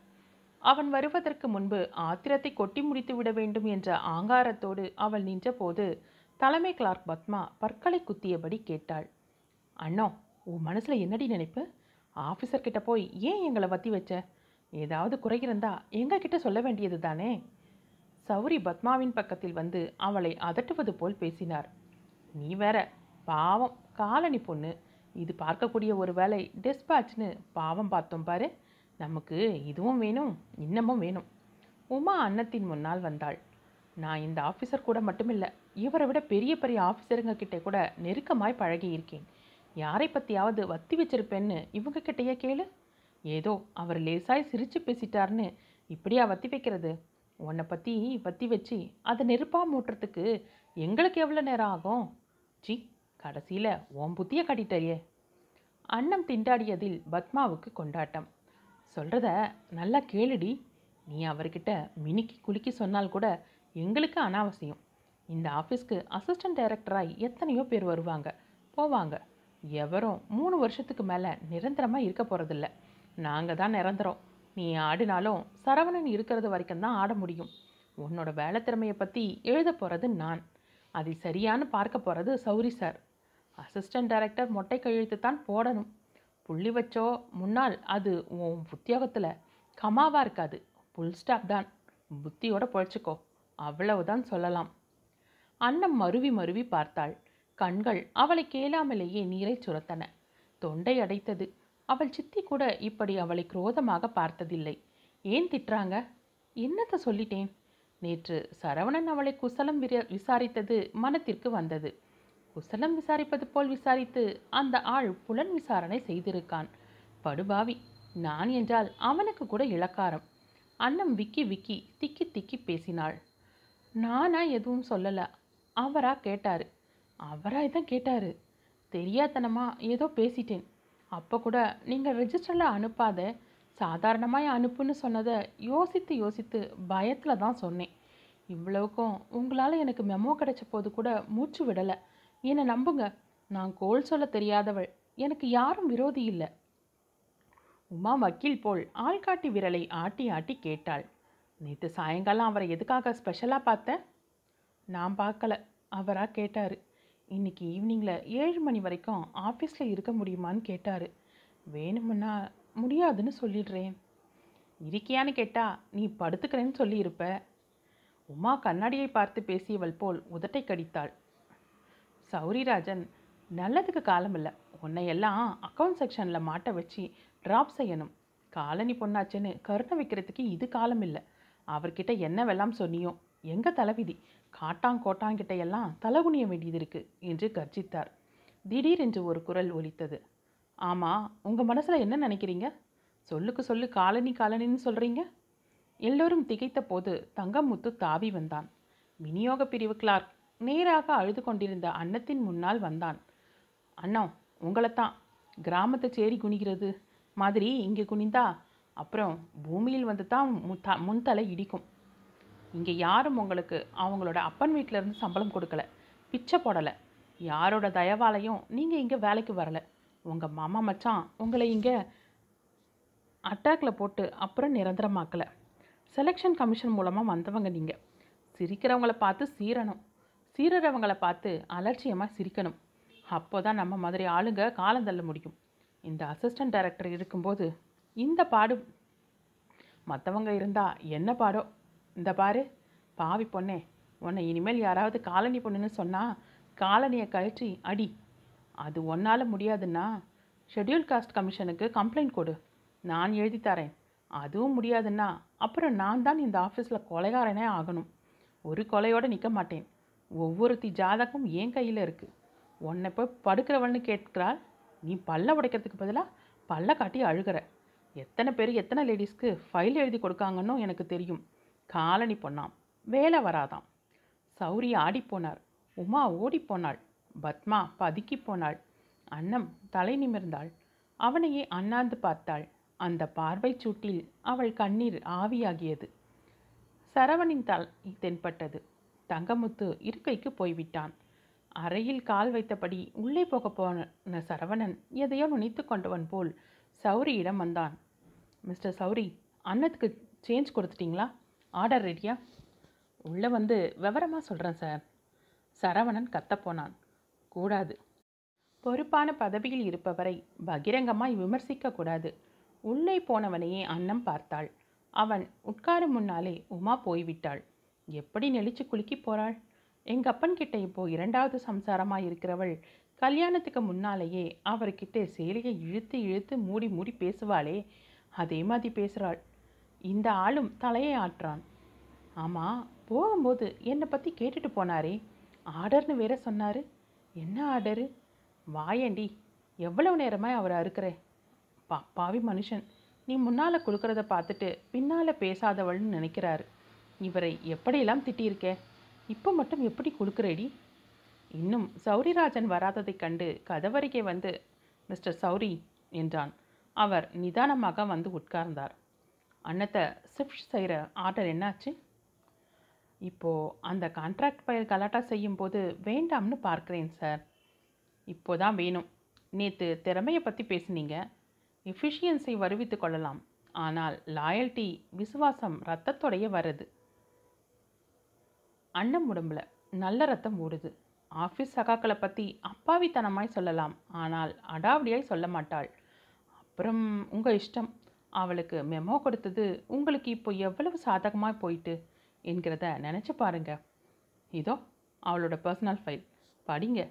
அவன் வருவதற்கு முன்பு ஆத்திரத்தை கொட்டி முடித்து விட வேண்டும் என்ற ஆங்காரத்தோடு அவள் நின்றபோது தலைமை கிளார்க் பத்மா பற்களை குத்தியபடி கேட்டாள். அண்ணா, உன் மனசில் என்னடி நினைப்பு? ஆஃபீஸர்கிட்ட போய் ஏன் எங்களை வத்தி வச்ச? ஏதாவது குறையிருந்தா எங்ககிட்ட சொல்ல வேண்டியது தானே? சௌரி பத்மாவின் பக்கத்தில் வந்து அவளை அதட்டுவது போல் பேசினார். நீ வேற, பாவம் காலனி பொண்ணு, இது பார்க்கக்கூடிய ஒரு வேலை டெஸ்பாட்ச்னு பாவம் பார்த்தோம் பாரு, நமக்கு இதுவும் வேணும் இன்னமும் வேணும். உமா அன்னத்தின் முன்னால் வந்தாள். நான் இந்த ஆஃபீஸர் கூட மட்டுமில்லை, இவரை விட பெரிய பெரிய ஆஃபீஸருங்க கிட்டே கூட நெருக்கமாய் பழகி இருக்கேன். யாரை பற்றியாவது வத்தி வச்சிருப்பேன்னு இவங்க கிட்டேயே கேளு. ஏதோ அவர் லேசாய் சிரித்து பேசிட்டார்னு இப்படியா வத்தி வைக்கிறது? உன்னை பற்றி வத்தி வச்சு அதை நெருப்பாக மூட்டுறதுக்கு எங்களுக்கு எவ்வளோ நேரம் ஆகும்? ஜி, கடைசியில் உன் புத்திய கட்டிட்டே. அன்னம் திண்டாடியதில் பத்மாவுக்கு கொண்டாட்டம். சொல்கிறத நல்லா கேளுடி. நீ அவர்கிட்ட மினிக்கி குலுக்கி சொன்னால் கூட எங்களுக்கு அனாவசியம். இந்த ஆஃபீஸ்க்கு அசிஸ்டன்ட் டைரக்டராய் எத்தனையோ பேர் வருவாங்க போவாங்க. எவரும் மூணு வருஷத்துக்கு மேலே நிரந்தரமாக இருக்க போகிறதில்ல. நாங்கள் தான் நிரந்தரம். நீ ஆடினாலும் சரவணன் இருக்கிறது வரைக்கும் தான் ஆட முடியும். உன்னோட வேலை திறமையை பற்றி எழுத போகிறது நான், அதை சரியானு பார்க்க போகிறது சௌரி சார். அசிஸ்டன்ட் டைரக்டர் மொட்டை கையெழுத்து தான் போடணும். புள்ளி வச்சோ முன்னால் அது உன் உத்தியோகத்தில் கமாவாக இருக்காது, புல் ஸ்டாப் தான். புத்தியோடு பொழைச்சிக்கோ, அவ்வளவுதான் சொல்லலாம். அன்னம் மருவி மருவி பார்த்தாள். கண்கள் அவளை கேளாமலேயே நீரை சுரத்தன. தொண்டை அடைத்தது. அவள் சித்தி கூட இப்படி அவளை குரோதமாக பார்த்ததில்லை. ஏன் திட்டுறாங்க? என்னத்தை சொல்லிட்டேன்? நேற்று சரவணன் அவளை குசலம் விசாரித்தது மனத்திற்கு வந்தது. குசலம் விசாரிப்பது போல் விசாரித்து அந்த ஆள் புலன் விசாரணை செய்திருக்கான். படுபாவி, நான் என்றால் அவனுக்கு கூட இளக்காரம். அன்னம் விக்கி விக்கி திக்கி திக்கி பேசினாள். நானா எதுவும் சொல்லலை, அவரா கேட்டார். அவராக தான் கேட்டார். தெரியாதனமாக ஏதோ பேசிட்டேன். அப்போ கூட நீங்கள் ரெஜிஸ்டரில் அனுப்பாத சாதாரணமாக அனுப்புன்னு சொன்னதை யோசித்து யோசித்து பயத்தில் தான் சொன்னேன். இவ்வளவுக்கும் உங்களால் எனக்கு மெமோ கிடைச்ச போது கூட மூச்சு விடலை. என்னை நம்புங்க, நான் கோல் சொல்ல தெரியாதவள், எனக்கு யாரும் விரோதி இல்லை. உமா வக்கீல் போல் ஆள்காட்டி விரலை ஆட்டி ஆட்டி கேட்டாள். நேற்று சாயங்காலம் அவரை எதுக்காக ஸ்பெஷலாக பார்த்தேன்? நான் பார்க்கல, அவராக கேட்டார். இன்றைக்கி ஈவினிங்கில் ஏழு மணி வரைக்கும் ஆஃபீஸில் இருக்க முடியுமான்னு கேட்டார். வேணுமுன்னா முடியாதுன்னு சொல்லிடுறேன். இருக்கியான்னு கேட்டால் நீ படுத்துக்கிறேன்னு சொல்லியிருப்ப. உமா கண்ணாடியை பார்த்து பேசியவள் போல் உதட்டை கடித்தாள். சௌரிராஜன், நல்லதுக்கு காலமில்லை. உன்னையெல்லாம் அக்கௌண்ட் செக்ஷனில் மாட்ட வச்சு ட்ராப் செய்யணும். காலனி பொண்ணாச்சுன்னு கருணை வைக்கிறதுக்கு இது காலமில்லை. அவர்கிட்ட என்னவெல்லாம் சொன்னியோ, எங்கள் தலைவிதி காட்டாங்கோட்டாங்கிட்டையெல்லாம் தலகுனிய வேண்டியது இருக்குது என்று கர்ஜித்தார். திடீரென்று ஒரு குரல் ஒலித்தது. ஆமாம், உங்கள் மனசில் என்ன நினைக்கிறீங்க? சொல்லுக்கு சொல்லு காலனி காலனின்னு சொல்கிறீங்க. எல்லோரும் திகைத்த போது தங்கமுத்து தாவி வந்தான். விநியோக பிரிவு கிளார்க் நேராக அழுது கொண்டிருந்த அன்னத்தின் முன்னால் வந்தான். அண்ணா, உங்களைத்தான் கிராமத்தை சேரி குனிகிறது மாதிரி இங்கே குனிந்தா அப்புறம் பூமியில் வந்து தான் முன்தலை இடிக்கும். இங்கே யாரும் உங்களுக்கு அவங்களோட அப்பன் வீட்டிலேருந்து சம்பளம் கொடுக்கலை, பிச்சை போடலை. யாரோட தயவாலையும் நீங்கள் இங்கே வேலைக்கு வரலை. உங்கள் மாமா மச்சான் உங்களை இங்கே அட்டாக்கில் போட்டு அப்புறம் நிரந்தரமாக்கலை. செலெக்ஷன் கமிஷன் மூலமாக வந்தவங்க நீங்கள். சிரிக்கிறவங்களை பார்த்து சீரணும், சீரறவங்களை பார்த்து அலட்சியமாக சிரிக்கணும். அப்போ தான் நம்ம மாதிரி ஆளுங்க காலந்தள்ள முடியும். இந்த அசிஸ்டன்ட் டைரக்டர் இருக்கும்போது இந்த பாடு, மற்றவங்க இருந்தால் என்ன பாடோ. இந்த பாரு பாவி பொண்ணே, உன்னை இனிமேல் யாராவது காலனி பொண்ணுன்னு சொன்னால் காலனியை கழிச்சு அடி. அது ஒன்னால் முடியாதுன்னா ஷெட்யூல் காஸ்ட் கமிஷனுக்கு கம்ப்ளைண்ட் கொடு, நான் எழுதி தரேன். அதுவும் முடியாதுன்னா அப்புறம் நான் தான் இந்த ஆஃபீஸில் கொலைகாரனே ஆகணும். ஒரு கொலையோடு நிற்க மாட்டேன். ஒவ்வொருத்தி ஜாதகம் ஏன் கையில் இருக்குது. உன்னை போய் படுக்கிறவன்னு கேட்கிறாள், நீ பல்ல உடைக்கிறதுக்கு பதிலாக பல்ல காட்டி அழுகிற. எத்தனை பேர் எத்தனை லேடிஸ்க்கு ஃபைல் எழுதி கொடுக்காங்கன்னு எனக்கு தெரியும். காலனி பொண்ணாம், வேலை வராதாம். சௌரி ஆடிப்போனார், உமா ஓடிப்போனாள், பத்மா பதுக்கி போனாள், அன்னம் தலை நிமிர்ந்தாள். அவனையே அண்ணாந்து பார்த்தாள். அந்த பார்வை சூட்டில் அவள் கண்ணீர் ஆவியாகியது. சரவணின் தலை தென்பட்டது. தங்கமுத்து இருக்கைக்கு போய்விட்டான். அறையில் கால் வைத்தபடி உள்ளே போக போன சரவணன் எதையோ நினைத்து கொண்டவன் போல் சௌரியிடம் வந்தான். மிஸ்டர் சௌரி, அன்னத்துக்கு சேஞ்ச் கொடுத்துட்டிங்களா? ஆர்டர் ரெடியா? உள்ளே வந்து விவரமாக சொல்கிறேன் சார். சரவணன் கத்தப்போனான். கூடாது. பொறுப்பான பதவியில் இருப்பவரை பகிரங்கமாய் விமர்சிக்கக்கூடாது. உள்ளே போனவனையே அன்னம் பார்த்தாள். அவன் உட்காரும் முன்னாலே உமா போய்விட்டாள். எப்படி நெளிச்சு குலுக்கி போகிறாள். எங்கள் அப்பன்கிட்ட இப்போது இரண்டாவது சம்சாரமாக இருக்கிறவள் கல்யாணத்துக்கு முன்னாலேயே அவர்கிட்ட சேலையை இழுத்து இழுத்து மூடி மூடி பேசுவாளே, அதே மாதிரி பேசுகிறாள். இந்த ஆளும் தலையை ஆட்டுறான். ஆமாம், போகும்போது என்னை பற்றி கேட்டுட்டு போனாரே, ஆர்டர்னு வேற சொன்னார். என்ன ஆர்டரு? வாயண்டி, எவ்வளவு நேரமாக அவரை அறுக்கிற பா பாவி மனுஷன். நீ முன்னால் கொடுக்குறத பார்த்துட்டு பின்னால் பேசாதவள்னு நினைக்கிறாரு. இவரை எப்படியெல்லாம் திட்டியிருக்க, இப்போ மட்டும் எப்படி கொடுக்குறேடி? இன்னும் சௌரிராஜன் வராததைக் கண்டு கதவருகே வந்து மிஸ்டர் சௌரி என்றான். அவர் நிதானமாக வந்து உட்கார்ந்தார். அன்னத்தை ஷிஃப்ட் செய்கிற ஆர்டர் என்னாச்சு? இப்போது அந்த கான்ட்ராக்ட் பயிர் கலாட்டா செய்யும்போது வேண்டாம்னு பார்க்குறேன் சார். இப்போ தான் வேணும். நேற்று திறமையை பற்றி பேசுனீங்க. எஃபிஷியன்ஸை வருவித்து கொள்ளலாம், ஆனால் லாயல்ட்டி விசுவாசம் ரத்தத்தோடைய வருது. அண்ணன் உடம்புல நல்ல ரத்தம் ஓடுது. ஆஃபீஸ் சகாக்களை பற்றி அப்பாவித்தனமாய் சொல்லலாம், ஆனால் அடாவடியாய் சொல்ல மாட்டாள். அப்புறம் உங்கள் இஷ்டம். அவளுக்கு மெமோ கொடுத்தது உங்களுக்கு இப்போ எவ்வளவு சாதகமாக போயிட்டு என்கிறத நினச்சி பாருங்க. இதோ அவளோட பர்சனல் ஃபைல் படிங்க.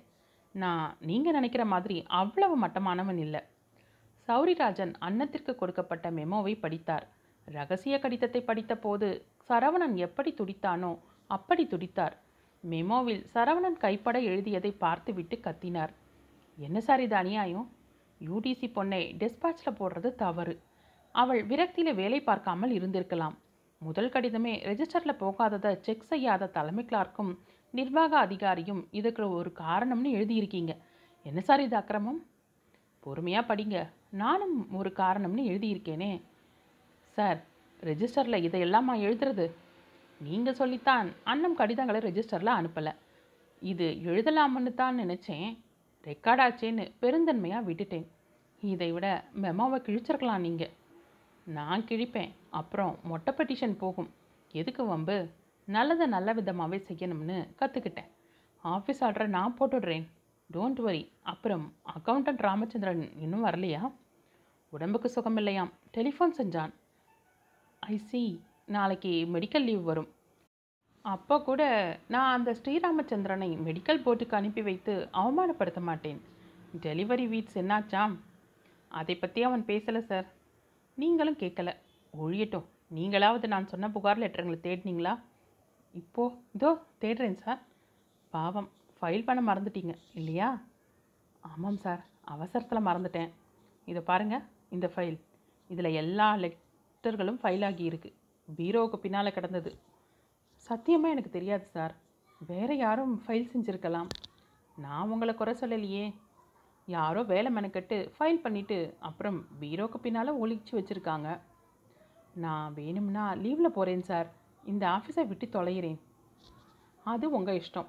நான் நீங்கள் நினைக்கிற மாதிரி அவ்வளவு மட்டமானவன் இல்லை. சௌரிராஜன் அன்னத்திற்கு கொடுக்கப்பட்ட மெமோவை படித்தார். ரகசிய கடிதத்தை படித்த போது சரவணன் எப்படி துடித்தானோ அப்படி துடித்தார். மெமோவில் சரவணன் கைப்பட எழுதியதை பார்த்துவிட்டு கத்தினார். என்ன சார் இது அநியாயம்? யூடிசி பொண்ணை டெஸ்பாச்சில் போடுறது தவறு. அவள் விரக்தியில் வேலை பார்க்காமல் இருந்திருக்கலாம். முதல் கடிதமே ரெஜிஸ்டரில் போகாததை செக் செய்யாத தலைமை கிளார்க்கும் நிர்வாக அதிகாரியும் இதுக்கு ஒரு காரணம்னு எழுதியிருக்கீங்க. என்ன சார் இது அக்கிரமம்? பொறுமையாக படிங்க. நானும் ஒரு காரணம்னு எழுதியிருக்கேனே சார். ரெஜிஸ்டரில் இதையெல்லாமா எழுதுறது? நீங்கள் சொல்லித்தான் அண்ணம் கடிதங்களை ரெஜிஸ்டரில் அனுப்பலை. இது எழுதலாம்னு தான் நினச்சேன். ரெக்கார்டாச்சேன்னு பெருந்தன்மையாக விட்டுட்டேன். இதை விட மெமாவை கிழிச்சிருக்கலாம் நீங்கள். நான் கிழிப்பேன், அப்புறம் மொட்டை பெட்டிஷன் போகும். எதுக்கு வம்பு? நல்லதை நல்ல விதமாகவே செய்யணும்னு கற்றுக்கிட்டேன். ஆஃபீஸ் ஆர்டரை நான் போட்டுடுறேன், டோன்ட் வரி. அப்புறம் அக்கௌண்டன்ட் ராமச்சந்திரன் இன்னும் வரலையா? உடம்புக்கு சுகமில்லையாம், டெலிஃபோன் செஞ்சான். ஐசி, நாளைக்கு மெடிக்கல் லீவ் வரும். அப்போ கூட நான் அந்த ஸ்ரீராமச்சந்திரனை மெடிக்கல் போர்ட்டுக்கு அனுப்பி வைத்து அவமானப்படுத்த மாட்டேன். டெலிவரி வீட்ஸ் என்னாச்சாம்? அதை பற்றி அவன் பேசலை சார். நீங்களும் கேட்கலை. ஒழியட்டும். நீங்களாவது நான் சொன்ன புகார் லெட்டருங்களை தேடினீங்களா? இப்போது இதோ தேடுறேன் சார். பாவம், ஃபைல் பண்ண மறந்துட்டீங்க இல்லையா? ஆமாம் சார், அவசரத்தில் மறந்துட்டேன். இதை பாருங்கள், இந்த ஃபைல். இதில் எல்லா லெட்டர்களும் ஃபைல் ஆகி இருக்குது. பீரோவுக்கு பின்னால் கிடந்தது. சத்தியமாக எனக்கு தெரியாது சார். வேறு யாரும் ஃபைல் செஞ்சுருக்கலாம். நான் உங்களை குறை சொல்லலையே. யாரோ வேலை மெனக்கட்டு ஃபைல் பண்ணிவிட்டு அப்புறம் பீரோவுக்கு பின்னால் ஒழிச்சு வச்சுருக்காங்க. நான் வேணும்னா லீவில் போகிறேன் சார். இந்த ஆஃபீஸை விட்டு தொலைகிறேன். அது உங்கள் இஷ்டம்.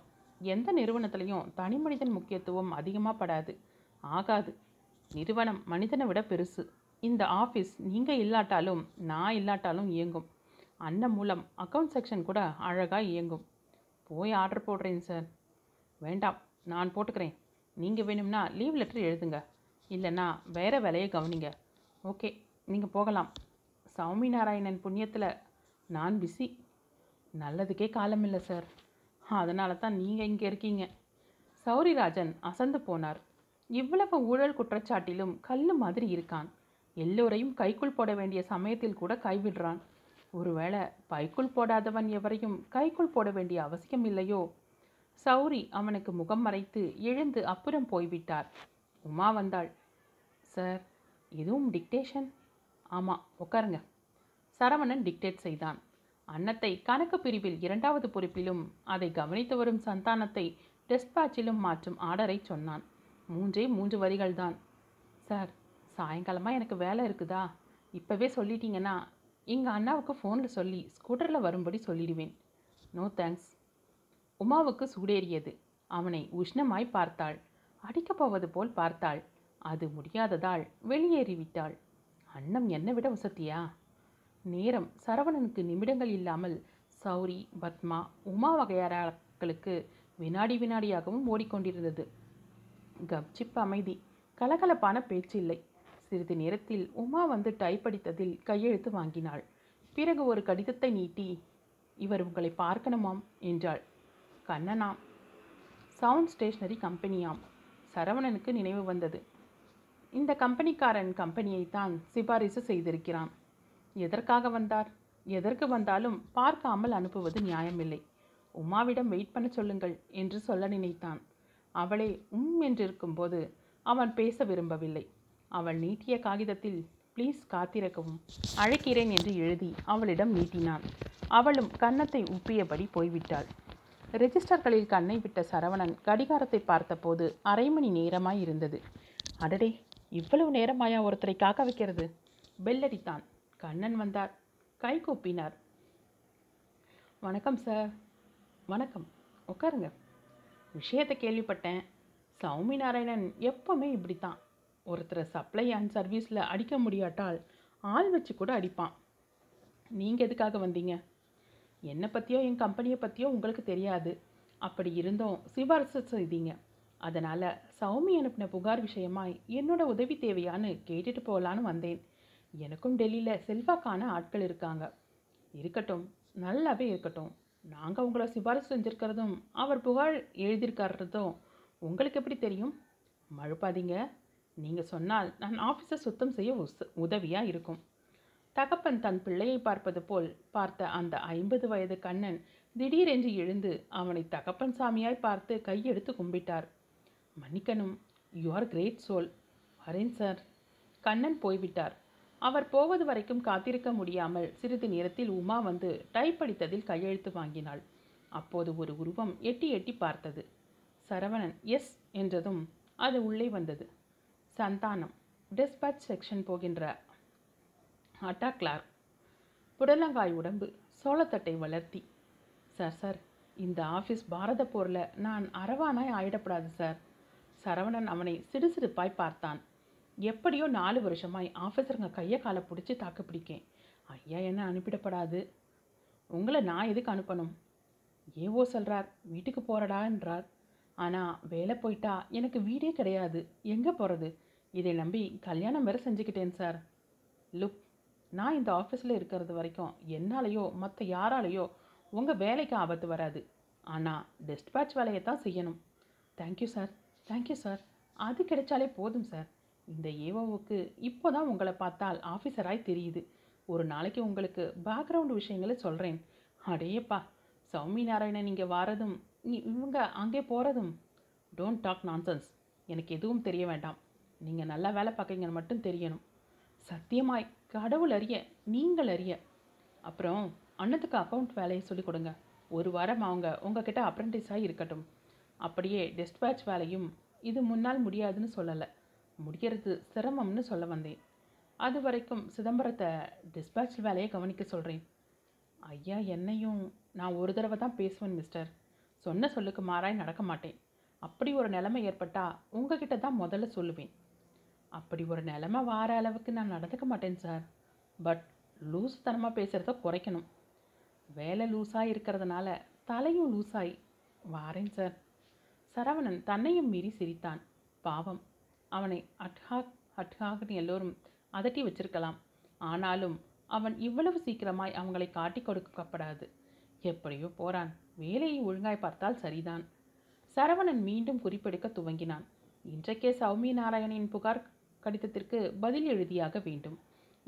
எந்த நிறுவனத்துலேயும் தனி மனிதன் முக்கியத்துவம் அதிகமாக படாது. ஆகாது. நிறுவனம் மனிதனை விட பெருசு. இந்த ஆஃபீஸ் நீங்கள் இல்லாட்டாலும் நான் இல்லாட்டாலும் இயங்கும். அண்ணன் மூலம் அக்கௌண்ட் செக்ஷன் கூட அழகாக இயங்கும். போய் ஆர்டர் போடுறேன் சார். வேண்டாம், நான் போட்டுக்கிறேன். நீங்கள் வேணும்னா லீவ் லெட்டர் எழுதுங்க, இல்லைன்னா வேறு வேலையை கவனிங்க. ஓகே, நீங்கள் போகலாம். சௌமி நாராயணன் புண்ணியத்தில் நான் பிஸி. நல்லதுக்கே காலம் இல்லை சார். அதனால தான் நீங்கள் இங்கே இருக்கீங்க. சௌரிராஜன் அசந்து போனார். இவ்வளவு ஊழல் குற்றச்சாட்டிலும் கல் மாதிரி இருக்கான். எல்லோரையும் கைக்குள் போட வேண்டிய சமயத்தில் கூட கைவிடுறான். ஒருவேளை பைக்குள் போடாதவன் எவரையும் கைக்குள் போட வேண்டிய அவசியம் இல்லையோ? சௌரி அவனுக்கு முகம் மறைத்து எழுந்து அப்புறம் போய்விட்டார். உமா வந்தாள். சார், இதுவும் டிக்டேஷன்? ஆமாம், உட்காருங்க. சரவணன் டிக்டேட் செய்தான். அன்னத்தை கணக்கு பிரிவில் இரண்டாவது பொறுப்பிலும் அதை கவனித்து வரும் சந்தானத்தை டெஸ்பாச்சிலும் மாற்றும் ஆர்டரை சொன்னான். மூன்றே மூன்று வரிகள்தான். சார், சாயங்காலமாக எனக்கு வேலை இருக்குதா? இப்போவே சொல்லிட்டீங்கன்னா எங்கள் அண்ணாவுக்கு ஃபோனில் சொல்லி ஸ்கூட்டரில் வரும்படி சொல்லிடுவேன். No thanks. உமாவுக்கு சூடேறியது. அவனை உஷ்ணமாய் பார்த்தாள். அடிக்கப் போவது போல் பார்த்தாள். அது முடியாததால் வெளியேறிவிட்டாள். அண்ணம் என்னை விட உசத்தியா? நேரம் சரவணனுக்கு நிமிடங்கள் இல்லாமல் சௌரி, பத்மா, உமா வகையாளர்களுக்கு வினாடி வினாடியாகவும் ஓடிக்கொண்டிருந்தது. கப்சிப் அமைதி, கலகலப்பான பேச்சில்லை. சிறிது நேரத்தில் உமா வந்து டைப் அடித்ததில் கையெழுத்து வாங்கினாள். பிறகு ஒரு கடிதத்தை நீட்டி, இவர் உங்களை பார்க்கணுமாம் என்றாள். கண்ணனாம், சவுண்ட் ஸ்டேஷனரி கம்பெனியாம். சரவணனுக்கு நினைவு வந்தது. இந்த கம்பெனிக்காரன் கம்பெனியைத்தான் சிபாரிசு செய்திருக்கிறான். எதற்காக வந்தார்? எதற்கு வந்தாலும் பார்க்காமல் அனுப்புவது நியாயமில்லை. உமாவிடம் வெயிட் பண்ண சொல்லுங்கள் என்று சொல்ல நினைத்தான். அவளே உம் என்றிருக்கும்போது அவன் பேச விரும்பவில்லை. அவள் நீட்டிய காகிதத்தில் ப்ளீஸ் காத்திருக்கவும், அழைக்கிறேன் என்று எழுதி அவளிடம் நீட்டினான். அவளும் கன்னத்தை உப்பியபடி போய்விட்டாள். ரெஜிஸ்டர்களில் கண்ணை விட்ட சரவணன் கடிகாரத்தை பார்த்தபோது அரை மணி நேரமாய் இருந்தது. அடடே, இவ்வளவு நேரமாயா ஒருத்தரை காக்க வைக்கிறது? பெல்லடித்தான். கண்ணன் வந்தார். கை கூப்பினார். வணக்கம் சார். வணக்கம், உட்காருங்க. விஷயத்தை கேள்விப்பட்டேன். சௌமி நாராயணன் எப்போவுமே இப்படித்தான். ஒருத்தரை சப்ளை அண்ட் சர்வீஸில் அடிக்க முடியாட்டால் ஆள் வச்சு கூட அடிப்பான். நீங்கள் எதுக்காக வந்தீங்க? என்னை பற்றியோ என் கம்பெனியை பற்றியோ உங்களுக்கு தெரியாது. அப்படி இருந்தோம் சிபாரிசு செய்தீங்க. அதனால் சௌமி அனுப்பின புகார் விஷயமாய் என்னோட உதவி தேவையான்னு கேட்டுட்டு போகலான்னு வந்தேன். எனக்கும் டெல்லியில் செல்வாக்கான ஆட்கள் இருக்காங்க. இருக்கட்டும், நல்லாவே இருக்கட்டும். நாங்கள் உங்களை சிபாரிசு செஞ்சுருக்கிறதும் அவர் புகார் எழுதியிருக்கிறதும் உங்களுக்கு எப்படி தெரியும்? மழுப்பாதீங்க. நீங்கள் சொன்னால் நான் ஆஃபீஸை சுத்தம் செய்ய உச உதவியாக இருக்கும். தகப்பன் தன் பிள்ளையை பார்ப்பது போல் பார்த்த அந்த ஐம்பது வயது கண்ணன் திடீரென்று எழுந்து அவனை தகப்பன் சாமியாய் பார்த்து கையெடுத்து கும்பிட்டார். மன்னிக்கணும், யூ ஆர் கிரேட் சோல். வரேன் சார். கண்ணன் போய்விட்டார். அவர் போவது வரைக்கும் காத்திருக்க முடியாமல் சிறிது நேரத்தில் உமா வந்து டைப் அடித்ததில் கையெழுத்து வாங்கினாள். அப்போது ஒரு உருவம் எட்டி எட்டி பார்த்தது. சரவணன் எஸ் என்றதும் அது உள்ளே வந்தது. சந்தானம் டிஸ்பேட்ச் செக்ஷன் போகின்ற அட்டா கிளார்க். புடலங்காய் உடம்பு, சோளத்தட்டை வளர்த்தி. சார் சார், இந்த ஆஃபீஸ் பாரத போரில் நான் அரவானாய் ஆயிடப்படாது சார். சரவணன் அவனை சிடுசிடுப்பாய் பார்த்தான். எப்படியோ நாலு வருஷமாய் ஆஃபீஸருங்க கையை காலை பிடிச்சி தாக்கு பிடிக்கேன். ஐயா என்ன அனுப்பிடப்படாது. உங்களை நான் எதுக்கு அனுப்பணும்? ஏவோ சொல்கிறார், வீட்டுக்கு போகிறடான்றார். ஆனால் வேலை போயிட்டா எனக்கு வீடே கிடையாது. எங்கே போகிறது? இதை நம்பி கல்யாணம் வேறு செஞ்சுக்கிட்டேன் சார். லுக், நான் இந்த ஆஃபீஸில் இருக்கிறது வரைக்கும் என்னாலேயோ மற்ற யாராலேயோ உங்கள் வேலைக்கு ஆபத்து வராது. ஆனால் டிஸ்பேட்ச் வேலையை தான் செய்யணும். Thank you sir, thank you sir. அது கிடைச்சாலே போதும் சார். இந்த ஏவோவுக்கு இப்போ தான் உங்களை பார்த்தால் ஆஃபீஸராய் தெரியுது. ஒரு நாளைக்கு உங்களுக்கு பேக்ரவுண்டு விஷயங்களை சொல்கிறேன். அடையப்பா, சௌமி நாராயணன் இங்கே வாரதும் இவங்க அங்கே போகிறதும். Don't talk nonsense. எனக்கு எதுவும் தெரிய வேண்டாம். நீங்கள் நல்லா வேலை பார்க்குறீங்கன்னு மட்டும் தெரியணும். சத்தியமாய் கடவுள் அறிய, நீங்கள் அறிய. அப்புறம் அண்ணத்துக்கு அக்கௌண்ட் வேலையை சொல்லிக் கொடுங்க. ஒரு வாரம் அவங்க உங்ககிட்ட அப்ரெண்டிஸாக இருக்கட்டும். அப்படியே டிஸ்பேட்ச் வேலையும் இது முன்னால் முடியாதுன்னு சொல்லலை, முடிகிறது சிரமம்னு சொல்ல வந்தேன். அது வரைக்கும் சிதம்பரத்தை டிஸ்பேட்ச் வேலையை கவனிக்க சொல்கிறேன். ஐயா என்னையும் நான் ஒரு தடவை தான் பேசுவேன் மிஸ்டர். சொன்ன சொல்லுக்கு மாறாய் நடக்க மாட்டேன். அப்படி ஒரு நிலைமை ஏற்பட்டால் உங்ககிட்ட தான் முதல்ல சொல்லுவேன். அப்படி ஒரு நிலைமை வார அளவுக்கு நான் நடந்துக்க மாட்டேன் சார். பட் லூஸ்தனமாக பேசுகிறத குறைக்கணும். வேலை லூஸாக இருக்கிறதுனால தலையும் லூஸாய் வாரேன் சார். சரவணன் தன்னையும் மீறி சிரித்தான். பாவம், அவனை அட்ஹாக் அட்ஹாக்னு எல்லோரும் அதட்டி வச்சிருக்கலாம். ஆனாலும் அவன் இவ்வளவு சீக்கிரமாய் அவங்களை காட்டி கொடுக்கப்படாது. எப்படியோ போறான். வேலையை ஒழுங்காய் பார்த்தால் சரிதான். சரவணன் மீண்டும் குறிப்பெடுக்க துவங்கினான். இன்றைக்கே சௌமி நாராயணின் புகார் கடிதத்திற்கு பதில் எழுதியாக வேண்டும்.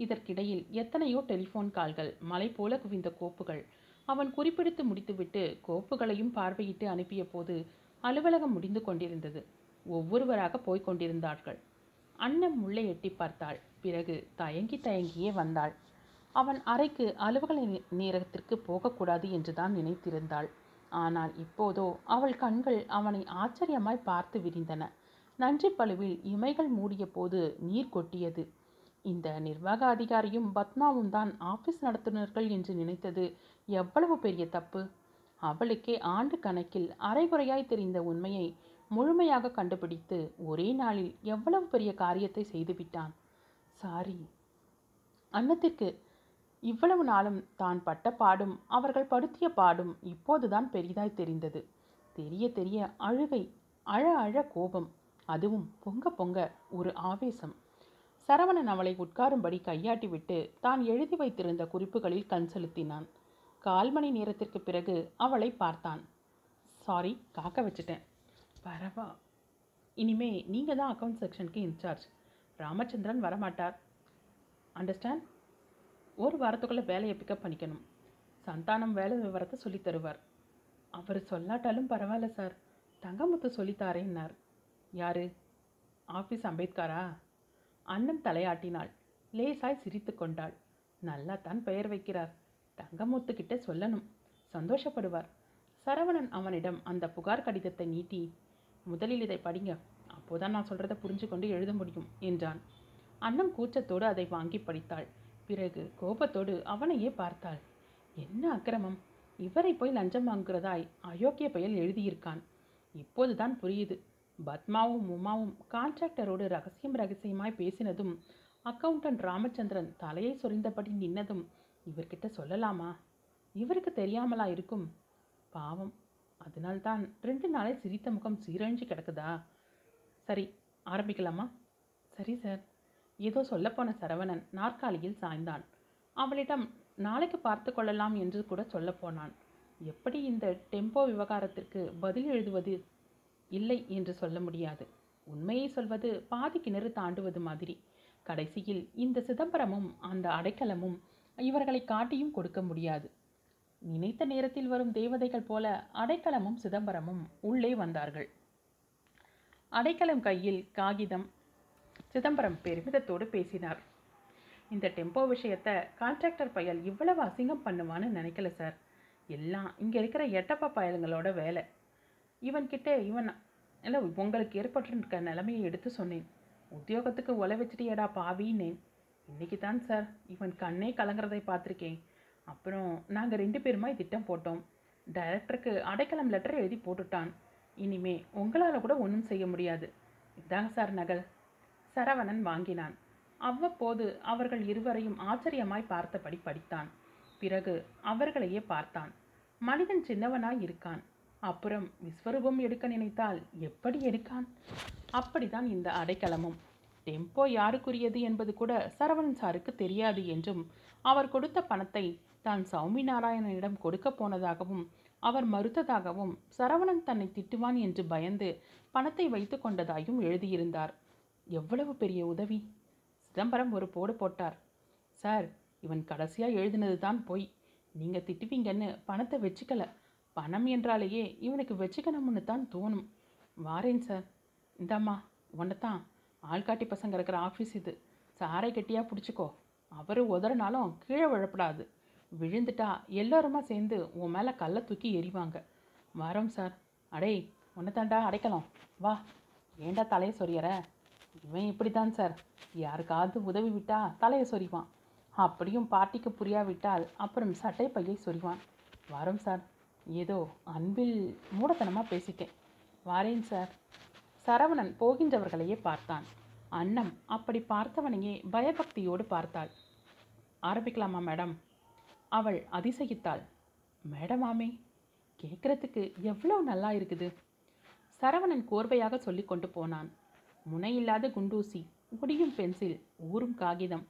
இதற்கிடையில் எத்தனையோ டெலிஃபோன் கால்கள், மலை போல குவிந்த கோப்புகள், அவன் குறிப்பிடுத்து முடித்துவிட்டு கோப்புகளையும் பார்வையிட்டு அனுப்பிய போது அலுவலகம் முடிந்து கொண்டிருந்தது. ஒவ்வொருவராக போய்க் கொண்டிருந்தார்கள். அன்னம் உள்ளே எட்டி பார்த்தாள். பிறகு தயங்கி தயங்கியே வந்தாள். அவன் அறைக்கு அலுவலக நேரத்திற்கு போகக்கூடாது என்றுதான் நினைத்திருந்தாள். ஆனால் இப்போதோ அவள் கண்கள் அவனை ஆச்சரியமாய் பார்த்து விரிந்தன. நன்றி பழுவில் இமைகள் மூடிய போது நீர் கொட்டியது. இந்த நிர்வாக அதிகாரியும் பத்மாவும் தான் ஆபீஸ் நடத்துனர்கள் என்று நினைத்தது எவ்வளவு பெரிய தப்பு! அவளுக்கே ஆண்டு கணக்கில் அரைகுறையாய் தெரிந்த உண்மையை முழுமையாக கண்டுபிடித்து ஒரே நாளில் எவ்வளவு பெரிய காரியத்தை செய்துவிட்டான். சாரி, அன்னத்திற்கு இவ்வளவு நாளும் தான் பட்ட பாடும் அவர்கள் படுத்திய பாடும் இப்போதுதான் பெரிதாய் தெரிந்தது. தெரிய தெரிய அழுகை, அழ அழ கோபம், அதுவும் பொங்க பொங்க ஒரு ஆவேசம். சரவணன் அவளை உட்காரும்படி கையாட்டிவிட்டு தான் எழுதி வைத்திருந்த குறிப்புகளில் கண் செலுத்தினான். கால் மணி நேரத்திற்கு பிறகு அவளை பார்த்தான். சாரி, காக்க வச்சுட்டேன். பரவா, இனிமே நீங்கள் தான் அக்கௌண்ட் செக்ஷனுக்கு இன்சார்ஜ். ராமச்சந்திரன் வரமாட்டார், அண்டர்ஸ்டாண்ட்? ஒரு வாரத்துக்குள்ளே வேலையை பிக்கப் பண்ணிக்கணும். சந்தானம் வேலை விவரத்தை சொல்லித் தருவார். அவர் சொல்லாட்டாலும் பரவாயில்ல சார், தங்கமுத்து சொல்லித்தாரேன்னார். யார்? ஆஃபீஸ் அம்பேத்காரா? அண்ணன் தலையாட்டினாள். லேசாய் சிரித்து கொண்டாள். நல்லா தான் பெயர் வைக்கிறார். தங்கமுத்துக்கிட்ட சொல்லணும், சந்தோஷப்படுவார். சரவணன் அவனிடம் அந்த புகார் கடிதத்தை நீட்டி, முதலில் இதை படிங்க, அப்போதான் நான் சொல்கிறத புரிஞ்சு கொண்டு எழுத முடியும் என்றான். அண்ணன் கூச்சத்தோடு அதை வாங்கி படித்தாள். பிறகு கோபத்தோடு அவனையே பார்த்தாள். என்ன அக்கிரமம்! இவரை போய் லஞ்சம் வாங்குறதாய் அயோக்கிய பெயல் எழுதியிருக்கான். இப்போதுதான் புரியுது, பத்மாவும் உமாவும் கான்ட்ராக்டரோடு ரகசியம் ரகசியமாய் பேசினதும் அக்கவுண்டன்ட் ராமச்சந்திரன் தலையை சொரிந்தபடி நின்னதும் இவர்கிட்ட சொல்லலாமா? இவருக்கு தெரியாமலா இருக்கும்? பாவம், அதனால்தான் ரெண்டு நாளே சிரித்த முகம் சீரழிஞ்சு கிடக்குதா? சரி, ஆரம்பிக்கலாமா? சரி சார், ஏதோ சொல்லப்போன சரவணன் நாற்காலியில் சாய்ந்தான். அவளிடம் நாளைக்கு பார்த்து கொள்ளலாம் என்று கூட சொல்லப்போனான். எப்படி இந்த டெம்போ விவகாரத்திற்கு பதில் எழுதுவது? இல்லை என்று சொல்ல முடியாது. உண்மையை சொல்வது பாதி கிணறு தாண்டுவது மாதிரி. கடைசியில் இந்த சிதம்பரமும் அந்த அடைக்கலமும் இவர்களை காட்டியும் கொடுக்க முடியாது. நினைத்த நேரத்தில் வரும் தேவதைகள் போல அடைக்கலமும் சிதம்பரமும் உள்ளே வந்தார்கள். அடைக்கலம் கையில் காகிதம். சிதம்பரம் பெருமிதத்தோடு பேசினார். இந்த டெம்போ விஷயத்தை கான்ட்ராக்டர் பயல் இவ்வளவு அசிங்கம் பண்ணுவான்னு நினைக்கல சார். எல்லாம் இங்கே இருக்கிற எட்டப்பா பயலுங்களோட வேலை. இவன்கிட்ட இவன் இல்லை, உங்களுக்கு ஏற்பட்டிருக்க நிலைமையை எடுத்து சொன்னேன். உத்தியோகத்துக்கு ஒலை வச்சுட்டு ஏடா பாவின்னேன். இன்றைக்கி தான் சார் இவன் கண்ணே கலங்குறதை பார்த்துருக்கேன். அப்புறம் நாங்கள் ரெண்டு பேருமாய் திட்டம் போட்டோம். டைரக்டருக்கு அடைக்கலம் லெட்டர் எழுதி போட்டுட்டான். இனிமே உங்களால் கூட ஒன்றும் செய்ய முடியாது. இதாங்க சார் நகல். சரவணன் வாங்கினான். அவ்வப்போது அவர்கள் இருவரையும் ஆச்சரியமாய் பார்த்தபடி படித்தான். பிறகு அவர்களையே பார்த்தான். மனிதன் சின்னவனாய் இருக்கான். அப்புறம் விஸ்வரூபம் எடுக்க நினைத்தால் எப்படி எடுக்கான்? அப்படிதான் இந்த அடைக்கலமும். டெம்போ யாருக்குரியது என்பது கூட சரவணன் சாருக்கு தெரியாது என்றும், அவர் கொடுத்த பணத்தை தான் சௌமி நாராயணனிடம் கொடுக்க போனதாகவும் அவர் மறுத்ததாகவும், சரவணன் தன்னை திட்டுவான் என்று பயந்து பணத்தை வைத்து கொண்டதாயும் எழுதியிருந்தார். எவ்வளவு பெரிய உதவி! சிதம்பரம் ஒரு போடு போட்டார். சார், இவன் கடைசியாக எழுதினது தான் போய். நீங்கள் திட்டுவீங்கன்னு பணத்தை வச்சுக்கல. பணம் என்றாலேயே இவனுக்கு வச்சுக்கணும்னு தான் தோணும். வாரேன் சார். இந்தாம்மா, உன்னை தான் ஆள்காட்டி பசங்க இருக்கிற ஆஃபீஸ் இது. சாரை கெட்டியாக பிடிச்சிக்கோ. அவர் உதறினாலும் கீழே விழப்படாது. விழுந்துட்டா எல்லோருமா சேர்ந்து உன் மேலே கல்லை தூக்கி எறிவாங்க. வரோம் சார். அடே, உன்னை தாண்டா அடைக்கலாம். வா, ஏண்டா தலையை சொரியற? இவன் இப்படி தான் சார். யாருக்காவது உதவி விட்டால் தலையை சொறிவான். அப்படியும் பார்ட்டிக்கு புரியாவிட்டால் அப்புறம் சட்டை பையை சொறிவான். வரோம் சார். ஏதோ அன்பில் மூடத்தனமாக பேசிட்டேன். வாரேன் சார். சரவணன் போகின்றவர்களையே பார்த்தான். அன்னம் அப்படி பார்த்தவனையே பயபக்தியோடு பார்த்தாள். ஆரம்பிக்கலாமா மேடம்? அவள் அதிசயித்தாள். மேடமாமே, கேட்குறதுக்கு எவ்வளோ நல்லா இருக்குது! சரவணன் கோர்வையாக சொல்லி கொண்டு போனான். முனையில்லாத குண்டூசி, முடியும் பென்சில், ஊறும் காகிதம்,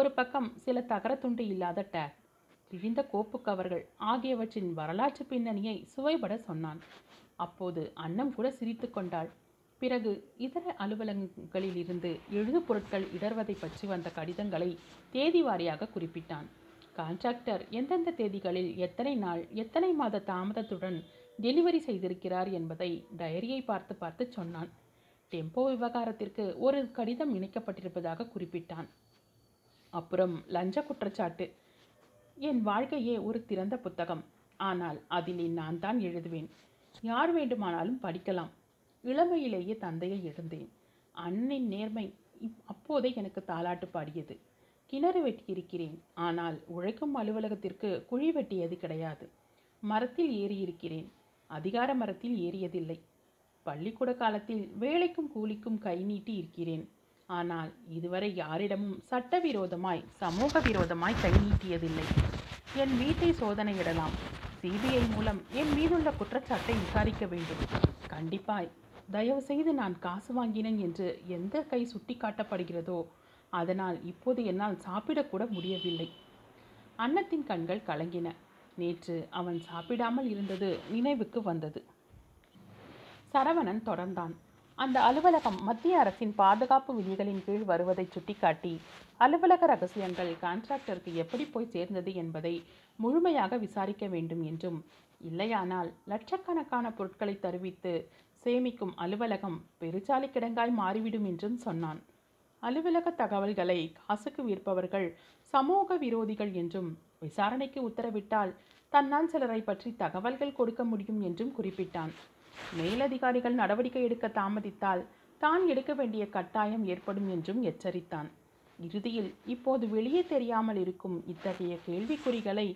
ஒரு பக்கம் சில தகரத்துண்டு இல்லாத டேக், கிழிந்த கோப்பு கவர்கள் ஆகியவற்றின் வரலாற்று பின்னணியை சுவைபட சொன்னான். அப்போது அன்னம் கூட சிரித்து கொண்டாள். பிறகு இதர அலுவலகங்களிலிருந்து எழுது பொருட்கள் இடர்வதை பற்றி வந்த கடிதங்களை தேதி வாரியாக குறிப்பிட்டான். கான்ட்ராக்டர் எந்தெந்த தேதிகளில் எத்தனை நாள் எத்தனை மாத தாமதத்துடன் டெலிவரி செய்திருக்கிறார் என்பதை டைரியை பார்த்து பார்த்து சொன்னான். டெம்போ விவகாரத்திற்கு ஒரு கடிதம் இணைக்கப்பட்டிருப்பதாக குறிப்பிட்டான். அப்புறம் லஞ்ச குற்றச்சாட்டு. என் வாழ்க்கையே ஒரு திறந்த புத்தகம், ஆனால் அதிலே நான் தான் எழுதுவேன். யார் வேண்டுமானாலும் படிக்கலாம். இளமையிலேயே தந்தையை எழுந்தேன். அன்னின் நேர்மை அப்போதே எனக்கு தாலாட்டு பாடியது. கிணறு வெட்டியிருக்கிறேன், ஆனால் உழைக்கும் அலுவலகத்திற்கு குழி வெட்டியது கிடையாது. மரத்தில் ஏறியிருக்கிறேன், அதிகார மரத்தில் ஏறியதில்லை. பள்ளிக்கூட காலத்தில் வேலைக்கும் கூலிக்கும் கை நீட்டி இருக்கிறேன், ஆனால் இதுவரை யாரிடமும் சட்டவிரோதமாய் சமூக விரோதமாய் கை நீட்டியதில்லை. என் வீட்டை சோதனையிடலாம். சிபிஐ மூலம் என் மீதுள்ள குற்றச்சாட்டை விசாரிக்க வேண்டும். கண்டிப்பாய். தயவு செய்து நான் காசு வாங்கினேன் என்று எந்த கை சுட்டி காட்டப்படுகிறதோ அதனால் இப்போது என்னால் சாப்பிடக்கூட முடியவில்லை. அன்னத்தின் கண்கள் கலங்கின. நேற்று அவன் சாப்பிடாமல் இருந்தது நினைவுக்கு வந்தது. சரவணன் தொடர்ந்தான். அந்த அலுவலகம் மத்திய அரசின் பாதுகாப்பு விதிகளின் கீழ் வருவதை சுட்டிக்காட்டி அலுவலக ரகசியங்கள் கான்ட்ராக்டருக்கு எப்படி போய் சேர்ந்தது என்பதை முழுமையாக விசாரிக்க வேண்டும் என்றும், இல்லையானால் லட்சக்கணக்கான பொருட்களை தருவித்து சேமிக்கும் அலுவலகம் பெருச்சாலி கிடங்காய் மாறிவிடும் என்றும் சொன்னான். அலுவலக தகவல்களை காசுக்கு விற்பவர்கள் சமூக விரோதிகள் என்றும், விசாரணைக்கு உத்தரவிட்டால் தன்னால் சிலரை பற்றி தகவல்கள் கொடுக்க முடியும் என்றும் குறிப்பிட்டான். மேலதிகாரிகள் நடவடிக்கை எடுக்க தாமதித்தால் தான் எடுக்க வேண்டிய கட்டாயம் ஏற்படும் என்றும் எச்சரித்தான். இறுதியில் இப்போது வெளியே தெரியாமல் இருக்கும் இத்தகைய கேள்விக்குறிகளை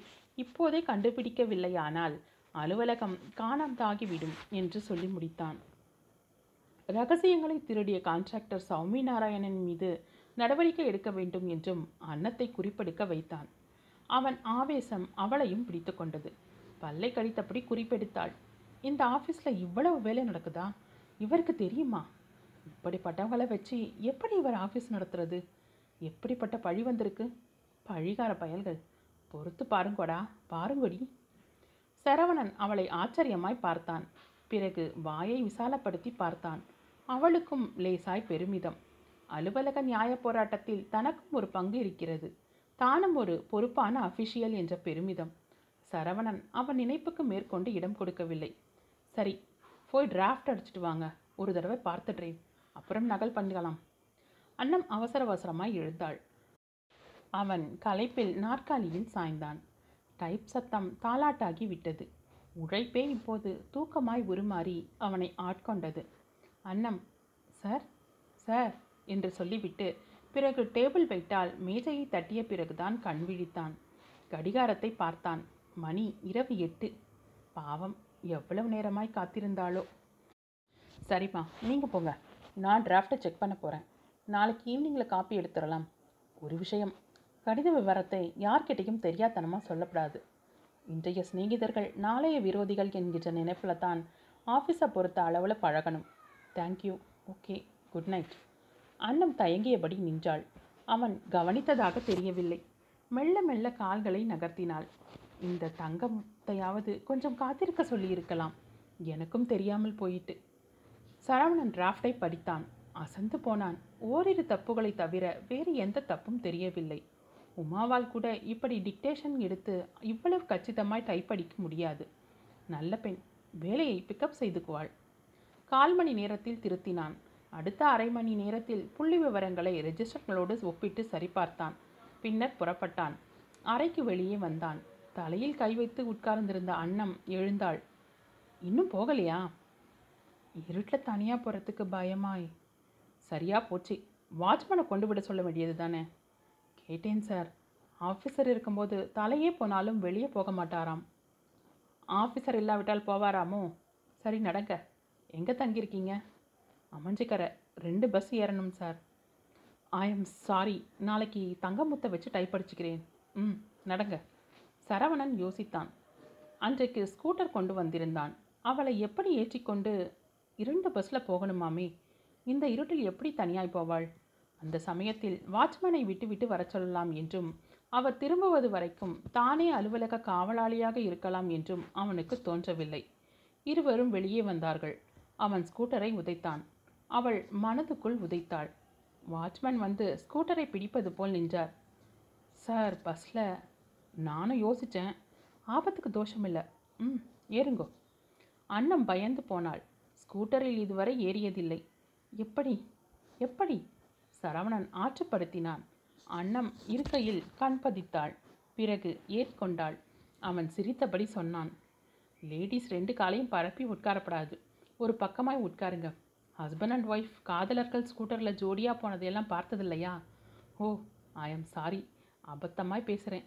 இப்போதே கண்டுபிடிக்கவில்லையானால் அலுவலகம் காணாமதாகிவிடும் என்று சொல்லி முடித்தான். ரகசியங்களை திருடிய கான்ட்ராக்டர் சௌமி நாராயணன் மீது நடவடிக்கை எடுக்க வேண்டும் என்றும் அன்னத்தை குறிப்பெடுக்க வைத்தான். அவன் ஆவேசம் அவளையும் பிடித்து கொண்டது. பல்லை கடித்தபடி குறிப்பெடுத்தாள். இந்த ஆஃபீஸில் இவ்வளவு வேலை நடக்குதா? இவருக்கு தெரியுமா? இப்படிப்பட்டவங்களை வச்சு எப்படி இவர் ஆஃபீஸ் நடத்துறது? எப்படிப்பட்ட பழி வந்திருக்கு! பழிகார பயல்கள், பொறுத்து பாருங்கோடா, பாருங்கொடி. சரவணன் அவளை ஆச்சரியமாய் பார்த்தான். பிறகு வாயை விசாலப்படுத்தி பார்த்தான். அவளுக்கும் லேசாய் பெருமிதம். அலுவலக நியாய போராட்டத்தில் தனக்கும் ஒரு பங்கு இருக்கிறது, தானும் ஒரு பொறுப்பான அஃபிஷியல் என்ற பெருமிதம். சரவணன் அவன் நினைப்புக்கு மேற்கொண்டு இடம் கொடுக்கவில்லை. சரி, போய் டிராஃப்ட் அடிச்சுட்டு வாங்க, ஒரு தடவை பார்த்துட்றேன், அப்புறம் நகல் பண்ணிக்கலாம். அண்ணம் அவசர அவசரமாய் எழுந்தாள். அவன் களைப்பில் நாற்காலியில் சாய்ந்தான். டைப் சத்தம் தாலாட்டாகி விட்டது. உழைப்பே இப்போது தூக்கமாய் உருமாறி அவனை ஆட்கொண்டது. அண்ணம், சார் சார் என்று சொல்லிவிட்டு பிறகு டேபிள் வைத்தால் மேஜையை தட்டிய பிறகுதான் கண் விழித்தான். கடிகாரத்தை பார்த்தான். மணி இரவு எட்டு. பாவம், எவ்வளவு நேரமாய் காத்திருந்தாளோ. சரிம்மா, நீங்கள் போங்க, நான் டிராஃப்டை செக் பண்ண போகிறேன். நாளைக்கு ஈவினிங்கில் காப்பி எடுத்துடலாம். ஒரு விஷயம், கடித விவரத்தை யார்கிட்டையும் தெரியாதனமாக சொல்லப்படாது. இன்றைய சிநேகிதர்கள் நாளைய விரோதிகள் என்கிற நினைப்பில் தான் ஆஃபீஸை பொறுத்த அளவில் பழகணும். Thank you. Okay, good night. Annam தயங்கியபடி நின்றாள். அவன் கவனித்ததாக தெரியவில்லை. மெல்ல மெல்ல கால்களை நகர்த்தினாள். இந்த தங்கத்தையாவது கொஞ்சம் காத்திருக்க சொல்லியிருக்கலாம், எனக்கும் தெரியாமல் போயிட்டு. சரவணன் டிராஃப்டை படித்தான். அசந்து போனான். ஓரிரு தப்புகளை தவிர வேறு எந்த தப்பும் தெரியவில்லை. உமாவால் கூட இப்படி டிக்டேஷன் எடுத்து இவ்வளவு கச்சிதமாய் டைப் அடிக்க முடியாது. நல்ல பெண், வேலையை பிக்கப் செய்துக்குவாள். கால் மணி நேரத்தில் திருத்தினான். அடுத்த அரை மணி நேரத்தில் புள்ளி விவரங்களை ரெஜிஸ்டர்களோடு ஒப்பிட்டு சரிபார்த்தான். பின்னர் புறப்பட்டான். அறைக்கு வெளியே வந்தான். தலையில் கை வைத்து உட்கார்ந்திருந்த அன்னம் எழுந்தாள். இன்னும் போகலையா? இருட்டில் தனியாக போகிறதுக்கு பயமாய். சரியா போச்சு, வாட்ச்மேனை கொண்டு விட சொல்ல வேண்டியது தானே? கேட்டேன் சார், ஆஃபீஸர் இருக்கும்போது தலையே போனாலும் வெளியே போக மாட்டாராம். ஆஃபீஸர் இல்லாவிட்டால் போவாராமோ? சரி நடங்க. எங்கே தங்கியிருக்கீங்க? அமஞ்சிக்கரை. ரெண்டு பஸ் ஏறணும் சார். ஐ எம் சாரி, நாளைக்கு தங்கமுத்தை வச்சு டைப் அடிச்சுக்கிறேன். ம், நடங்க. சரவணன் யோசித்தான். அன்றைக்கு ஸ்கூட்டர் கொண்டு வந்திருந்தான். அவளை எப்படி ஏற்றிக்கொண்டு இரண்டு பஸ்ஸில் போகணுமாமே? இந்த இருட்டில் எப்படி தனியாய் போவாள்? அந்த சமயத்தில் வாட்ச்மேனை விட்டுவிட்டு வர சொல்லலாம் என்றும், அவர் திரும்புவது வரைக்கும் தானே அலுவலக காவலாளியாக இருக்கலாம் என்றும் அவனுக்கு தோன்றவில்லை. இருவரும் வெளியே வந்தார்கள். அவன் ஸ்கூட்டரை உதைத்தான். அவள் மனதுக்குள் உதைத்தாள். வாட்ச்மேன் வந்து ஸ்கூட்டரை பிடிப்பது போல் நின்றார். சார், பஸ்ஸில் நானும் யோசித்தேன். ஆபத்துக்கு தோஷமில்லை. ம், ஏறுங்கோ. அண்ணன் பயந்து போனாள். ஸ்கூட்டரில் இதுவரை ஏறியதில்லை. எப்படி எப்படி சரவணன் ஆற்றுப்படுத்தினான். அண்ணம் இருக்கையில் கண் பதித்தாள். பிறகு ஏற்கொண்டாள். அவன் சிரித்தபடி சொன்னான், லேடிஸ் ரெண்டு காலையும் பரப்பி உட்காரப்படாது, ஒரு பக்கமாய் உட்காருங்க. ஹஸ்பண்ட் அண்ட் ஒய்ஃப் காதலர்கள் ஸ்கூட்டரில் ஜோடியாக போனதையெல்லாம் பார்த்ததில்லையா? ஓ, ஐ ஆம் சாரி, அபத்தமாக பேசுகிறேன்.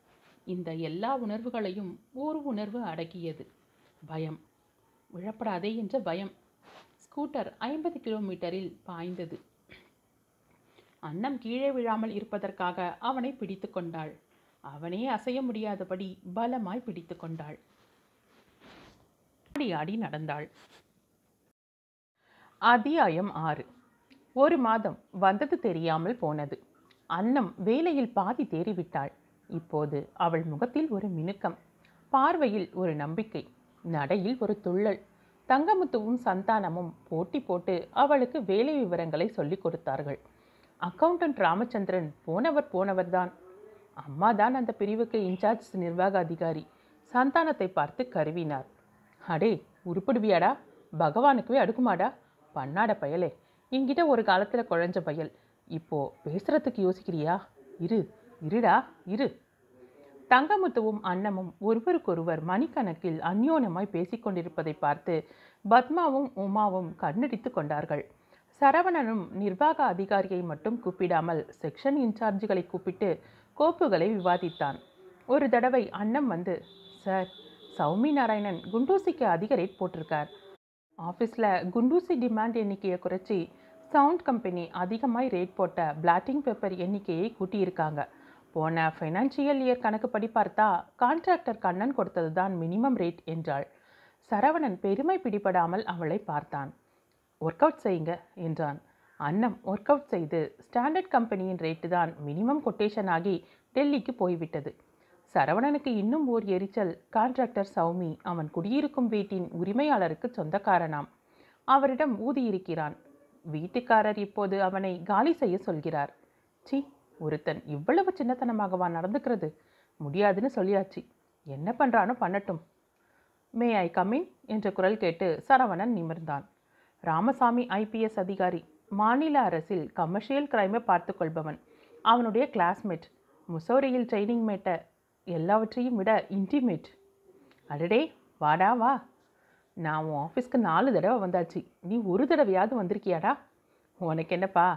இந்த எல்லா உணர்வுகளையும் ஒரு உணர்வு அடக்கியது. பயம், விழப்படாதே என்ற பயம். ஸ்கூட்டர் ஐம்பது கிலோமீட்டரில் பாய்ந்தது. அன்னம் கீழே விழாமல் இருப்பதற்காக அவனை பிடித்து கொண்டாள். அவனே அசைய முடியாதபடி பலமாய் பிடித்து கொண்டாள். ஆடி ஆடி நடந்தாள். அத்தியாயம் ஆறு. ஒரு மாதம் வந்தது தெரியாமல் போனது. அன்னம் வேலையில் பாதி தேறிவிட்டாள். இப்போது அவள் முகத்தில் ஒரு மினுக்கம், பார்வையில் ஒரு நம்பிக்கை, நடையில் ஒரு துள்ளல். தங்கமுத்துவும் சந்தானமும் போட்டி போட்டு அவளுக்கு வேலை விவரங்களை சொல்லிக் கொடுத்தார்கள். அக்கவுண்டன்ட் ராமச்சந்திரன் போனவர் போனவர்தான். அம்மா தான் அந்த பிரிவுக்கு இன்சார்ஜ், நிர்வாக அதிகாரி. சந்தானத்தை பார்த்து கருவினார். அடே உருப்பிடுவியாடா, பகவானுக்குவே அடுக்குமாடா, பண்ணாட பயலே. என்கிட்ட ஒரு காலத்தில் குழஞ்ச பயல், இப்போது பேசுகிறதுக்கு யோசிக்கிறியா? இரு இருடா இரு. தங்கமுத்துவும் அண்ணமும் ஒருவருக்கொருவர் மணிக்கணக்கில் அந்யோன்யமாய் பேசிக்கொண்டிருப்பதை பார்த்து பத்மாவும் உமாவும் கண்ணடித்து கொண்டார்கள். சரவணனும் நிர்வாக அதிகாரியை மட்டும் கூப்பிடாமல் செக்ஷன் இன்சார்ஜுகளை கூப்பிட்டு கோப்புகளை விவாதித்தான். ஒரு தடவை அண்ணம் வந்து, சார், சௌமி நாராயணன் குண்டூசிக்கு அதிக ரேட் போட்டிருக்கார். ஆஃபீஸில் குண்டூசி டிமாண்ட் எண்ணிக்கையை குறைச்சி சவுண்ட் கம்பெனி அதிகமாய் ரேட் போட்ட பிளாட்டிங் பேப்பர் எண்ணிக்கையை கூட்டியிருக்காங்க. போன ஃபைனான்சியல் இயர் கணக்குப்படி பார்த்தா கான்ட்ராக்டர் கண்ணன் கொடுத்தது தான் மினிமம் ரேட் என்றாள். சரவணன் பெருமை பிடிபடாமல் அவளை பார்த்தான். ஒர்க் அவுட் செய்யுங்க என்றான். அன்னம் ஒர்க் அவுட் செய்து ஸ்டாண்டர்ட் கம்பெனியின் ரேட்டு தான் மினிமம் கொட்டேஷன் ஆகி டெல்லிக்கு போய்விட்டது. சரவணனுக்கு இன்னும் ஓர் எரிச்சல். கான்ட்ராக்டர் சௌமி அவன் குடியிருக்கும் வீட்டின் உரிமையாளருக்கு சொந்தக்காரனாம். அவரிடம் ஊதியிருக்கிறான். வீட்டுக்காரர் இப்போது அவனை காலி செய்ய சொல்கிறார். சி, ஒருத்தன் இவ்வளவு சின்னத்தனமாகவா நடந்துக்கிறது? முடியாதுன்னு சொல்லியாச்சு, என்ன பண்ணுறானோ பண்ணட்டும். மே ஐ கமின் என்ற குரல் கேட்டு சரவணன் நிமிர்ந்தான். ராமசாமி ஐபிஎஸ் அதிகாரி, மாநில அரசில் கமர்ஷியல் கிரைமை பார்த்து கொள்பவன். அவனுடைய கிளாஸ்மேட், முசோரியில் ட்ரைனிங் மேட்டை, எல்லாவற்றையும் விட இன்டிமேட். அடடே வாடா வா, நான் உன் ஆஃபீஸ்க்கு நாலு தடவை வந்தாச்சு, நீ ஒரு தடவையாவது வந்திருக்கியாடா. உனக்கு என்னப்பா,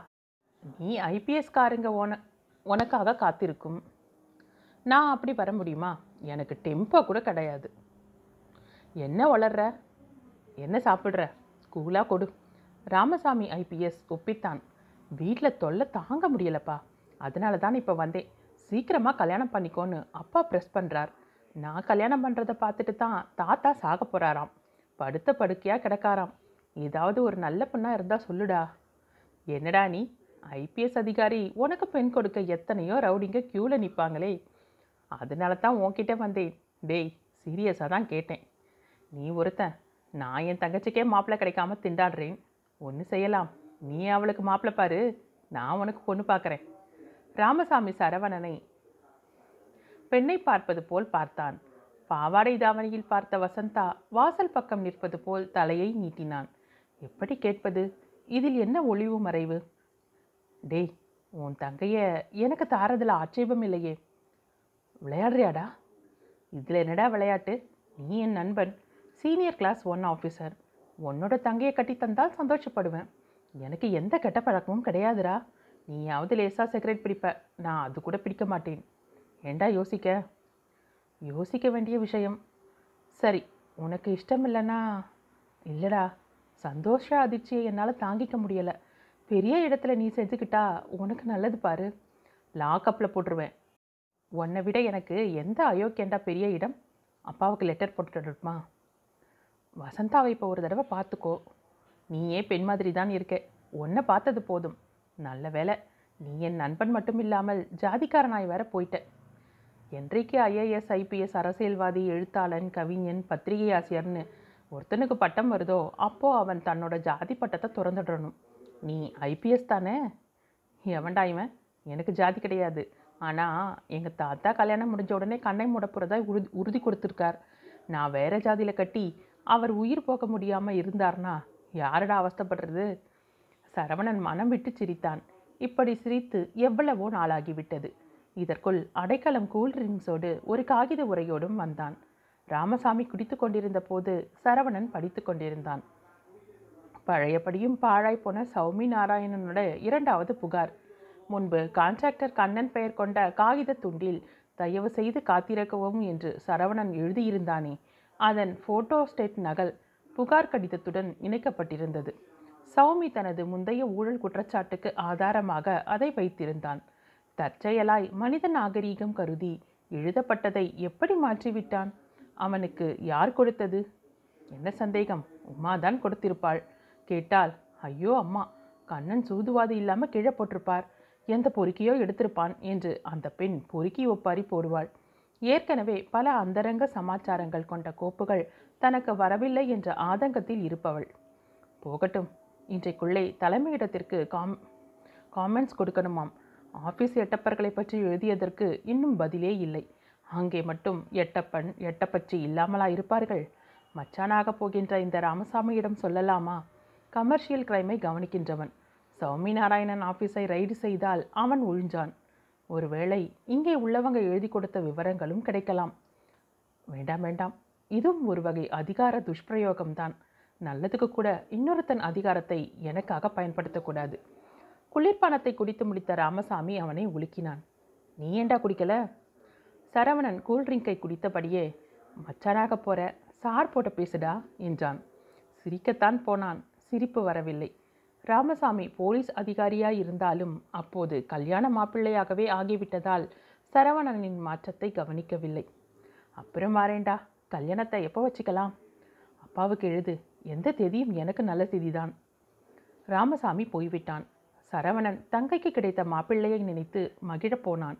நீ ஐபிஎஸ்காரங்க உன உனக்காக காத்திருக்கும். நான் அப்படி வர முடியுமா? எனக்கு டெம்போ கூட கிடையாது. என்ன வளர்ற, என்ன சாப்பிட்ற, கூலாக கொடு. ராமசாமி ஐபிஎஸ் ஒப்பித்தான். வீட்டில் தொல்லை தாங்க முடியலப்பா, அதனால தான் இப்போ வந்தேன். சீக்கிரமாக கல்யாணம் பண்ணிக்கோன்னு அப்பா ப்ரெஸ் பண்ணுறார். நான் கல்யாணம் பண்ணுறதை பார்த்துட்டு தான் தாத்தா சாக போகிறாராம். படுத்த படுக்கையாக கிடக்காராம். ஏதாவது ஒரு நல்ல பெண்ணாக இருந்தால் சொல்லுடா. என்னடா நீ ஐபிஎஸ் அதிகாரி, உனக்கு பெண் கொடுக்க எத்தனையோ ரவுடிங்க க்யூவில் நிற்பாங்களே, அதனால தான் உன்கிட்ட வந்தேன். டேய், சீரியஸாக தான் கேட்டேன். நீ ஒருத்தன், நான் என் தங்கச்சிக்கே மாப்பிள்ளை கிடைக்காம திண்டாடுறேன். ஒன்று செய்யலாம், நீ அவளுக்கு மாப்பிள்ளை பாரு, நான் உனக்கு பொண்ணு பார்க்குறேன். ராமசாமி சரவணனை பெண்ணை பார்ப்பது போல் பார்த்தான். பாவாடை தாவணியில் பார்த்த வசந்தா வாசல் பக்கம் நிற்பது போல் தலையை நீட்டினான். எப்படி கேட்பது? இதில் என்ன ஒளிவு மறைவு? டேய், உன் தங்கைய எனக்கு தாரதில் ஆட்சேபம் இல்லையே. விளையாடுறியாடா? இதில் என்னடா விளையாட்டு? நீ என் நண்பன், சீனியர் கிளாஸ் ஒன் ஆஃபீஸர். உன்னோட தங்கையை கட்டி தந்தால் சந்தோஷப்படுவேன். எனக்கு எந்த கெட்ட பழக்கமும் கிடையாதுடா. நீயாவது லேசாக சிகரெட் பிடிப்ப, நான் அது கூட பிடிக்க மாட்டேன். ஏண்டா யோசிக்க யோசிக்க வேண்டிய விஷயம். சரி, உனக்கு இஷ்டம் இல்லைன்னா இல்லைடா. சந்தோஷ அதிர்ச்சியை என்னால் தாங்கிக்க முடியலை. பெரிய இடத்துல நீ செஞ்சுக்கிட்டா உனக்கு நல்லது பாரு. லாக்கப்பில் போட்டுருவேன். உன்னை விட எனக்கு எந்த அயோக்கியண்டா பெரிய இடம்? அப்பாவுக்கு லெட்டர் போட்டுட்டுமா? வசந்தாவை இப்போ ஒரு தடவை பார்த்துக்கோ. நீயே பெண் மாதிரி தான் இருக்க, உன்னை பார்த்தது போதும். நல்ல வேலை நீ என் நண்பன் மட்டும் இல்லாமல் ஜாதிக்காரனாய் வேற போயிட்ட. என்றைக்கு ஐஏஎஸ், ஐபிஎஸ், அரசியல்வாதி, எழுத்தாளன், கவிஞன், பத்திரிகை ஆசிரியர்னு ஒருத்தனுக்கு பட்டம் வருதோ அப்போது அவன் தன்னோட ஜாதி பட்டத்தை திறந்துடணும். நீ ஐபிஎஸ் தானே? எவன்டா இவன்? எனக்கு ஜாதி கிடையாது, ஆனால் எங்கள் தாத்தா கல்யாணம் முடிஞ்ச உடனே கண்ணை முடப்புறதா உறுதி உறுதி கொடுத்துருக்கார். நான் வேறு ஜாதியில் கட்டி அவர் உயிர் போக்க முடியாமல் இருந்தார்னா யாரடா அவஸ்தப்படுறது? சரவணன் மனம் விட்டு சிரித்தான். இப்படி சிரித்து எவ்வளவோ நாளாகிவிட்டது. இதற்குள் அடைக்கலம் கூல்ட்ரிங்க்ஸோடு ஒரு காகித உரையோடும் வந்தான். ராமசாமி குடித்து கொண்டிருந்த போது சரவணன் படித்து கொண்டிருந்தான். பழையபடியும் பாழாய்ப்போன சௌமி நாராயணனோட இரண்டாவது புகார். முன்பு கான்ட்ராக்டர் கண்ணன் பெயர் கொண்ட காகித துண்டில் தயவு செய்து காத்திருக்கவும் என்று சரவணன் எழுதியிருந்தானே, அதன் ஃபோட்டோஸ்டேட் நகல் புகார் கடிதத்துடன் இணைக்கப்பட்டிருந்தது. சௌமி தனது முந்தைய ஊழல் குற்றச்சாட்டுக்கு ஆதாரமாக அதை வைத்திருந்தான். தற்செயலாய் மனித நாகரீகம் கருதி எழுதப்பட்டதை எப்படி மாற்றிவிட்டான்? அவனுக்கு யார் கொடுத்தது? என்ன சந்தேகம், உமாதான் கொடுத்திருப்பாள். கேட்டால் ஐயோ அம்மா, கண்ணன் சூதுவாது இல்லாமல் கீழே போட்டிருப்பார், எந்த பொறுக்கியோ எடுத்திருப்பான் என்று அந்த பெண் பொறுக்கி ஒப்பாரி போடுவாள். ஏற்கனவே பல அந்தரங்க சமாச்சாரங்கள் கொண்ட கோப்புகள் தனக்கு வரவில்லை என்ற ஆதங்கத்தில் இருப்பவள். போகட்டும், இன்றைக்குள்ளே தலைமையிடத்திற்கு காம் காமெண்ட்ஸ் கொடுக்கணுமாம். ஆஃபீஸ் எட்டப்பர்களை பற்றி எழுதியதற்கு இன்னும் பதிலே இல்லை. அங்கே மட்டும் எட்டப்பன் எட்டப்பற்றி இல்லாமலா இருப்பார்கள்? மச்சானாகப் போகின்ற இந்த ராமசாமியிடம் சொல்லலாமா? கமர்ஷியல் கிரைமை கவனிக்கின்றவன். சௌமி நாராயணன் ஆஃபீஸை ரைடு செய்தால் அவன் ஒழிஞ்சான். ஒருவேளை இங்கே உள்ளவங்க எழுதி கொடுத்த விவரங்களும் கிடைக்கலாம். வேண்டாம் வேண்டாம், இதுவும் ஒரு வகை அதிகார துஷ்பிரயோகம்தான். நல்லதுக்கு கூட இன்னொருத்தன் அதிகாரத்தை எனக்காக பயன்படுத்தக்கூடாது. குளிர்பானத்தை குடித்து முடித்த ராமசாமி அவனை உலுக்கினான். நீ ஏண்டா குடிக்கல? சரவணன் கூல்ட்ரிங்கை குடித்தபடியே, மச்சானாக போற சார் போட்ட பேசுடா என்றான். சிரிக்கத்தான் போனான், சிரிப்பு வரவில்லை. ராமசாமி போலீஸ் அதிகாரியாய் இருந்தாலும் அப்போது கல்யாண மாப்பிள்ளையாகவே ஆகிவிட்டதால் சரவணனின் மாற்றத்தை கவனிக்கவில்லை. அப்புறம் வரேண்டா, கல்யாணத்தை எப்போ வச்சுக்கலாம்? அப்பாவுக்கு எழுது, எந்த தேதியும் எனக்கு நல்ல தேதிதான். ராமசாமி போய்விட்டான். சரவணன் தங்கைக்கு கிடைத்த மாப்பிள்ளையை நினைத்து மகிழப் போனான்.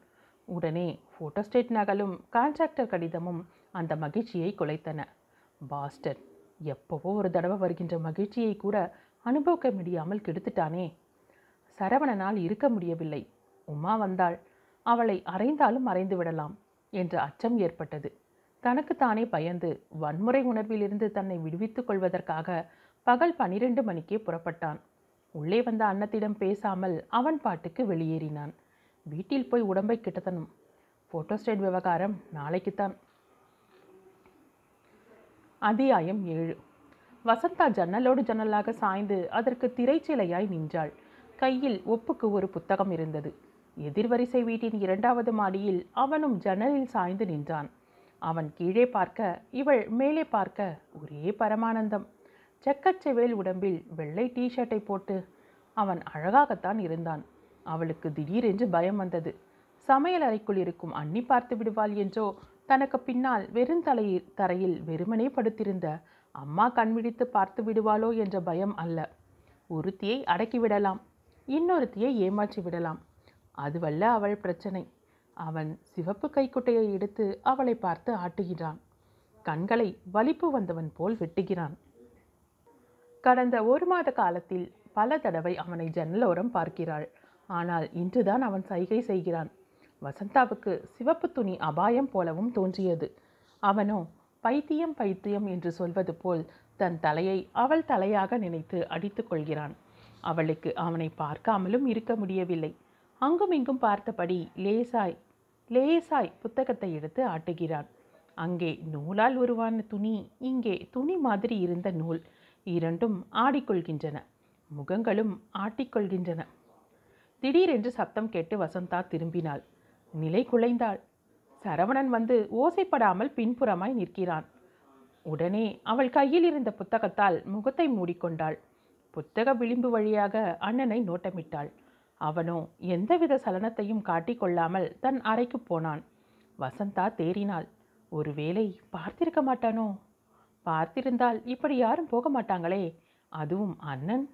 உடனே ஃபோட்டோஸ்டேட் நகலும் கான்ட்ராக்டர் கடிதமும் அந்த மகிழ்ச்சியை குலைத்தன. பாஸ்டன், எப்போவோ ஒரு தடவை வருகின்ற மகிழ்ச்சியை கூட அனுபவிக்க முடியாமல் கெடுத்துட்டானே. சரவணனால் இருக்க முடியவில்லை. உமா வந்தாள். அவளை அறைந்தாலும் மறைந்து விடலாம் என்ற அச்சம் ஏற்பட்டது. தனக்குத்தானே பயந்து வன்முறை உணர்விலிருந்து தன்னை விடுவித்துக் கொள்வதற்காக பகல் பனிரெண்டு மணிக்கே புறப்பட்டான். உள்ளே வந்த அன்னத்திடம் பேசாமல் அவன் பாட்டுக்கு வெளியேறினான். வீட்டில் போய் உடம்பை கிட்டத்தனும். ஃபோட்டோஸ்டேட் விவகாரம் நாளைக்குத்தான். அத்தியாயம் ஏழு. வசந்தா ஜன்னலோடு ஜன்னலாக சாய்ந்து அதற்கு திரைச்சிலையாய் நின்றாள். கையில் ஒப்புக்கு ஒரு புத்தகம் இருந்தது. எதிர்வரிசை வீட்டின் இரண்டாவது மாடியில் அவனும் ஜன்னலில் சாய்ந்து நின்றான். அவன் கீழே பார்க்க, இவள் மேலே பார்க்க, ஒரே பரமானந்தம். செக்கச்செவேல் உடம்பில் வெள்ளை டீஷர்ட்டை போட்டு அவன் அழகாகத்தான் இருந்தான். அவளுக்கு திடீரென்று பயம் வந்தது. சமையல் அறைக்குள் இருக்கும் அண்ணி பார்த்து விடுவாள் என்றோ, தனக்கு பின்னால் வெறும் தலையில் தரையில் வெறுமனே படுத்திருந்த அம்மா கண்விழித்து பார்த்து விடுவாளோ என்ற பயம் அல்ல. ஒருத்தியை அடக்கிவிடலாம், இன்னொருத்தியை ஏமாற்றி விடலாம், அதுவல்ல அவள் பிரச்சனை. அவன் சிவப்பு கைக்குட்டையை எடுத்து அவளை பார்த்து ஆட்டுகிறான். கண்களை வலிப்பு வந்தவன் போல் வெட்டுகிறான். கடந்த ஒரு மாத காலத்தில் பல தடவை அவனை ஜன்னலோரம் பார்க்கிறாள். ஆனால் இன்றுதான் அவன் சைகை செய்கிறான். வசந்தாவுக்கு சிவப்பு துணி அபாயம் போலவும் தோன்றியது. அவனோ பைத்தியம் பைத்தியம் என்று சொல்வது போல் தன் தலையை அவள் தலையாக நினைத்து அடித்து கொள்கிறான். அவளுக்கு அவனை பார்க்காமலும் இருக்க முடியவில்லை. அங்கும் இங்கும் பார்த்தபடி லேசாய் லேசாய் புத்தகத்தை எடுத்து ஆட்டுகிறான். அங்கே நூலால் உருவான துணி, இங்கே துணி மாதிரி இருந்த நூல். இரண்டும் ஆடிக்கொள்கின்றன, முகங்களும் ஆட்டிக்கொள்கின்றன. திடீரென்று சப்தம் கேட்டு வசந்தா திரும்பினாள். நிலை குலைந்தாள். சரவணன் வந்து ஓசைப்படாமல் பின்புறமாய் நிற்கிறான். உடனே அவள் கையில் இருந்த புத்தகத்தால் முகத்தை மூடிக்கொண்டாள். புத்தக விளிம்பு வழியாக அண்ணனை நோட்டமிட்டாள். அவனோ எந்தவித சலனத்தையும் காட்டிக்கொள்ளாமல் தன் அறைக்கு போனான். வசந்தா தேறினாள். ஒருவேளை பார்த்திருக்க மாட்டானோ? பார்த்திருந்தால் இப்படி யாரும் போக மாட்டாங்களே, அதுவும் அண்ணன்.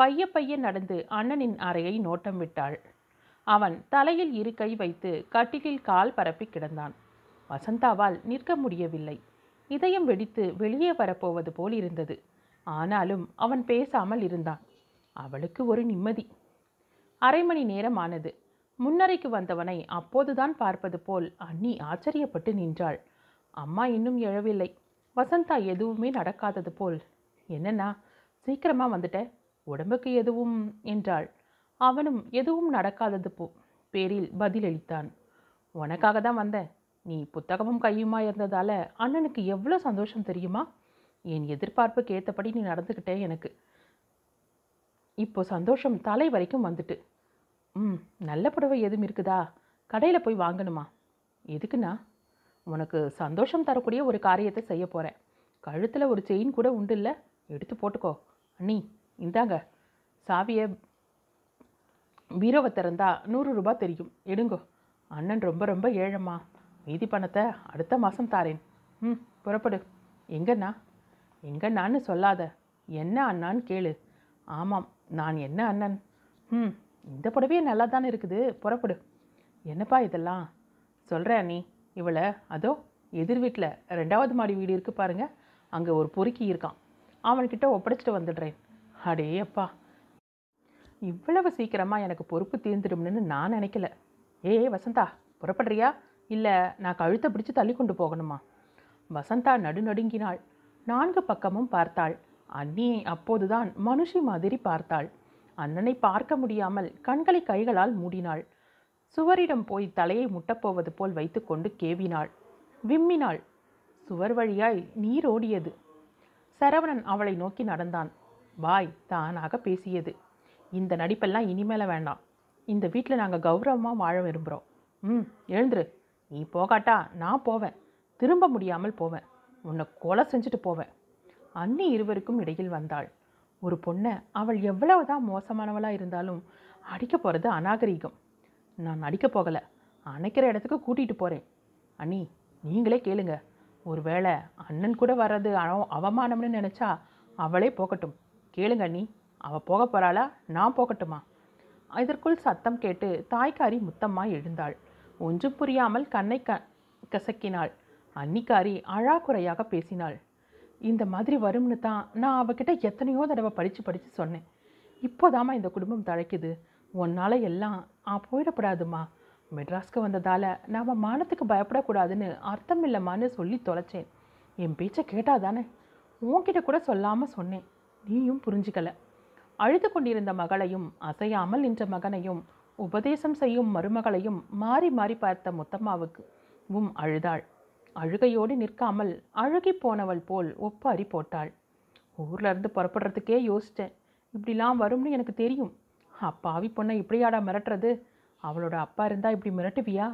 பைய பையன் நடந்து அண்ணனின் அறையை நோட்டம் விட்டாள். அவன் தலையில் இரு கை வைத்து கட்டிலில் கால் பரப்பி கிடந்தான். வசந்தாவால் நிற்க முடியவில்லை. இதயம் வெடித்து வெளியே வரப்போவது போல் இருந்தது. ஆனாலும் அவன் பேசாமல் இருந்தான். அவளுக்கு ஒரு நிம்மதி. அரை மணி நேரம் ஆனது. முன்னறைக்கு வந்தவனை அப்போதுதான் பார்ப்பது போல் அண்ணி ஆச்சரியப்பட்டு நின்றாள். அம்மா இன்னும் எழவில்லை. வசந்தா எதுவுமே நடக்காதது போல். என்னன்னா சீக்கிரமா வந்துட்ட, உடம்புக்கு எதுவும் என்றாள். அவனும் எதுவும் நடக்காதது போ பேரில் பதிலளித்தான். உனக்காக தான் வந்தேன். நீ புத்தகமும் கையுமா இருந்ததால் அண்ணனுக்கு எவ்வளோ சந்தோஷம் தெரியுமா? என் எதிர்பார்ப்புக்கு ஏற்றபடி நீ நடந்துக்கிட்டே எனக்கு இப்போ சந்தோஷம் தலை வரைக்கும் வந்துட்டு. ம் நல்ல புடவை எதுவும் இருக்குதா? கடையில் போய் வாங்கணுமா? எதுக்குண்ணா? உனக்கு சந்தோஷம் தரக்கூடிய ஒரு காரியத்தை செய்ய போகிறேன். கழுத்தில் ஒரு செயின் கூட உண்டு இல்லை, எடுத்து போட்டுக்கோ. அண்ணி இந்தாங்க, சாவியை பீரோவை திறந்தா நூறு ரூபாய் தெரியும், எடுங்கோ. அண்ணன் ரொம்ப ரொம்ப ஏழம்மா, மீதி பணத்தை அடுத்த மாதம் தாரேன். ம் புறப்படு. எங்கண்ணா? எங்கண்ணான்னு சொல்லாத, என்ன அண்ணான்னு கேளு. ஆமாம், நான் என்ன அண்ணன்? ம் இந்த புடவையே நல்லா தானே இருக்குது, புறப்படு. என்னப்பா இதெல்லாம் சொல்கிற அண்ணி? இவளை அதோ எதிர் வீட்டில் ரெண்டாவது மாடி வீடு இருக்குது பாருங்க, அங்கே ஒரு பொறுக்கி இருக்கான், அவன்கிட்ட ஒப்படைச்சிட்டு வந்துடுறேன். அடே அப்பா, இவ்வளவு சீக்கிரமாக எனக்கு பொறுப்பு தீர்ந்துடும்னு நான் நினைக்கல. ஏ வசந்தா, புறப்படுறியா? இல்லை நான் கழுத்தை பிடிச்சி தள்ளி கொண்டு போகணுமா? வசந்தா நடுநடுங்கினாள். நான்கு பக்கமும் பார்த்தாள். அண்ணியை அப்போதுதான் மனுஷி மாதிரி பார்த்தாள். அண்ணனை பார்க்க முடியாமல் கண்களை கைகளால் மூடினாள். சுவரிடம் போய் தலையை முட்டப்போவது போல் வைத்து கொண்டு கேவினாள், விம்மினாள். சுவர் வழியாய் நீரோடியது. சரவணன் அவளை நோக்கி நடந்தான். வாய் தானாக பேசியது. இந்த நடிப்பெல்லாம் இனிமேல வேண்டாம். இந்த வீட்டில் நாங்கள் கௌரவமாக வாழ விரும்புகிறோம். ம் எழுந்துரு. நீ போகாட்டா நான் போவேன், திரும்ப முடியாமல் போவேன், உன்னை கொலை செஞ்சுட்டு போவேன். அண்ணி இருவருக்கும் இடையில் வந்தாள். ஒரு பொண்ணை அவள் எவ்வளவுதான் மோசமானவளாக இருந்தாலும் அடிக்க போகிறது அநாகரீகம். நான் அடிக்க போகலை, அணைக்கிற இடத்துக்கு கூட்டிகிட்டு போகிறேன். அண்ணி நீங்களே கேளுங்க, ஒரு வேளை அண்ணன் கூட வர்றது அவமானம்னு நினச்சா அவளே போகட்டும். கேளுங்க அண்ணி, அவள் போக போகிறாளா, நான் போகட்டுமா? இதற்குள் சத்தம் கேட்டு தாய்க்காரி முத்தம்மா எழுந்தாள். ஒன்று புரியாமல் கண்ணை க கசக்கினாள். அன்னிக்காரி அழாக்குறையாக பேசினாள். இந்த மாதிரி வரும்னு தான் நான் அவகிட்ட எத்தனையோ தடவை படித்து படித்து சொன்னேன். இப்போதாம்மா இந்த குடும்பம் தழைக்குது. உன்னால் எல்லாம் ஆ போயிடப்படாதுமா. மெட்ராஸ்க்கு வந்ததால் நாம் மானத்துக்கு பயப்படக்கூடாதுன்னு அர்த்தம் இல்லைம்மான்னு சொல்லி தொலைச்சேன். என் பேச்சை கேட்டால் தானே, உன்கிட்ட கூட சொல்லாமல் சொன்னேன், நீயும் புரிஞ்சுக்கலை. அழுது கொண்டிருந்த மகளையும் அசையாமல் நின்ற மகனையும் உபதேசம் செய்யும் மருமகளையும் மாறி மாறி பார்த்த முத்தம்மாவுக்கும் அழுதாள். அழுகையோடு நிற்காமல் அழுகி போனவள் போல் ஒப்பாரி போட்டாள். ஊரில் இருந்து புறப்படுறதுக்கே யோசித்தேன், இப்படிலாம் வரும்னு எனக்கு தெரியும். அப்பாவி பொண்ணை இப்படியாடா மிரட்டுறது? அவளோட அப்பா இருந்தால் இப்படி மிரட்டுவியா?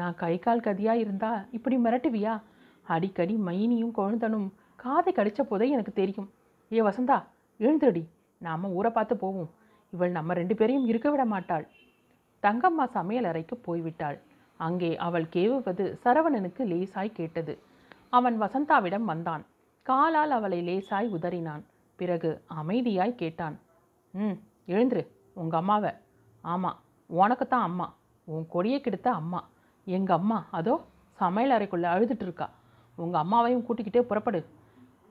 நான் கை கால் கதியாக இருந்தால் இப்படி மிரட்டுவியா? அடிக்கடி மைனியும் குழந்தனும் காதை கடித்த போதே எனக்கு தெரியும். ஏ வசந்தா எழுந்துடி, நாம் ஊரை பார்த்து போவோம். இவள் நம்ம ரெண்டு பேரையும் இருக்க விட மாட்டாள். தங்கம்மா சமையல் அறைக்கு போய்விட்டாள். அங்கே அவள் கேவுவது சரவணனுக்கு லேசாய் கேட்டது. அவன் வசந்தாவிடம் வந்தான். காலால் அவளை லேசாய் உதறினான். பிறகு அமைதியாய் கேட்டான். ம் எழுந்துரு. உங்கள் அம்மாவை? ஆமாம், உனக்குத்தான் அம்மா, உன் கொடியை கெடுத்த அம்மா. எங்கள் அம்மா அதோ சமையல் அறைக்குள்ளே அழுதுட்டு இருக்கா. உங்கள் அம்மாவையும் கூட்டிக்கிட்டே புறப்படு.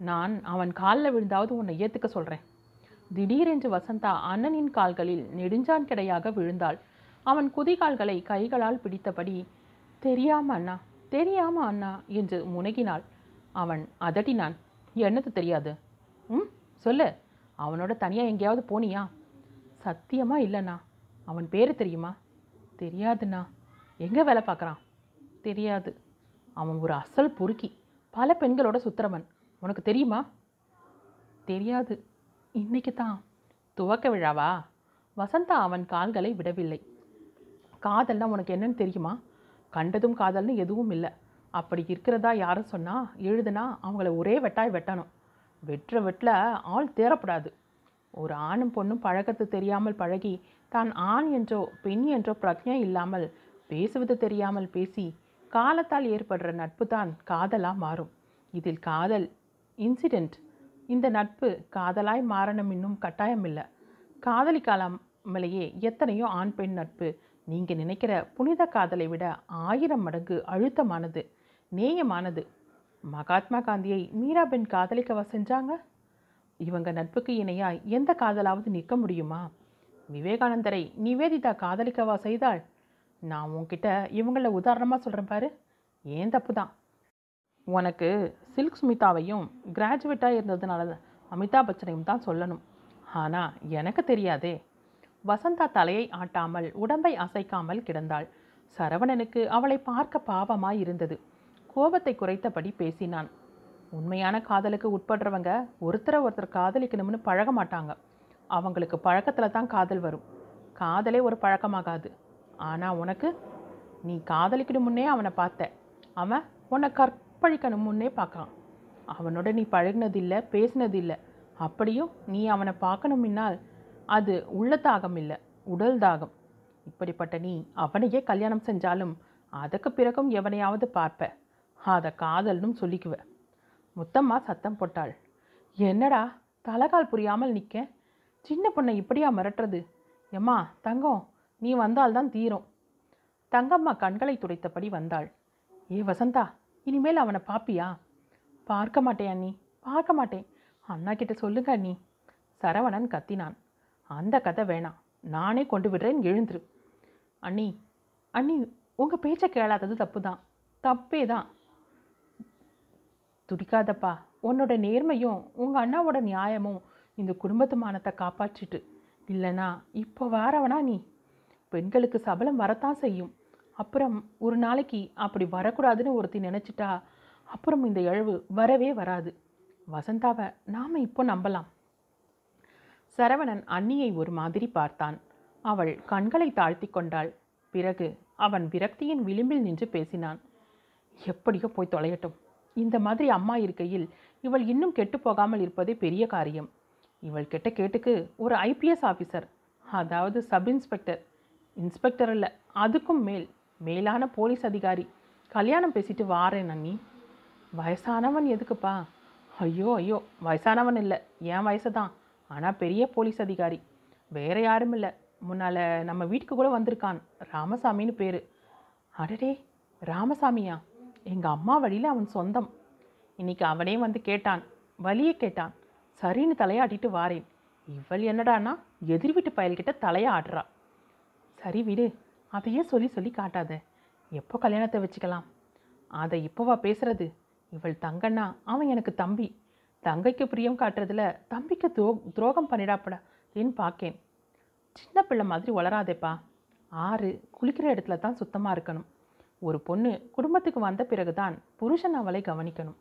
நான் அவன் காலில் விழுந்தாவது உன்னை ஏற்றுக்க சொல்கிறேன். திடீரென்று வசந்தா அண்ணனின் கால்களில் நெடுஞ்சான் கிடையாக விழுந்தாள். அவன் குதிகால்களை கைகளால் பிடித்தபடி தெரியாம அண்ணா, தெரியாம அண்ணா என்று முனகினாள். அவன் அதட்டினான். என்னது தெரியாது? ம் சொல்லு. அவனோட தனியாக எங்கேயாவது போனியா? சத்தியமாக இல்லைண்ணா. அவன் பேர் தெரியுமா? தெரியாதுண்ணா. எங்கே வேலை பார்க்குறான்? தெரியாது. அவன் ஒரு அசல் பொறுக்கி, பல பெண்களோட சுத்திரவன். உனக்கு தெரியுமா? தெரியாது. இன்னைக்கு தான் துவக்க விழாவா? வசந்தா அவன் கால்களை விடவில்லை. காதல்னா உனக்கு என்னன்னு தெரியுமா? கண்டதும் காதல்னு எதுவும் இல்லை. அப்படி இருக்கிறதா யாரும் சொன்னால் எழுதுனா அவங்கள ஒரே வெட்டாய் வெட்டணும். வெட்டுற வெட்டில் ஆள் தேரப்படாது. ஒரு ஆணும் பொண்ணும் பழக்கத்து தெரியாமல் பழகி, தான் ஆண் என்றோ பெண் என்றோ பிரக்ஞை இல்லாமல், பேசுவது தெரியாமல் பேசி, காலத்தால் ஏற்படுற நட்பு தான் காதலாக மாறும். இதில் காதல் இன்சிடெண்ட். இந்த நட்பு காதலாய் மாறணும் இன்னும் கட்டாயமில்லை. காதலிக்காமலேயே எத்தனையோ ஆண் பெண் நட்பு நீங்கள் நினைக்கிற புனித காதலை விட ஆயிரம் மடங்கு அழுத்தமானது, நேயமானது. மகாத்மா காந்தியை மீராபெண் காதலிக்கவா செஞ்சாங்க? இவங்க நட்புக்கு இணையாய் எந்த காதலாவது நிற்க முடியுமா? விவேகானந்தரை நிவேதிதா காதலிக்கவா செய்தாள்? நான் உன்கிட்ட இவங்கள உதாரணமாக சொல்கிறேன் பாரு, ஏன் தப்பு தான். உனக்கு சில்க் சுமிதாவையும் கிராஜுவேட்டாக இருந்ததுனால அமிதாப் பச்சனையும் தான் சொல்லணும். ஆனால் எனக்கு தெரியாதே. வசந்தா தலையை ஆட்டாமல் உடம்பை அசைக்காமல் கிடந்தாள். சரவணனுக்கு அவளை பார்க்க பாவமாய் இருந்தது. கோபத்தை குறைத்தபடி பேசினான். உண்மையான காதலுக்கு உட்படுறவங்க ஒருத்தரை ஒருத்தர் காதலிக்கணும்னு பழக மாட்டாங்க. அவங்களுக்கு பழக்கத்தில் தான் காதல் வரும். காதலே ஒரு பழக்கமாகாது. ஆனால் உனக்கு, நீ காதலிக்கணும் முன்னே அவனை பார்த்த, அவன் உன்னை கற்பழிக்கணும் முன்னே பார்க்கான். அவனோட நீ பழகினதில்லை, பேசினதில்லை. அப்படியும் நீ அவனை பார்க்கணும்னால் அது உள்ள தாகம் இல்லை, உடல் தாகம். இப்படிப்பட்ட நீ அவனையே கல்யாணம் செஞ்சாலும் அதுக்கு பிறகும் எவனையாவது பார்ப்ப, அதை காதல்னு சொல்லிக்குவ. முத்தம்மா சத்தம் போட்டாள். என்னடா தலைகால் புரியாமல் நிற்க, சின்ன பொண்ணை இப்படியா மிரட்டுறது? எம்மா தங்கம், நீ வந்தால்தான் தீரும். தங்கம்மா கண்களை துடைத்தபடி வந்தாள். ஏ வசந்தா, இனிமேல் அவனை பாப்பியா? பார்க்க மாட்டேன் அண்ணி, பார்க்க மாட்டேன். அண்ணா கிட்ட சொல்லுங்க அண்ணி, சரவணன் கத்தினான். அந்த கதை வேணாம், நானே கொண்டு விடுறேன், எழுந்துரு. அண்ணி, அண்ணி உங்கள் பேச்சை கேளாதது தப்பு தான், தப்பே தான். துடிக்காதப்பா, உன்னோட நேர்மையும் உங்கள் அண்ணாவோட நியாயமும் இந்த குடும்பத்து மானத்தை காப்பாற்றிட்டு. இல்லைனா இப்போ வரவனா நீ. பெண்களுக்கு சபலம் வரத்தான் செய்யும். அப்புறம் ஒரு நாளைக்கு அப்படி வரக்கூடாதுன்னு ஒருத்தி நினச்சிட்டா அப்புறம் இந்த இழவு வரவே வராது. வசந்தாவை நாம் இப்போ நம்பலாம். சரவணன் அன்னியை ஒரு மாதிரி பார்த்தான். அவள் கண்களை தாழ்த்தி கொண்டாள். பிறகு அவன் விரக்தியின் விளிம்பில் நின்று பேசினான். எப்படியோ போய் தொலையட்டும். இந்த மாதிரி அம்மா இருக்கையில் இவள் இன்னும் கெட்டு போகாமல் இருப்பதே பெரிய காரியம். இவள் கெட்ட கேட்டுக்கு ஒரு ஐபிஎஸ் ஆஃபீஸர், அதாவது சப் இன்ஸ்பெக்டர், இன்ஸ்பெக்டர் இல்லை, அதுக்கும் மேல் மேலான போலீஸ் அதிகாரி கல்யாணம் பேசிட்டு வாரேன் அண்ணி. வயசானவன் எதுக்குப்பா? ஐயோ ஐயோ, வயசானவன் இல்லை, என் வயசு தான், ஆனால் பெரிய போலீஸ் அதிகாரி. வேறு யாரும் இல்லை, முன்னால் நம்ம வீட்டுக்கு கூட வந்திருக்கான், ராமசாமின்னு பேர். அடடே, ராமசாமியா? எங்கள் அம்மா வழியில் அவன் சொந்தம். இன்றைக்கி அவனே வந்து கேட்டான், வழியே கேட்டான். சரின்னு தலையாட்டிட்டு வாரேன். இவள் என்னடானா எதிர் வீட்டு பயல்கிட்ட தலையாடுறா. சரி விடு, அதையே சொல்லி சொல்லி காட்டாத. எப்போ கல்யாணத்தை வச்சுக்கலாம்? அதை இப்போவா பேசுகிறது? இவள் தங்கன்னா அவன் எனக்கு தம்பி. தங்கைக்கு பிரியம் காட்டுறதுல தம்பிக்கு துரோ துரோகம் பண்ணிடாப்படான்னு பார்க்கேன். சின்ன பிள்ளை மாதிரி வளராதேப்பா. ஆறு குளிக்கிற இடத்துல தான் சுத்தமாக இருக்கணும். ஒரு பொண்ணு குடும்பத்துக்கு வந்த பிறகு தான் புருஷன் அவளை கவனிக்கணும்.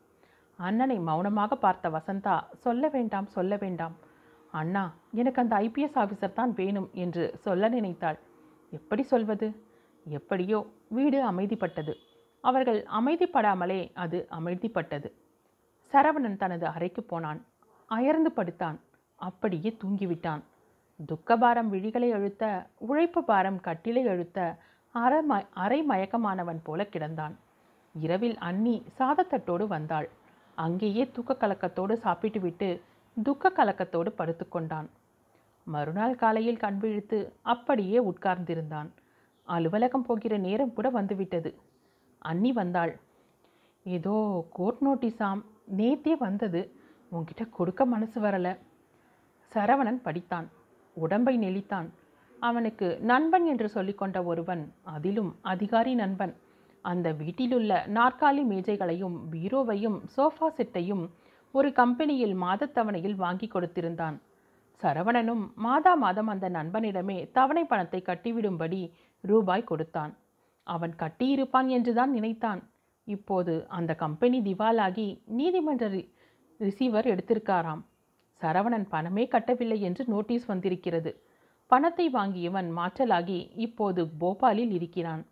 அண்ணனை மௌனமாக பார்த்த வசந்தா சொல்ல வேண்டாம் சொல்ல வேண்டாம் அண்ணா, எனக்கு அந்த ஐபிஎஸ் ஆஃபீஸர் தான் வேணும் என்று சொல்ல நினைத்தாள். எப்படி சொல்வது? எப்படியோ வீடு அமைதிப்பட்டது. அவர்கள் அமைதிப்படாமலே அது அமைதிப்பட்டது. சரவணன் தனது அறைக்கு போனான். அயர்ந்து படுத்தான். அப்படியே தூங்கிவிட்டான். துக்கபாரம் விழிகளை அழுத்த, உழைப்பு பாரம் கட்டிலை அழுத்த அரை ம அரை மயக்கமானவன் போல கிடந்தான். இரவில் அன்னி சாதத்தட்டோடு வந்தாள். அங்கேயே தூக்க கலக்கத்தோடு சாப்பிட்டு விட்டு துக்க கலக்கத்தோடு படுத்து கொண்டான். மறுநாள் காலையில் கண் விழித்து அப்படியே உட்கார்ந்திருந்தான். அலுவலகம் போகிற நேரம் கூட வந்துவிட்டது. அன்னி வந்தாள். ஏதோ கோர்ட் நோட்டீஸாம், நேத்தே வந்தது, உன்கிட்ட கொடுக்க மனசு வரலை. சரவணன் படித்தான். உடம்பை நெளித்தான். அவனுக்கு நண்பன் என்று சொல்லிக்கொண்ட ஒருவன், அதிலும் அதிகாரி நண்பன், அந்த வீட்டிலுள்ள நாற்காலி மேஜைகளையும் பீரோவையும் சோஃபா செட்டையும் ஒரு கம்பெனியில் மாதத்தவணையில் வாங்கி கொடுத்திருந்தான். சரவணனும் மாதா மாதம் அந்த நண்பனிடமே தவணை பணத்தை கட்டிவிடும்படி ரூபாய் கொடுத்தான். அவன் கட்டியிருப்பான் என்றுதான் நினைத்தான். இப்போது அந்த கம்பெனி திவாலாகி நீதிமன்ற ரிசீவர் எடுத்திருக்காராம். சரவணன் பணமே கட்டவில்லை என்று நோட்டீஸ் வந்திருக்கிறது. பணத்தை வாங்கியவன் மாற்றலாகி இப்போது போபாலில் இருக்கிறான்.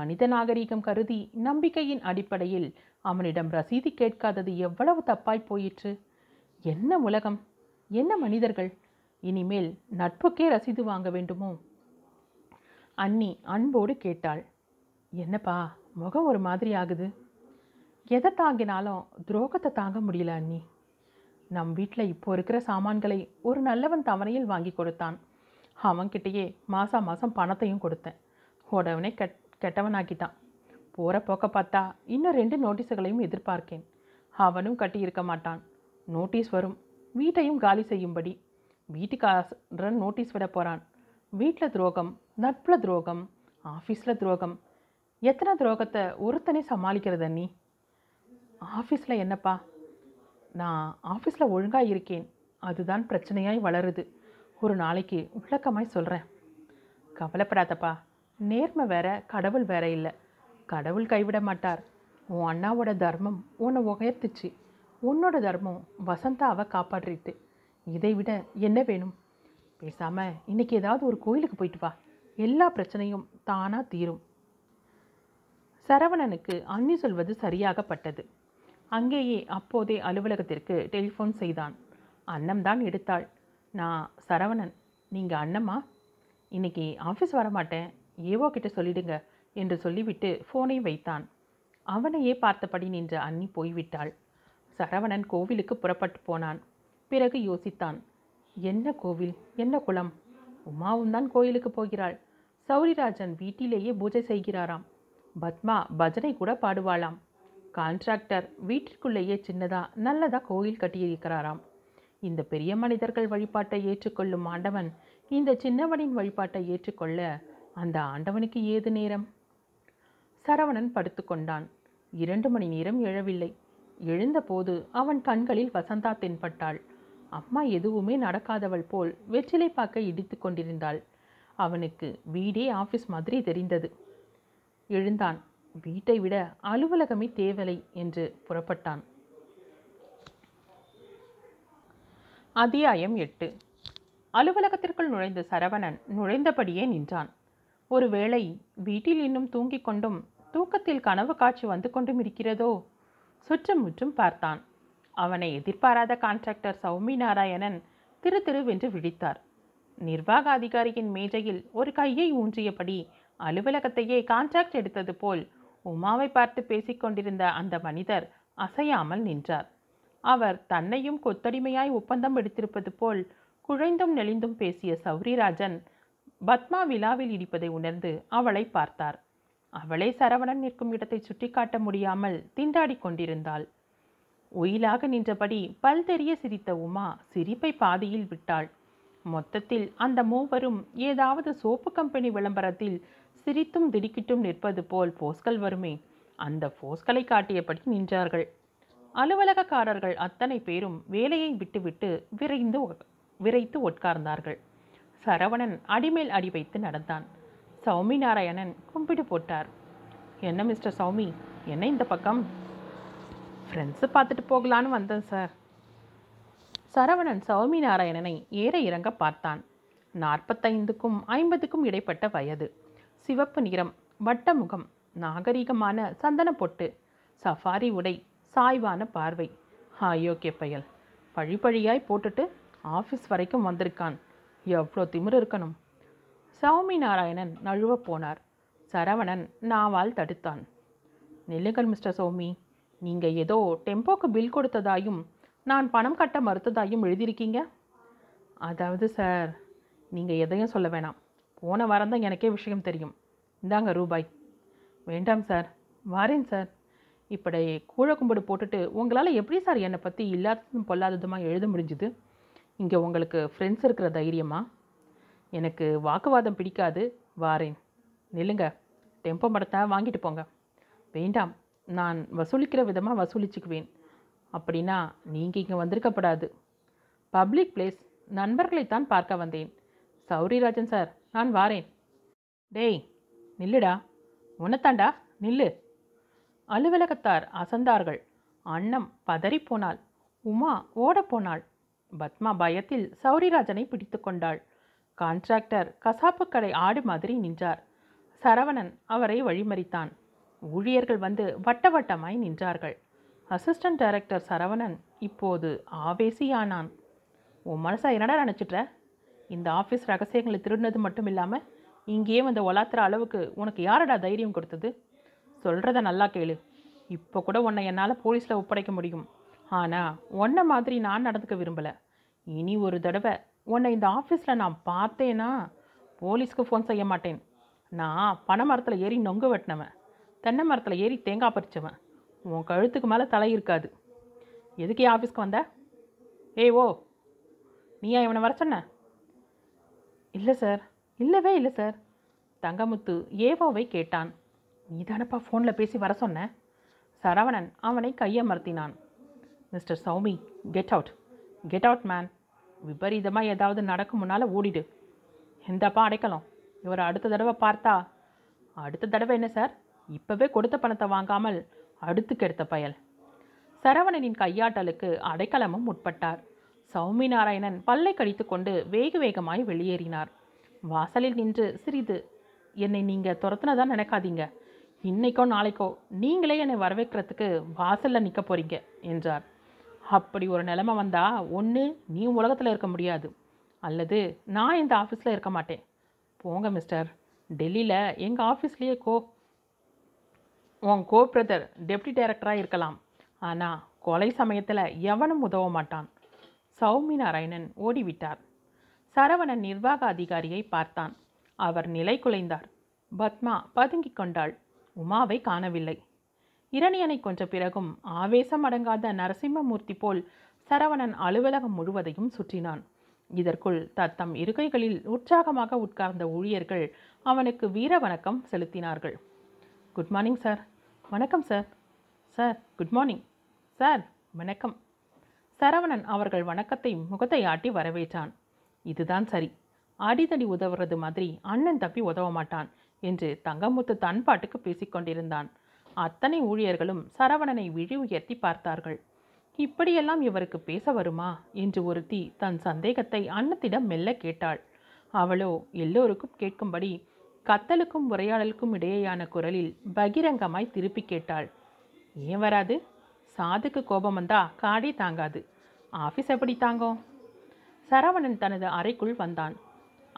மனித நாகரீகம் கருதி நம்பிக்கையின் அடிப்படையில் அவனிடம் ரசீது கேட்காதது எவ்வளவு தப்பாய் போயிற்று. என்ன உலகம், என்ன மனிதர்கள். இனிமேல் நட்புக்கே ரசீது வாங்க வேண்டுமோ? அன்னி அன்போடு கேட்டாள். என்னப்பா முகம் ஒரு மாதிரி ஆகுது. எதை தாங்கினாலும் துரோகத்தை தாங்க முடியல அண்ணி. நம் வீட்டில் இப்போ இருக்கிற சாமான்களை ஒரு நல்லவன் தவணையில் வாங்கி கொடுத்தான். அவன்கிட்டயே மாசா மாதம் பணத்தையும் கொடுத்தேன். உடனே கெட் கெட்டவனாக்கிட்டான். போகிற போக்க பார்த்தா இன்னும் ரெண்டு நோட்டீஸுகளையும் எதிர்பார்க்கேன். அவனும் கட்டி இருக்க மாட்டான். நோட்டீஸ் வரும், வீட்டையும் காலி செய்யும்படி. வீட்டுக்கார நோட்டீஸ் விட போகிறான். வீட்டில் துரோகம், நட்பில் துரோகம், ஆஃபீஸில் துரோகம். எத்தனை துரோகத்தை ஒருத்தனே சமாளிக்கிறது அண்ணி. ஆஃபீஸில் என்னப்பா, நான் ஆஃபீஸில் ஒழுங்காக இருக்கேன், அதுதான் பிரச்சனையாய் வளருது. ஒரு நாளைக்கு விளக்கமாய் சொல்கிறேன். கவலைப்படாதப்பா, நேர்மை வேற கடவுள் வேற இல்லை. கடவுள் கைவிட மாட்டார். உன் அண்ணாவோட தர்மம் உன்னை உயர்த்துச்சு, உன்னோட தர்மம் வசந்தாவை காப்பாற்றிட்டு. இதை விட என்ன வேணும்? பேசாமல் இன்றைக்கி ஏதாவது ஒரு கோயிலுக்கு போயிட்டு வா, எல்லா பிரச்சனையும் தானாக தீரும். சரவணனுக்கு அண்ணி சொல்வது சரியாகப்பட்டது. அங்கேயே அப்போதே அலுவலகத்திற்கு டெலிஃபோன் செய்தான். அன்னம்தான் எடுத்தாள். நான் சரவணன், நீங்கள் அண்ணம்மா? இன்றைக்கி ஆஃபீஸ் வரமாட்டேன், ஏவோ கிட்ட சொல்லிடுங்க என்று சொல்லிவிட்டு ஃபோனை வைத்தான். அவனையே பார்த்தபடி நின்ற அண்ணி போய்விட்டாள். சரவணன் கோவிலுக்கு புறப்பட்டு போனான். பிறகு யோசித்தான். என்ன கோவில், என்ன குளம்? உமாவும் தான் கோயிலுக்கு போகிறாள். சௌரிராஜன் வீட்டிலேயே பூஜை செய்கிறாராம். பத்மா பஜனை கூட பாடுவாளாம். கான்ட்ராக்டர் வீட்டிற்குள்ளேயே சின்னதாக நல்லதாக கோயில் கட்டியிருக்கிறாராம். இந்த பெரிய மனிதர்கள் வழிபாட்டை ஏற்றுக்கொள்ளும் ஆண்டவன் இந்த சின்னவனின் வழிபாட்டை ஏற்றுக்கொள்ள அந்த ஆண்டவனுக்கு ஏது நேரம்? சரவணன் படுத்து கொண்டான். இரண்டு மணி நேரம் எழவில்லை. எழுந்தபோது அவன் கண்களில் வசந்தா தென்பட்டாள். அம்மா எதுவுமே நடக்காதவள் போல் வெற்றிலை பார்க்க இடித்து கொண்டிருந்தாள். அவனுக்கு வீடே ஆஃபீஸ் மாதிரி தெரிந்தது. எழுந்தான். வீட்டை விட அலுவலகமே தேவலை என்று புறப்பட்டான். அத்தியாயம் எட்டு. அலுவலகத்திற்குள் நுழைந்த சரவணன் நுழைந்தபடியே நின்றான். ஒருவேளை வீட்டில் இன்னும் தூங்கிக் கொண்டும் தூக்கத்தில் கனவு காட்சி வந்து கொண்டும் இருக்கிறதோ? சுற்றும் முற்றும் பார்த்தான். அவனை எதிர்பாராத கான்ட்ராக்டர் சௌமி நாராயணன் திரு திருவென்று விழித்தார். நிர்வாக அதிகாரியின் மேஜையில் ஒரு கையை ஊன்றியபடி அலுவலகத்தையே கான்ட்ராக்ட் எடுத்தது போல் உமாவை பார்த்து பேசிக்கொண்டிருந்த அந்த மனிதர் அசையாமல் நின்றார். அவர் தன்னையும் கொத்தடிமையாய் ஒப்பந்தம் எடுத்திருப்பது போல் குழைந்தும் நெளிந்தும் பேசிய சௌரிராஜன் பத்மா விழாவில் இடிப்பதை உணர்ந்து அவளை பார்த்தார். அவளே சரவணன் நிற்கும் இடத்தை சுட்டி காட்ட முடியாமல் திண்டாடி கொண்டிருந்தாள். ஒயிலாக நின்றபடி பல் தெரிய சிரித்த உமா சிரிப்பை பாதியில் விட்டாள். மொத்தத்தில் அந்த மூவரும் ஏதாவது சோப்பு கம்பெனி விளம்பரத்தில் சிரித்தும் திடுக்கிட்டும் நிற்பது போல் போஸ்கள் வருமே, அந்த போஸ்களை காட்டியபடி நின்றார்கள். அலுவலகக்காரர்கள் அத்தனை பேரும் வேலையை விட்டுவிட்டு விரைந்து விரைத்து உட்கார்ந்தார்கள். சரவணன் அடிமேல் அடி வைத்து நடந்தான். சௌமி நாராயணன் கும்பிடு போட்டார். என்ன மிஸ்டர் சௌமி, என்ன இந்த பக்கம்? ஃப்ரெண்ட்ஸு பார்த்துட்டு போகலான்னு வந்தேன் சார். சரவணன் சௌமி நாராயணனை ஏற இறங்க பார்த்தான். நாற்பத்தைந்துக்கும் ஐம்பதுக்கும் இடைப்பட்ட வயது. சிவப்பு நிறம், வட்ட முகம், நாகரீகமான சந்தன பொட்டு, சஃபாரி உடை, சாய்வான பார்வை. ஆயோக்கிய பயல், பழிப்பழியாய் போட்டுட்டு ஆஃபீஸ் வரைக்கும் வந்திருக்கான். எவ்வளோ திமிரு இருக்கணும். சௌமி நாராயணன் நழுவ போனார். சரவணன் நாவால் தடுத்தான். நில்லுங்கள் மிஸ்டர் சௌமி, நீங்கள் ஏதோ டெம்போக்கு பில் கொடுத்ததாயும் நான் பணம் கட்ட மறுத்ததாயும் எழுதியிருக்கீங்க. அதாவது சார், நீங்கள் எதையும் சொல்ல வேணாம். போன வாரம் தான் எனக்கே விஷயம் தெரியும். இந்தாங்க ரூபாய். வேண்டாம் சார், வாரேன் சார். இப்படி கூழ கும்பிடு போட்டுட்டு உங்களால் எப்படி சார் என்னை பற்றி இல்லாததும் பொல்லாததுமாக எழுத முடிஞ்சுது? இங்கே உங்களுக்கு ஃப்ரெண்ட்ஸ் இருக்கிற தைரியமா? எனக்கு வாக்குவாதம் பிடிக்காது, வாரேன். நில்லுங்க, டெம்போ மடத்தை வாங்கிட்டு போங்க. வேண்டாம், நான் வசூலிக்கிற விதமாக வசூலிச்சுக்குவேன். அப்படின்னா நீங்கள் இங்கே வந்திருக்கப்படாது. பப்ளிக் பிளேஸ், நண்பர்களைத்தான் பார்க்க வந்தேன். சௌரிராஜன் சார், நான் வாரேன். டேய் நில்லுடா, உனத்தாண்டா நில்லு. அலுவலகத்தார் அசந்தார்கள். அன்னம் பதறிப்போனாள். உமா ஓடப்போனாள். பத்மா பயத்தில் சௌரிராஜனை பிடித்து கொண்டாள். கான்ட்ராக்டர் கசாப்புக்கடை ஆடு மாதிரி நின்றார். சரவணன் அவரை வழிமறித்தான். ஊழியர்கள் வந்து வட்ட வட்டமாய் நின்றார்கள். அசிஸ்டன்ட் டைரக்டர் சரவணன் இப்போது ஆவேசியானான். உன் மனசா என்னடா நினச்சிட்ற? இந்த ஆஃபீஸ் ரகசியங்களை திருடினது மட்டும் இல்லாமல் இங்கேயே வந்து ஒலாத்துற அளவுக்கு உனக்கு யாரடா தைரியம் கொடுத்தது? சொல்கிறத நல்லா கேளு. இப்போ கூட உன்னை என்னால் போலீஸில் ஒப்படைக்க முடியும். ஆனால் உன்னை மாதிரி நான் நடந்துக்க விரும்பலை. இனி ஒரு தடவை உன்னை இந்த ஆஃபீஸில் நான் பார்த்தேன்னா போலீஸ்க்கு ஃபோன் செய்ய மாட்டேன். நான் பனை மரத்தில் ஏறி நொங்கு வெட்டினவன், தென்னை மரத்தில் ஏறி தேங்காய் பறிச்சவன். உன் கழுத்துக்கு மேலே தலை இருக்காது. எதுக்கு என் ஆஃபீஸ்க்கு வந்த? ஏ ஓ, நீயா இவனை வர சொன்ன? இல்லை சார், இல்லவே இல்லை சார். தங்கமுத்து ஏவாவை கேட்டான். நீ தானப்பா ஃபோனில் பேசி வர சொன்ன? சரவணன் அவனை கையமர்த்தினான். Mister Soumi, get out, get out man. விபரீதமாக ஏதாவது நடக்கும் முன்னால் ஓடிடு. எந்தப்பா அடைக்கலாம். இவரை அடுத்த தடவை பார்த்தா அடுத்த தடவை என்ன சார்? இப்போவே கொடுத்த பணத்தை வாங்காமல் அடுத்து கெடுத்த பயல். சரவணனின் கையாட்டலுக்கு அடைக்கலமும் உட்பட்டார். சௌமி நாராயணன் பல்லை கடித்து கொண்டு வேக வேகமாய் வெளியேறினார். வாசலில் நின்று சிறிது, என்னை நீங்கள் துரத்துனதான் நினைக்காதீங்க. இன்னைக்கோ நாளைக்கோ நீங்களே என்னை வரவேற்கிறதுக்கு வாசலில் நிற்க போகிறீங்க என்றார். அப்படி ஒரு நிலைமை வந்தால் ஒன்று நீ உலகத்தில் இருக்க முடியாது, அல்லது நான் இந்த ஆஃபீஸில் இருக்க மாட்டேன். போங்க மிஸ்டர், டெல்லியில் எங்கள் ஆஃபீஸ்லேயே கோ உன் கோ பிரதர் டெப்டி டைரக்டராக இருக்கலாம். ஆனால் கொலை சமயத்தில் எவனும் உதவ மாட்டான். சௌமி நாராயணன் ஓடிவிட்டார். சரவணன் நிர்வாக அதிகாரியை பார்த்தான். அவர் நிலை குலைந்தார். பத்மா பதுங்கி கொண்டாள். உமாவை காணவில்லை. இரணியனை கொன்ற பிறகும் ஆவேசம் அடங்காத நரசிம்மமூர்த்தி போல் சரவணன் அலுவலகம் முழுவதையும் சுற்றினான். இதற்குள் தத்தம் இருக்கைகளில் உற்சாகமாக உட்கார்ந்த ஊழியர்கள் அவனுக்கு வீர வணக்கம் செலுத்தினார்கள். Good morning sir. வணக்கம் sir. Sir good morning. Sir வணக்கம். சரவணன் அவர்கள் வணக்கத்தை முகத்தை ஆட்டி வரவேற்றான். இதுதான் சரி, அடிதடி உதவுறது மாதிரி அண்ணன் தப்பி உதவ மாட்டான் என்று தங்கமுத்து தன் பாட்டுக்கு பேசிக்கொண்டிருந்தான். அத்தனை ஊழியர்களும் சரவணனை விழி உயர்த்தி பார்த்தார்கள். இப்படியெல்லாம் இவருக்கு பேச வருமா என்று ஒருத்தி தன் சந்தேகத்தை அன்னத்திடம் மெல்ல கேட்டாள். அவளோ எல்லோருக்கும் கேட்கும்படி கத்தலுக்கும் உரையாடலுக்கும் இடையேயான குரலில் பகிரங்கமாய் திருப்பி கேட்டாள். ஏன் வராது? சாதுக்கு கோபம் வந்தா காடி தாங்காது, ஆஃபீஸ் எப்படி தாங்கும்? சரவணன் தனது அறைக்குள் வந்தான்.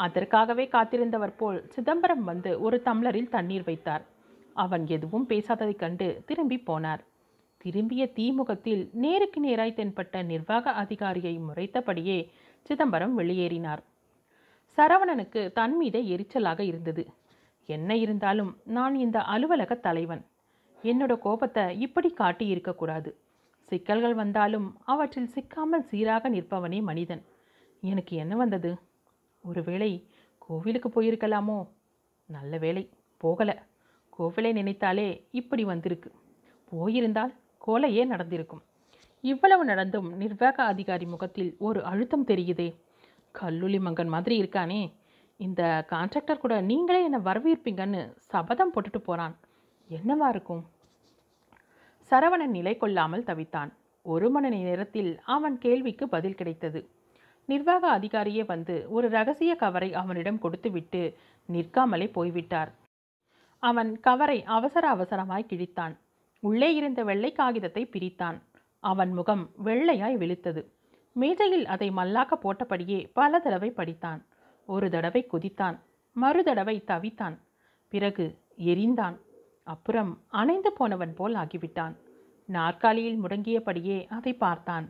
அதற்காகவே காத்திருந்தவர் போல் சிதம்பரம் வந்து ஒரு தம்ளரில் தண்ணீர் வைத்தார். அவன் எதுவும் பேசாததைக் கண்டு திரும்பி போனார். திரும்பிய தீமுகத்தில் நேருக்கு நேராய் தென்பட்ட நிர்வாக அதிகாரியை முறைத்தபடியே சிதம்பரம் வெளியேறினார். சரவணனுக்கு தன் மீதே எரிச்சலாக இருந்தது. என்ன இருந்தாலும் நான் இந்த அலுவலக தலைவன், என்னோட கோபத்தை இப்படி காட்டி இருக்கக்கூடாது. சிக்கல்கள் வந்தாலும் அவற்றில் சிக்காமல் சீராக நிற்பவனே மனிதன். எனக்கு என்ன வந்தது? ஒருவேளை கோவிலுக்கு போயிருக்கலாமோ? நல்ல வேளை போகலை. கோவிலை நினைத்தாலே இப்படி வந்திருக்கு. போயிருந்தால் கோலையே நடந்திருக்கும். இவ்வளவு நடந்தும் நிர்வாக அதிகாரி முகத்தில் ஒரு அழுத்தம் தெரியுதே. கல்லூலி மங்கன் மாதிரி இருக்கானே. இந்த கான்ட்ராக்டர் கூட நீங்களே என்னை வரவேற்பீங்கன்னு சபதம் போட்டுட்டு போகிறான். என்னவா இருக்கும்? சரவணன் நிலை கொள்ளாமல் தவித்தான். ஒரு மணி நேரத்தில் அவன் கேள்விக்கு பதில் கிடைத்தது. நிர்வாக அதிகாரியே வந்து ஒரு ரகசிய கவரை அவனிடம் கொடுத்துவிட்டு நிற்காமலே போய்விட்டார். அவன் கவரை அவசர அவசரமாய் கிழித்தான். உள்ளே இருந்த வெள்ளை காகிதத்தை பிரித்தான். அவன் முகம் வெள்ளையாய் வெளுத்தது. மேஜையில் அதை மல்லாக்க போட்டபடியே பல தடவை படித்தான். ஒரு தடவை குதித்தான், மறு தடவை தவித்தான், பிறகு எரிந்தான். அப்புறம் அணைந்து போனவன் போல் ஆகிவிட்டான். நாற்காலியில் முடங்கியபடியே அதை பார்த்தான்.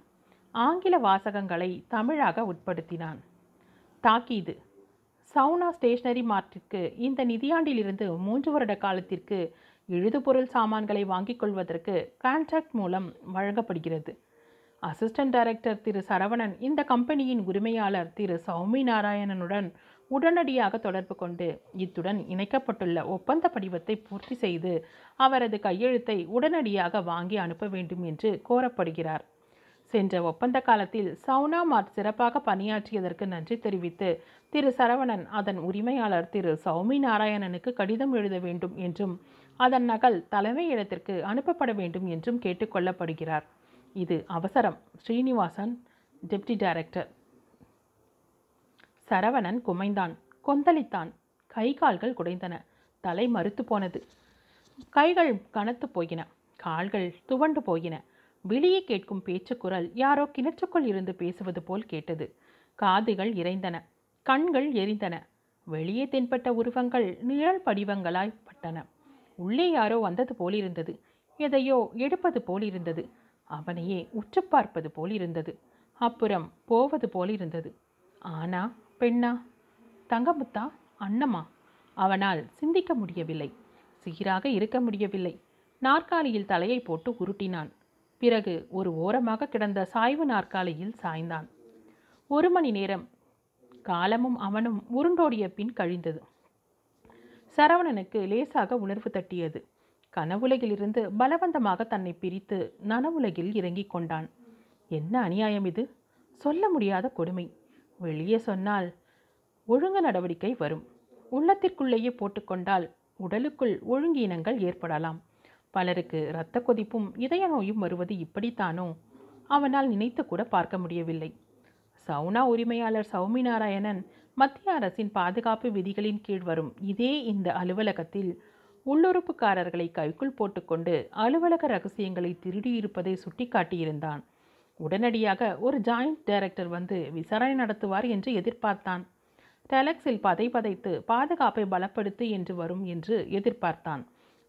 ஆங்கில வாசகங்களை தமிழாக உட்படுத்தினான். தாக்கீது: சவுனா ஸ்டேஷனரி மார்ட்டிற்கு இந்த நிதியாண்டிலிருந்து மூன்று வருட காலத்திற்கு எழுதுபொருள் சாமான்களை வாங்கிக் கொள்வதற்கு கான்ட்ராக்ட் மூலம் வழங்கப்படுகிறது. அசிஸ்டன்ட் டைரக்டர் திரு சரவணன் இந்த கம்பெனியின் உரிமையாளர் திரு சௌமி நாராயணனுடன் உடனடியாக தொடர்பு கொண்டு இத்துடன் இணைக்கப்பட்டுள்ள ஒப்பந்த படிவத்தை பூர்த்தி செய்து அவரது கையெழுத்தை உடனடியாக வாங்கி அனுப்ப வேண்டும் என்று கோரப்படுகிறார். சென்ற ஒப்பந்த காலத்தில் சவுனா மார்ட் சிறப்பாக பணியாற்றியதற்கு நன்றி தெரிவித்து திரு சரவணன் அதன் உரிமையாளர் திரு சௌமி நாராயணனுக்கு கடிதம் எழுத வேண்டும் என்றும் அதன் நகல் தலைமையிடத்திற்கு அனுப்பப்பட வேண்டும் என்றும் கேட்டுக்கொள்ளப்படுகிறார். இது அவசரம். Srinivasan, deputy director. சரவணன் குமைந்தான், கொந்தளித்தான். கை கால்கள் குடைந்தன. தலை மறுத்து போனது. கைகள் கனத்து போயின, கால்கள் துவண்டு போயின. வெளியே கேட்கும் பேச்சுக்குரல் யாரோ கிணற்றுக்குள் இருந்து பேசுவது போல் கேட்டது. காதுகள் இறைந்தன, கண்கள் எரிந்தன. வெளியே தென்பட்ட உருவங்கள் நிழல் படிவங்களாய் பட்டன. உள்ளே யாரோ வந்தது போலிருந்தது. எதையோ எடுப்பது போலிருந்தது. அவனையே உற்று பார்ப்பது போலிருந்தது. அப்புறம் போவது போலிருந்தது. ஆனா பெண்ணா, தங்கமுத்தா, அண்ணமா? அவனால் சிந்திக்க முடியவில்லை. சீராக இருக்க முடியவில்லை. நாற்காலியில் தலையை போட்டு உருட்டினான். பிறகு ஒரு ஓரமாக கிடந்த சாய்வு நாற்காலியில் சாய்ந்தான். ஒரு மணி நேரம் காலமும் அவனும் உருண்டோடிய பின் கழிந்தது. சரவணனுக்கு லேசாக உணர்வு தட்டியது. கனவுலகிலிருந்து பலவந்தமாக தன்னை பிரித்து நனவுலகில் இறங்கிக் கொண்டான். என்ன அநியாயம் இது! சொல்ல முடியாத கொடுமை. வெளியே சொன்னால் ஒழுங்கு நடவடிக்கை வரும். உள்ளத்திற்குள்ளேயே போட்டுக்கொண்டால் உடலுக்குள் ஒழுங்கீனங்கள் ஏற்படலாம். பலருக்கு இரத்த கொதிப்பும் இதய நோயும் வருவது இப்படித்தானோ? அவனால் நினைத்து கூட பார்க்க முடியவில்லை. சவுனா உரிமையாளர் சௌமி நாராயணன் மத்திய அரசின் பாதுகாப்பு விதிகளின் கீழ் வரும் இதே இந்த அலுவலகத்தில் உள்ளுறுப்புக்காரர்களை கைக்குள் போட்டுக்கொண்டு அலுவலக ரகசியங்களை திருடியிருப்பதை சுட்டிக்காட்டியிருந்தான். உடனடியாக ஒரு ஜாயிண்ட் டைரக்டர் வந்து விசாரணை நடத்துவார் என்று எதிர்பார்த்தான். டெலக்ஸில் பதை பதைத்து பாதுகாப்பை பலப்படுத்து என்று வரும் என்று எதிர்பார்த்தான்.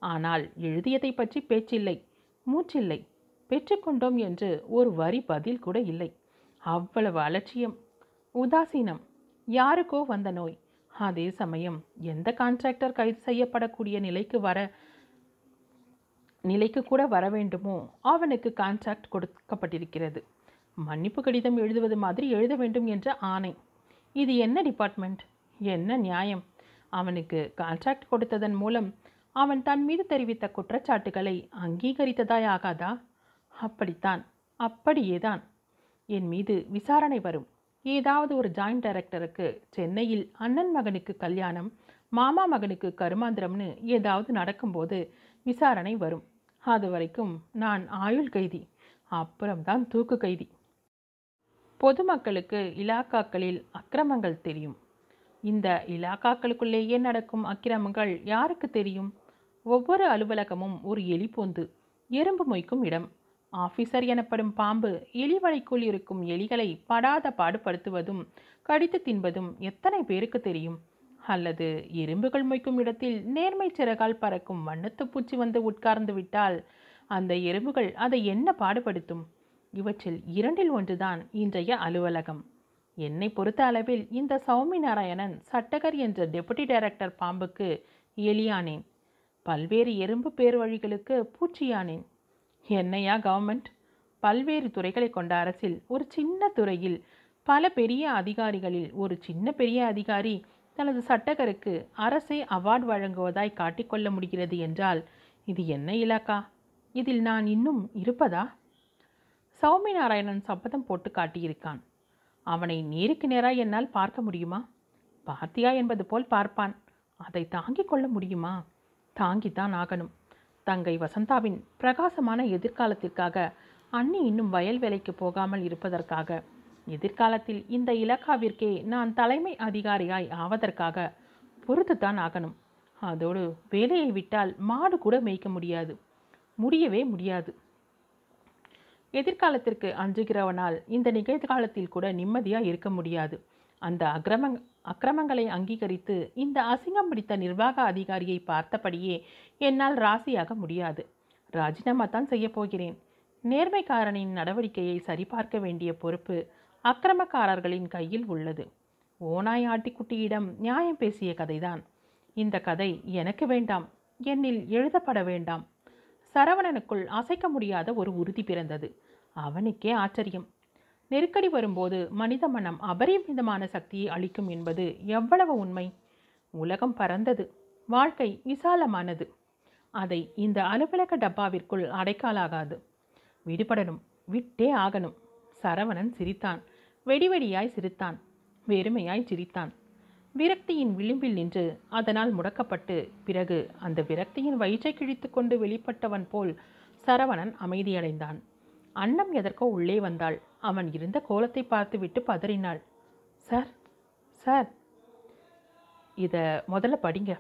ஆனால் எழுதியதை பற்றி பேச்சில்லை, மூச்சில்லை. பெற்றுக்கொண்டோம் என்று ஒரு வரி பதில் கூட இல்லை. அவ்வளவு அலட்சியம், உதாசீனம். யாருக்கோ வந்த நோய். அதே சமயம் எந்த கான்ட்ராக்டர் கைது செய்யப்படக்கூடிய நிலைக்கு வர நிலைக்கு கூட வர வேண்டுமோ அவனுக்கு கான்ட்ராக்ட் கொடுக்கப்பட்டிருக்கிறது. மன்னிப்பு கடிதம் எழுதுவது மாதிரி எழுத வேண்டும் என்ற ஆணை. இது என்ன டிபார்ட்மெண்ட்? என்ன நியாயம்? அவனுக்கு கான்ட்ராக்ட் கொடுத்ததன் மூலம் அவன் தன் மீது தெரிவித்த குற்றச்சாட்டுகளை அங்கீகரித்ததாய் ஆகாதா? அப்படித்தான், அப்படியேதான். என் மீது விசாரணை வரும். ஏதாவது ஒரு ஜாயிண்ட் டைரக்டருக்கு சென்னையில் அண்ணன் மகனுக்கு கல்யாணம், மாமா மகனுக்கு கருமாந்திரம்னு ஏதாவது நடக்கும்போது விசாரணை வரும். அது வரைக்கும் நான் ஆயுள் கைதி, அப்புறம்தான் தூக்கு கைதி. பொதுமக்களுக்கு இலாக்காக்களில் அக்கிரமங்கள் தெரியும். இந்த இலாக்காக்களுக்குள்ளேயே நடக்கும் அக்கிரமங்கள் யாருக்கு தெரியும்? ஒவ்வொரு அலுவலகமும் ஒரு எலிபொந்து, எறும்பு மொய்க்கும் இடம். ஆஃபீஸர் எனப்படும் பாம்பு எலி வலைக்குள் இருக்கும் எலிகளை படாத பாடுபடுத்துவதும் கடித்து தின்பதும் எத்தனை பேருக்கு தெரியும்? அல்லது எறும்புகள் மொய்க்கும் இடத்தில் நேர்மை சிறகால் பறக்கும் வண்ணத்து பூச்சி வந்து உட்கார்ந்து விட்டால் அந்த எறும்புகள் அதை என்ன பாடுபடுத்தும்? இவற்றில் இரண்டில் ஒன்றுதான் இன்றைய அலுவலகம். என்னை பொறுத்த அளவில் இந்த சௌமி நாராயணன் சட்டகர் என்ற டெபுட்டி டைரக்டர் பாம்புக்கு எலியானேன். பல்வேறு எறும்பு பேர் வழிகளுக்கு பூச்சியானேன். என்னையா கவர்மெண்ட்? பல்வேறு துறைகளை கொண்ட அரசில் ஒரு சின்ன துறையில் பல பெரிய அதிகாரிகளில் ஒரு சின்ன பெரிய அதிகாரி தனது சட்டகருக்கு அரசே அவார்டு வழங்குவதாய் காட்டிக்கொள்ள முடிகிறது என்றால் இது என்ன இலாக்கா? இதில் நான் இன்னும் இருப்பதா? சௌமி நாராயணன் சபதம் போட்டு காட்டியிருக்கான். அவனை நேருக்கு நேராக என்னால் பார்க்க முடியுமா? பார்த்தியா என்பது போல் பார்ப்பான். அதை தாங்கிக் கொள்ள முடியுமா? தாங்கித்தான் ஆகணும். தங்கை வசந்தாவின் பிரகாசமான எதிர்காலத்திற்காக அண்ணி இன்னும் வயல் வேலைக்கு போகாமல் இருப்பதற்காக, எதிர்காலத்தில் இந்த இலாக்காவிற்கே நான் தலைமை அதிகாரியாய் ஆவதற்காக பொறுத்துத்தான் ஆகணும். அதோடு வேலையை விட்டால் மாடு கூட மேய்க்க முடியாது, முடியவே முடியாது. எதிர்காலத்திற்கு அஞ்சுகிறவனால் இந்த நிகழ்காலத்தில் கூட நிம்மதியாக இருக்க முடியாது. அந்த அக்கிரமங் அக்கிரமங்களை அங்கீகரித்து இந்த அசிங்கம் பிடித்த நிர்வாக அதிகாரியை பார்த்தபடியே என்னால் ராசியாக முடியாது. ராஜினாமா தான் செய்யப்போகிறேன். நேர்மைக்காரனின் நடவடிக்கையை சரிபார்க்க வேண்டிய பொறுப்பு அக்கிரமக்காரர்களின் கையில் உள்ளது. ஓனாய் ஆட்டிக்குட்டியிடம் நியாயம் பேசிய கதைதான் இந்த கதை. எனக்கு வேண்டாம், என்னில் எழுதப்பட வேண்டாம். சரவணனுக்குள் அசைக்க முடியாத ஒரு உறுதி பிறந்தது. அவனுக்கே ஆச்சரியம். நெருக்கடி வரும்போது மனித மனம் அபரிமிதமான சக்தியை அளிக்கும் என்பது எவ்வளவு உண்மை! உலகம் பரந்தது, வாழ்க்கை விசாலமானது. அதை இந்த அலுவலக டப்பாவிற்குள் அடைக்காலாகாது. விடுபடணும், விட்டே ஆகணும். சரவணன் சிரித்தான். வெடிவெடியாய் சிரித்தான், வெறுமையாய் சிரித்தான். விரக்தியின் விளிம்பில் நின்று அதனால் முடக்கப்பட்டு பிறகு அந்த விரக்தியின் வயிற்றை கிழித்து கொண்டு வெளிப்பட்டவன் போல் சரவணன் அமைதியடைந்தான். அன்னம் எதற்கோ உள்ளே வந்தாள். அவன் இருந்த கோலத்தை பார்த்து விட்டு பதறினாள். சார், சார், இதை முதல்ல படிங்க.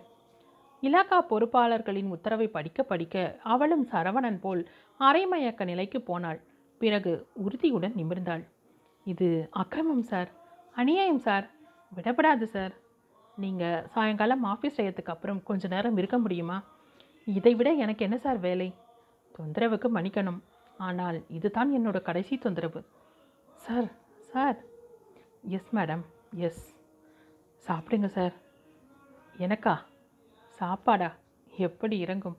இலாக்கா பொறுப்பாளர்களின் உத்தரவை படிக்க படிக்க அவளும் சரவணன் போல் அரைமயக்க நிலைக்கு போனாள். பிறகு உறுதியுடன் நிமிர்ந்தாள். இது அக்கிரமம் சார், அநியாயம் சார், விடப்படாது சார். நீங்கள் சாயங்காலம் ஆஃபீஸ் செய்யறதுக்கு அப்புறம் கொஞ்ச நேரம் இருக்க முடியுமா? இதை விட எனக்கு என்ன சார் வேலை? தொந்தரவுக்கு மணிக்கணும். ஆனால் இதுதான் என்னோட கடைசி தொந்தரவு. Sir sir yes madam yes. சாப்பிடுங்க சார். எனக்கா? சாப்பாடா? எப்படி இறங்கும்?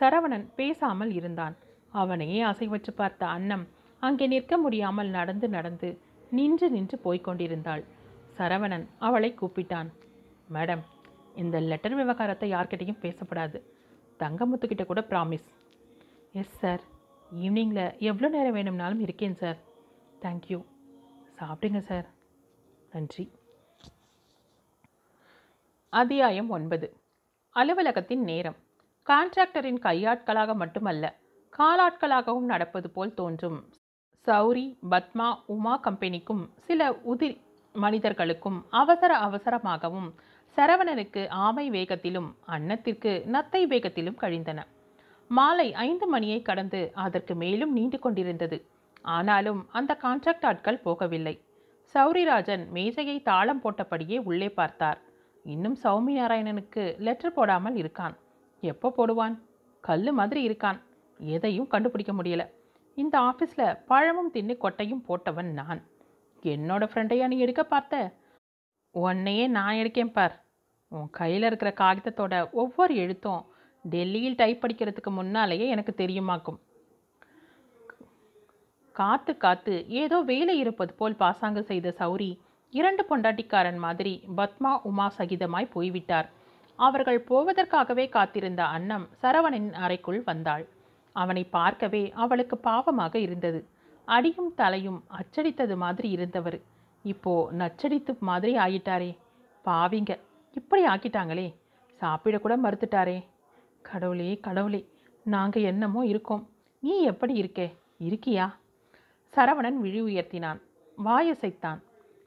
சரவணன் பேசாமல் இருந்தான். அவனையே அசைவற்று பார்த்த அன்னம் அங்கே நிற்க முடியாமல் நடந்து நடந்து நின்று நின்று போய்கொண்டிருந்தாள். சரவணன் அவளை கூப்பிட்டான். மேடம், இந்த லெட்டர் விவகாரத்தை யார்கிட்டையும் பேசப்படாது. தங்கமுத்துக்கிட்ட கூட ப்ராமிஸ். Yes sir. ஈவினிங்கில் எவ்வளோ நேரம் வேணும்னாலும் இருக்கேன் சார். தேங்க்யூ. சாப்பிடுங்க சார். நன்றி. அத்தியாயம் ஒன்பது. அலுவலகத்தின் நேரம். கான்ட்ராக்டரின் கையாட்களாக மட்டுமல்ல, காலாட்களாகவும் நடப்பது போல் தோன்றும் சௌரி, பத்மா, உமா கம்பெனிக்கும் சில உதிர் மனிதர்களுக்கும் அவசர அவசரமாகவும் சரவணனுக்கு ஆமை வேகத்திலும் அன்னத்திற்கு நத்தை வேகத்திலும் கழிந்தன. மாலை ஐந்து மணியை கடந்து அதற்கு மேலும் நீண்டு கொண்டிருந்தது. ஆனாலும் அந்த கான்ட்ராக்ட் ஆட்கள் போகவில்லை. சௌரிராஜன் மேஜையை தாளம் போட்டபடியே உள்ளே பார்த்தார். இன்னும் சௌமி நாராயணனுக்கு லெட்டர் போடாமல் இருக்கான். எப்போ போடுவான்? கல் மாதிரி இருக்கான். எதையும் கண்டுபிடிக்க முடியல. இந்த ஆஃபீஸில் பழமும் தின்னு கொட்டையும் போட்டவன் நான். என்னோட ஃப்ரெண்டையா நீ எடுக்க பார்த்த? உன்னையே நான் எடுக்கேன் பார். உன் கையில் இருக்கிற காகிதத்தோட ஒவ்வொரு எழுத்தும் டெல்லியில் டைப் படிக்கிறதுக்கு முன்னாலேயே எனக்கு தெரியுமாக்கும். காத்து காத்து ஏதோ வேலை இருப்பது போல் பாசாங்கு செய்த சௌரி இரண்டு பொண்டாட்டிக்காரன் மாதிரி பத்மா உமா சகிதமாய் போய்விட்டார். அவர்கள் போவதற்காகவே காத்திருந்த அன்னம் சரவணன் அறைக்குள் வந்தாள். அவனை பார்க்கவே அவளுக்கு பாவமாக இருந்தது. அடியும் தலையும் அச்சடித்தது மாதிரி இருந்தவர் இப்போ நச்சடித்து மாதிரி ஆகிட்டாரே. பாவிங்க, இப்படி ஆக்கிட்டாங்களே. சாப்பிடக்கூட மறுத்துட்டாரே. கடவுளே கடவுளே, நாங்கள் என்னமோ இருக்கோம், நீ எப்படி இருக்கே? இருக்கியா? சரவணன் விழி உயர்த்தினான். வாயசைத்தான்.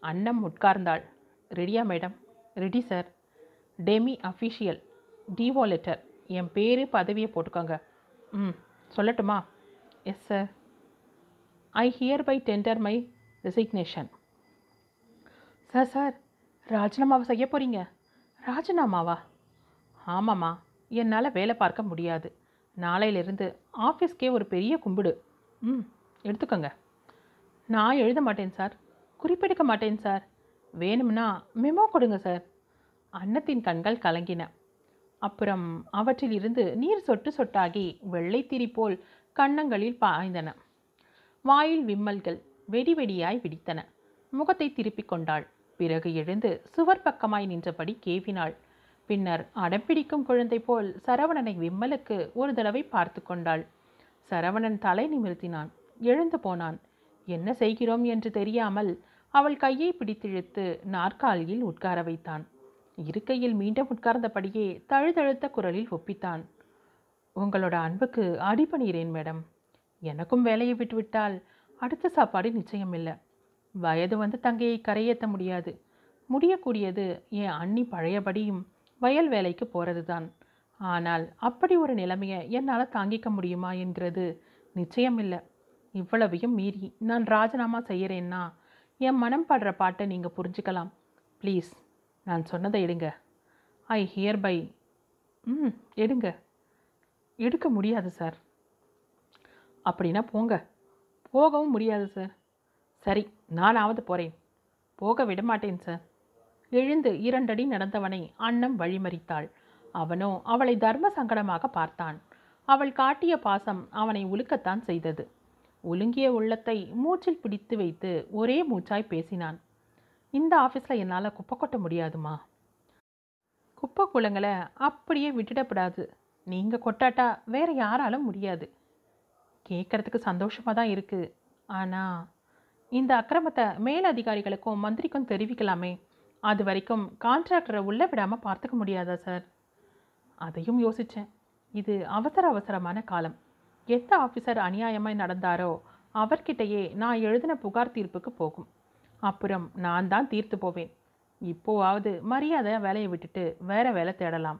அன்னம் உட்கார்ந்தாள். ரெடியா madam? Ready sir. Demi official Divo letter. என் பேர் பதவியை போட்டுக்கோங்க. ம், சொல்லட்டுமா? Yes sir. I hereby tender my resignation. Sir sir, ராஜினாமாவை செய்ய போகிறீங்க? ராஜினாமாவா? ஆமாம்மா, என்னால் வேலை பார்க்க முடியாது. நாளையிலிருந்து ஆஃபீஸ்க்கே ஒரு பெரிய கும்பிடு. ம், எடுத்துக்கோங்க. நான் எழுத மாட்டேன் சார். குறிப்பெடுக்க மாட்டேன் சார். வேணும்னா மெமோ கொடுங்க சார். அன்னத்தின் கண்கள் கலங்கின. அப்புறம் அவற்றில் இருந்து நீர் சொட்டு சொட்டாகி வெள்ளைத்திரி போல் கன்னங்களில் பாய்ந்தன. வாயில் விம்மல்கள் வெடி வெடியாய் வெடித்தன. முகத்தை திருப்பி கொண்டாள். பிறகு எழுந்து சுவர் பக்கமாய் நின்றபடி கேவினாள். பின்னர் அடம்பிடிக்கும் குழந்தை போல் சரவணனை விம்மலுக்கு ஒரு தடவை பார்த்து கொண்டாள். சரவணன் தலை நிமிர்த்தினான். எழுந்து போனான். என்ன செய்கிறோம் என்று தெரியாமல் அவள் கையை பிடித்திழுத்து நாற்காலியில் உட்கார வைத்தான். இருக்கையில் மீண்டும் உட்கார்ந்தபடியே தழுதழுத்த குரலில் ஒப்பித்தான். உங்களோட அன்புக்கு அடிபணிகிறேன் மேடம். எனக்கும் வேலையை விட்டுவிட்டால் அடுத்த சாப்பாடு நிச்சயமில்லை. வயது வந்து தங்கையை கரையேற்ற முடியாது. முடியக்கூடியது என் அண்ணி பழையபடியும் வயல் வேலைக்கு போகிறது தான். ஆனால் அப்படி ஒரு நிலைமையை என்னால் தாங்கிக்க முடியுமா என்கிறது நிச்சயமில்லை. இவ்வளவையும் மீறி நான் ராஜினாமா செய்கிறேன்னா என் மனம் பாடுற பாட்டை நீங்கள் புரிஞ்சுக்கலாம். ப்ளீஸ், நான் சொன்னதை எடுங்க. I hereby. ம், எடுங்க. எடுக்க முடியாது சார். அப்படின்னா போங்க. போகவும் முடியாது சார். சரி, நானாவது போகிறேன். போக விடமாட்டேன் சார். எழுந்து இரண்டடி நடந்தவனை அன்னம் வழிமறித்தாள். அவனோ அவளை தர்ம சங்கடமாக பார்த்தான். அவள் காட்டிய பாசம் அவனை உலுக்கத்தான் செய்தது. ஒலுங்கிய உள்ளத்தை மூச்சில் பிடித்து வைத்து ஒரே மூச்சாய் பேசினான். இந்த ஆஃபீஸில் என்னால் குப்பை கொட்ட முடியாதுமா? குப்பை குளங்களை அப்படியே விட்டுடப்படாது. நீங்கள் கொட்டாட்டா வேறு யாராலும் முடியாது. கேட்குறதுக்கு சந்தோஷமாக தான் இருக்குது. ஆனால் இந்த அக்கிரமத்தை மேலதிகாரிகளுக்கும் மந்திரிக்கும் தெரிவிக்கலாமே. அது வரைக்கும் கான்ட்ராக்டரை உள்ளே விடாமல் பார்த்துக்க முடியாதா சார்? அதையும் யோசித்தேன். இது அவசர அவசரமான காலம். எந்த ஆஃபீஸர் அநியாயமாய் நடந்தாரோ அவர்கிட்டையே நான் எழுதின புகார் தீர்ப்புக்கு போகும். அப்புறம் நான் தான் தீர்த்து போவேன். இப்போவாவது மரியாதை வேலையை விட்டுட்டு வேறு வேலை தேடலாம்.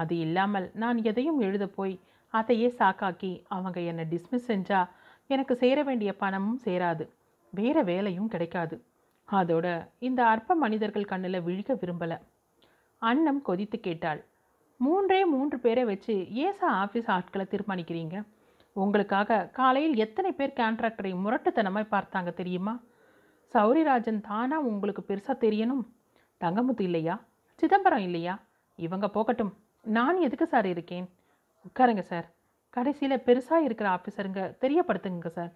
அது இல்லாமல் நான் எதையும் எழுத போய் அதையே சாக்காக்கி அவங்க என்னை டிஸ்மிஸ் செஞ்சால் எனக்கு சேர வேண்டிய பணமும் சேராது, வேறு வேலையும் கிடைக்காது. அதோட இந்த அற்ப மனிதர்கள் கண்ணில் விழிக்க விரும்பலை. அன்னம் கொதித்து கேட்டாள். மூன்றே மூன்று பேரை வச்சு ஏசா ஆஃபீஸ் ஆட்களை தீர்மானிக்கிறீங்க. உங்களுக்காக காலையில் எத்தனை பேர் கான்ட்ராக்டரை முரட்டுத்தனமாய் பார்த்தாங்க தெரியுமா? சௌரிராஜன் தானா உங்களுக்கு பெருசாக தெரியணும்? தங்கமுத்து இல்லையா, சிதம்பரம் இல்லையா, இவங்க போகட்டும், நான் எதுக்கு சார் இருக்கேன்? உட்காருங்க சார். கடைசியில் பெருசாக இருக்கிற ஆஃபீஸருங்க தெரியப்படுத்துங்க சார்.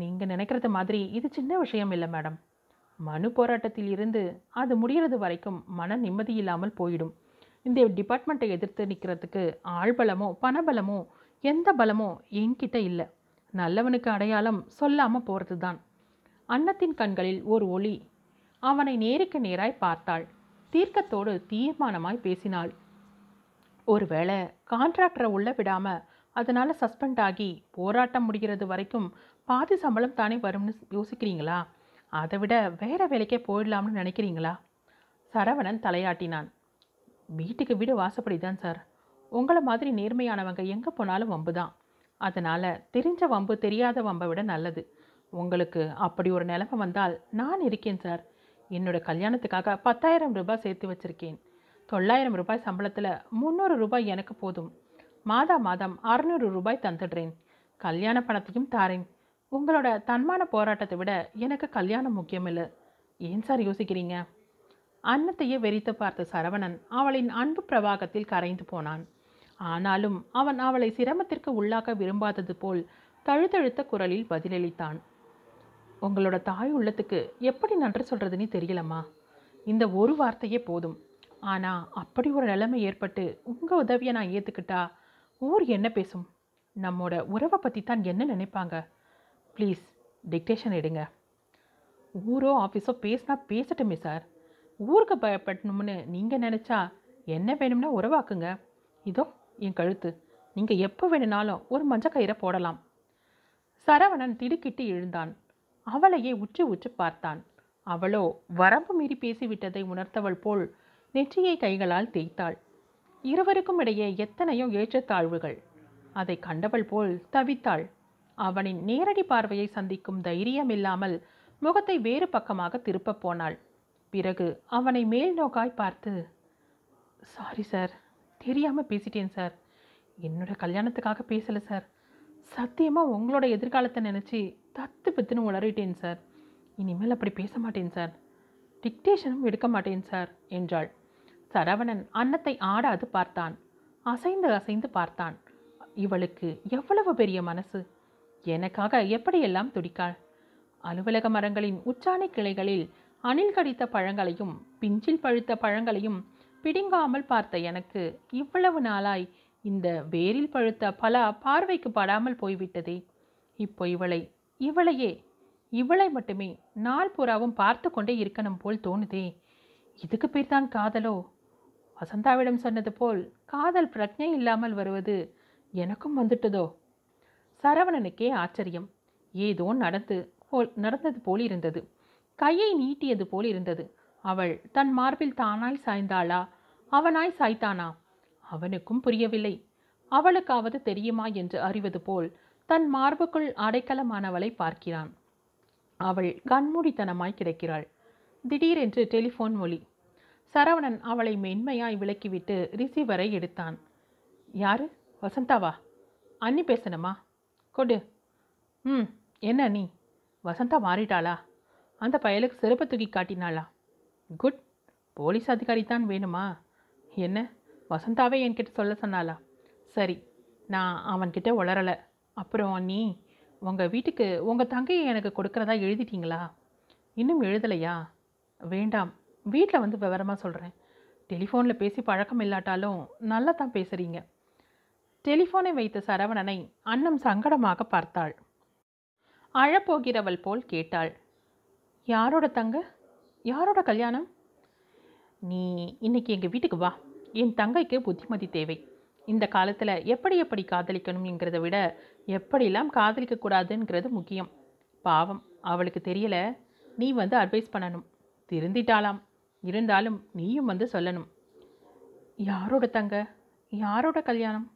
நீங்கள் நினைக்கிறது மாதிரி இது சின்ன விஷயம் இல்லை மேடம். மனு போராட்டத்தில் இருந்து அது முடிகிறது வரைக்கும் மன நிம்மதி இல்லாமல் போயிடும். இந்த டிபார்ட்மெண்ட்டை எதிர்த்து நிற்கிறதுக்கு ஆள்பலமோ பணபலமோ எந்த பலமோ என்கிட்ட இல்லை. நல்லவனுக்கு அடையாளம் சொல்லாமல் போகிறது தான். அன்னத்தின் கண்களில் ஒரு ஒளி. அவனை நேருக்கு நேராய் பார்த்தாள். தீர்க்கத்தோடு தீர்மானமாய் பேசினாள். ஒருவேளை கான்ட்ராக்டரை உள்ள விடாமல் அதனால் சஸ்பெண்ட் ஆகி போராட்டம் முடிகிறது வரைக்கும் பாதி சம்பளம் தானே வரும்னு யோசிக்கிறீங்களா? அதை விட வேறு வேலைக்கே போயிடலாம்னு நினைக்கிறீங்களா? சரவணன் தலையாட்டினான். வீட்டுக்கு வீடு வாசப்படி தான் சார். உங்களை மாதிரி நேர்மையானவங்க எங்கே போனாலும் வம்பு தான். அதனால் தெரிஞ்ச வம்பு தெரியாத வம்பை விட நல்லது. உங்களுக்கு அப்படி ஒரு நிலைமை வந்தால் நான் இருக்கேன் சார். என்னோடய கல்யாணத்துக்காக பத்தாயிரம் ரூபாய் சேர்த்து வச்சுருக்கேன். தொள்ளாயிரம் ரூபாய் சம்பளத்தில் முந்நூறு ரூபாய் எனக்கு போதும். மாதா மாதம் அறுநூறு ரூபாய் தந்துடுறேன். கல்யாண பணத்தையும் தாரேன். உங்களோட தன்மான போராட்டத்தை விட எனக்கு கல்யாணம் முக்கியமில்லை. ஏன் சார் யோசிக்கிறீங்க? அன்னத்தையே வெறித்து பார்த்த சரவணன் அவளின் அன்பு பிரவாகத்தில் கரைந்து போனான். ஆனாலும் அவன் அவளை சிரமத்திற்கு உள்ளாக்க விரும்பாதது போல் தழுதழுத்த குரலில் பதிலளித்தான். உங்களோட தாய் உள்ளத்துக்கு எப்படி நன்றி சொல்கிறதுன்னு தெரியலம்மா. இந்த ஒரு வார்த்தையே போதும். ஆனால் அப்படி ஒரு நிலைமை ஏற்பட்டு உங்கள் உதவியை நான் ஏற்றுக்கிட்டா ஊர் என்ன பேசும்? நம்மோட உறவை பற்றி தான் என்ன நினைப்பாங்க? ப்ளீஸ் டிக்டேஷன் எடுங்க. ஊரோ ஆஃபீஸோ பேசினா பேசட்டுமே சார். ஊருக்கு பயப்படணும்னு நீங்கள் நினச்சா என்ன வேணும்னா உறவாக்குங்க. இதோ என் கழுத்து. நீங்கள் எப்போ வேணுனாலும் ஒரு மஞ்சள் கயிறை போடலாம். சரவணன் திடுக்கிட்டு எழுந்தான். அவளையே உச்சு உச்சு பார்த்தான். அவளோ வரம்பு மீறி பேசிவிட்டதை உணர்த்தவள் போல் நெற்றியை கைகளால் தேய்த்தாள். இருவருக்கும் இடையே எத்தனையோ ஏற்றத்தாழ்வுகள். அதை கண்டவள் போல் தவித்தாள். அவனின் நேரடி பார்வையை சந்திக்கும் தைரியம் இல்லாமல் முகத்தை வேறு பக்கமாக திருப்பப் போனாள். பிறகு அவனை மேல் நோக்காய் பார்த்து, சாரி சார், தெரியாமல் பேசிட்டேன் சார். என்னோட கல்யாணத்துக்காக பேசலை சார். சத்தியமாக உங்களோட எதிர்காலத்தை நினச்சி தத்து பித்துன்னு உளறிட்டேன் சார். இனிமேல் அப்படி பேச மாட்டேன் சார். டிக்டேஷனும் எடுக்க மாட்டேன் சார் என்றாள். சரவணன் அன்னத்தை ஆடாது பார்த்தான். அசைந்து அசைந்து பார்த்தான். இவளுக்கு எவ்வளவு பெரிய மனசு! எனக்காக எப்படியெல்லாம் துடிக்காள்! அலுவலக மரங்களின் உச்சாணி கிளைகளில் அணில் கடித்த பழங்களையும் பிஞ்சில் பழுத்த பழங்களையும் பிடுங்காமல் பார்த்த எனக்கு இவ்வளவு நாளாய் இந்த வேரில் பழுத்த பலா பார்வைக்கு படாமல் போய்விட்டதே. இப்போ இவளை இவளையே இவளை மட்டுமே நாள் பூராவும் பார்த்து கொண்டே இருக்கணும் போல் தோணுதே. இதுக்கு பேர் தான் காதலோ? வசந்தாவிடம் சொன்னது போல் காதல் பிரக்ஞை இல்லாமல் வருவது எனக்கும் வந்துட்டதோ? சரவணனுக்கே ஆச்சரியம். ஏதோ நடந்து போல் நடந்தது போல் இருந்தது. கையை நீட்டியது போல் இருந்தது. அவள் தன் மார்பில் தானாய் சாய்ந்தாளா, அவனாய் சாய்த்தானா? அவனுக்கும் புரியவில்லை. அவளுக்காவது தெரியுமா என்று அறிவது போல் தன் மார்புக்குள் அடைக்கலமானவளை பார்க்கிறான். அவள் கண்மூடித்தனமாய் கிடக்கிறாள். திடீரென்று டெலிஃபோன் மொழி. சரவணன் அவளை மென்மையாய் விளக்கிவிட்டு ரிசீவரை எடுத்தான். யாரு? வசந்தாவா? அண்ணி பேசணுமா? கொடு. ம் என்ன நீ? வசந்தா மாறிட்டாளா? அந்த பயலுக்கு செருப்பை தூக்கி காட்டினாளா? குட். போலீஸ் அதிகாரி தான் வேணுமா என்ன? வசந்தாவே என்கிட்ட சொல்ல சொன்னாளா? சரி, நான் அவன்கிட்ட உளரலை. அப்புறம் நீ உங்கள் வீட்டுக்கு உங்கள் தங்கையை எனக்கு கொடுக்குறதா எழுதிட்டீங்களா? இன்னும் எழுதலையா? வேண்டாம், வீட்டில் வந்து விவரமாக சொல்கிறேன். டெலிஃபோனில் பேசி பழக்கம் இல்லாட்டாலும் நல்லா தான் பேசுகிறீங்க. டெலிஃபோனை வைத்த சரவணனை அன்னம் சங்கடமாக பார்த்தாள். அழப்போகிறவள் போல் கேட்டாள். யாரோட தங்க? யாரோட கல்யாணம்? நீ இன்னைக்கு எங்கள் வீட்டுக்கு வா. என் தங்கைக்கு புத்திமதி தேவை. இந்த காலத்தில் எப்படி எப்படி காதலிக்கணும்ங்கிறத விட எப்படிலாம் காதலிக்கக்கூடாதுங்கிறது முக்கியம். பாவம், அவளுக்கு தெரியலை. நீ வந்து அட்வைஸ் பண்ணணும். திருந்திட்டாலாம். இருந்தாலும் நீயும் வந்து சொல்லணும். யாரோட தங்க? யாரோட கல்யாணம்?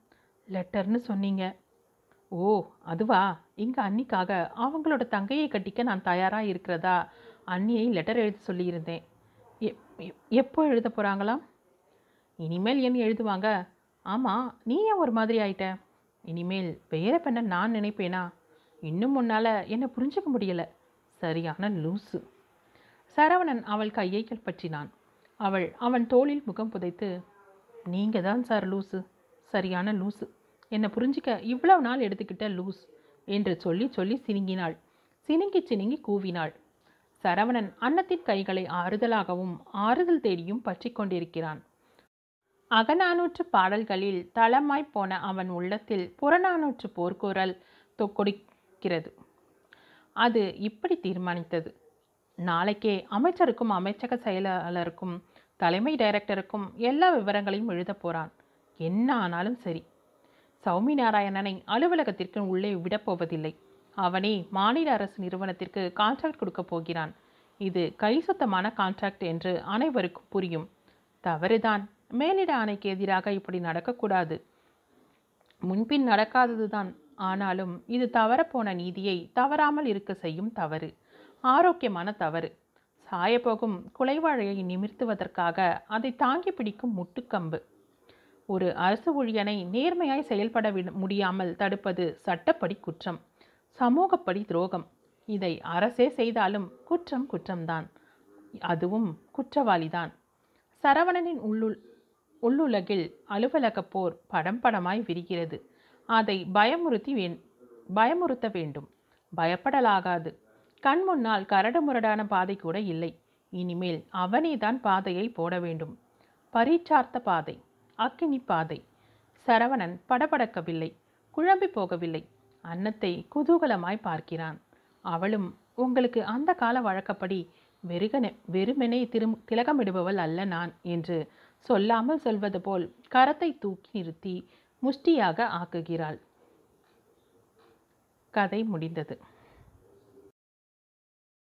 லெட்டர்னு சொன்னீங்க. ஓ, அதுவா? எங்கள் அன்னிக்காக அவங்களோட தங்கையை கட்டிக்க நான் தயாராக இருக்கிறதா அன்னியை லெட்டர் எழுத சொல்லியிருந்தேன். எப் எப்போ எழுத போகிறாங்களாம்? இனிமேல் என் எழுதுவாங்க? ஆமாம், நீ ஏன் ஒரு மாதிரி ஆயிட்ட? இனிமேல் வேற பண்ண நான் நினைப்பேனா? இன்னும் முன்னால் என்னை புரிஞ்சிக்க முடியலை, சரியான லூசு. சரவணன் அவள் கையை பற்றினான். அவள் அவன் தோளில் முகம் புதைத்து, நீங்கள் தான் சார் லூசு, சரியான லூசு, என்னை புரிஞ்சிக்க இவ்வளவு நாள் எடுத்துக்கிட்ட லூஸ் என்று சொல்லி சொல்லி சினுங்கினாள். சினுங்கி சினுங்கி கூவினாள். சரவணன் அன்னத்தின் கைகளை ஆறுதலாகவும் ஆறுதல் தேடியும் பற்றி கொண்டிருக்கிறான். அகநானூற்று பாடல்களில் தளமாய் போன அவன் உள்ளத்தில் புறநானூற்று போர்க்குரல் தொக்கொடுக்கிறது. அது இப்படி தீர்மானித்தது. நாளைக்கே அமைச்சருக்கும் அமைச்சக செயலாளருக்கும் தலைமை டைரக்டருக்கும் எல்லா விவரங்களையும் எழுத போகிறான். என்ன ஆனாலும் சரி, சௌமி நாராயணனை அலுவலகத்திற்கு உள்ளே விடப்போவதில்லை. அவனே மாநில அரசு நிறுவனத்திற்கு கான்ட்ராக்ட் கொடுக்க போகிறான். இது கை சுத்தமான கான்ட்ராக்ட் என்று அனைவருக்கும் புரியும். தவறுதான், மேலிட ஆணைக்கு எதிராக இப்படி நடக்கக்கூடாது, முன்பின் நடக்காததுதான். ஆனாலும் இது தவறப்போன நீதியை தவறாமல் இருக்க செய்யும் தவறு, ஆரோக்கியமான தவறு. சாயப்போகும் குலைவாழையை நிமிர்த்துவதற்காக அதை தாங்கி பிடிக்கும் முட்டுக்கம்பு. ஒரு அரசு ஊழியனை நேர்மையாய் செயல்பட முடியாமல் தடுப்பது சட்டப்படி குற்றம், சமூகப்படி துரோகம். இதை அரசே செய்தாலும் குற்றம் குற்றம்தான், அதுவும் குற்றவாளிதான். சரவணனின் உள்ளுள் உள்ளுலகில் அலுவலக போர் படம் படமாய் விரிகிறது. அதை பயமுறுத்தி வே பயமுறுத்த வேண்டும். பயப்படலாகாது. கண் முன்னால் கரடு முரடான பாதை கூட இல்லை. இனிமேல் அவனேதான் பாதையை போட வேண்டும். பரீட்சார்த்த பாதை, அக்கினி பாதை. சரவணன் படபடக்கவில்லை, குழம்பி போகவில்லை. அன்னத்தை குதூகலமாய் பார்க்கிறான். அவளும் உங்களுக்கு அந்த கால வழக்கப்படி வெறுகனே வெறுமெனே திரு திலகமிடுபவள் அல்ல நான் என்று சொல்லாமல் சொல்வது போல் கரத்தை தூக்கி நிறுத்தி முஷ்டியாக ஆக்குகிறாள். கதை முடிந்தது.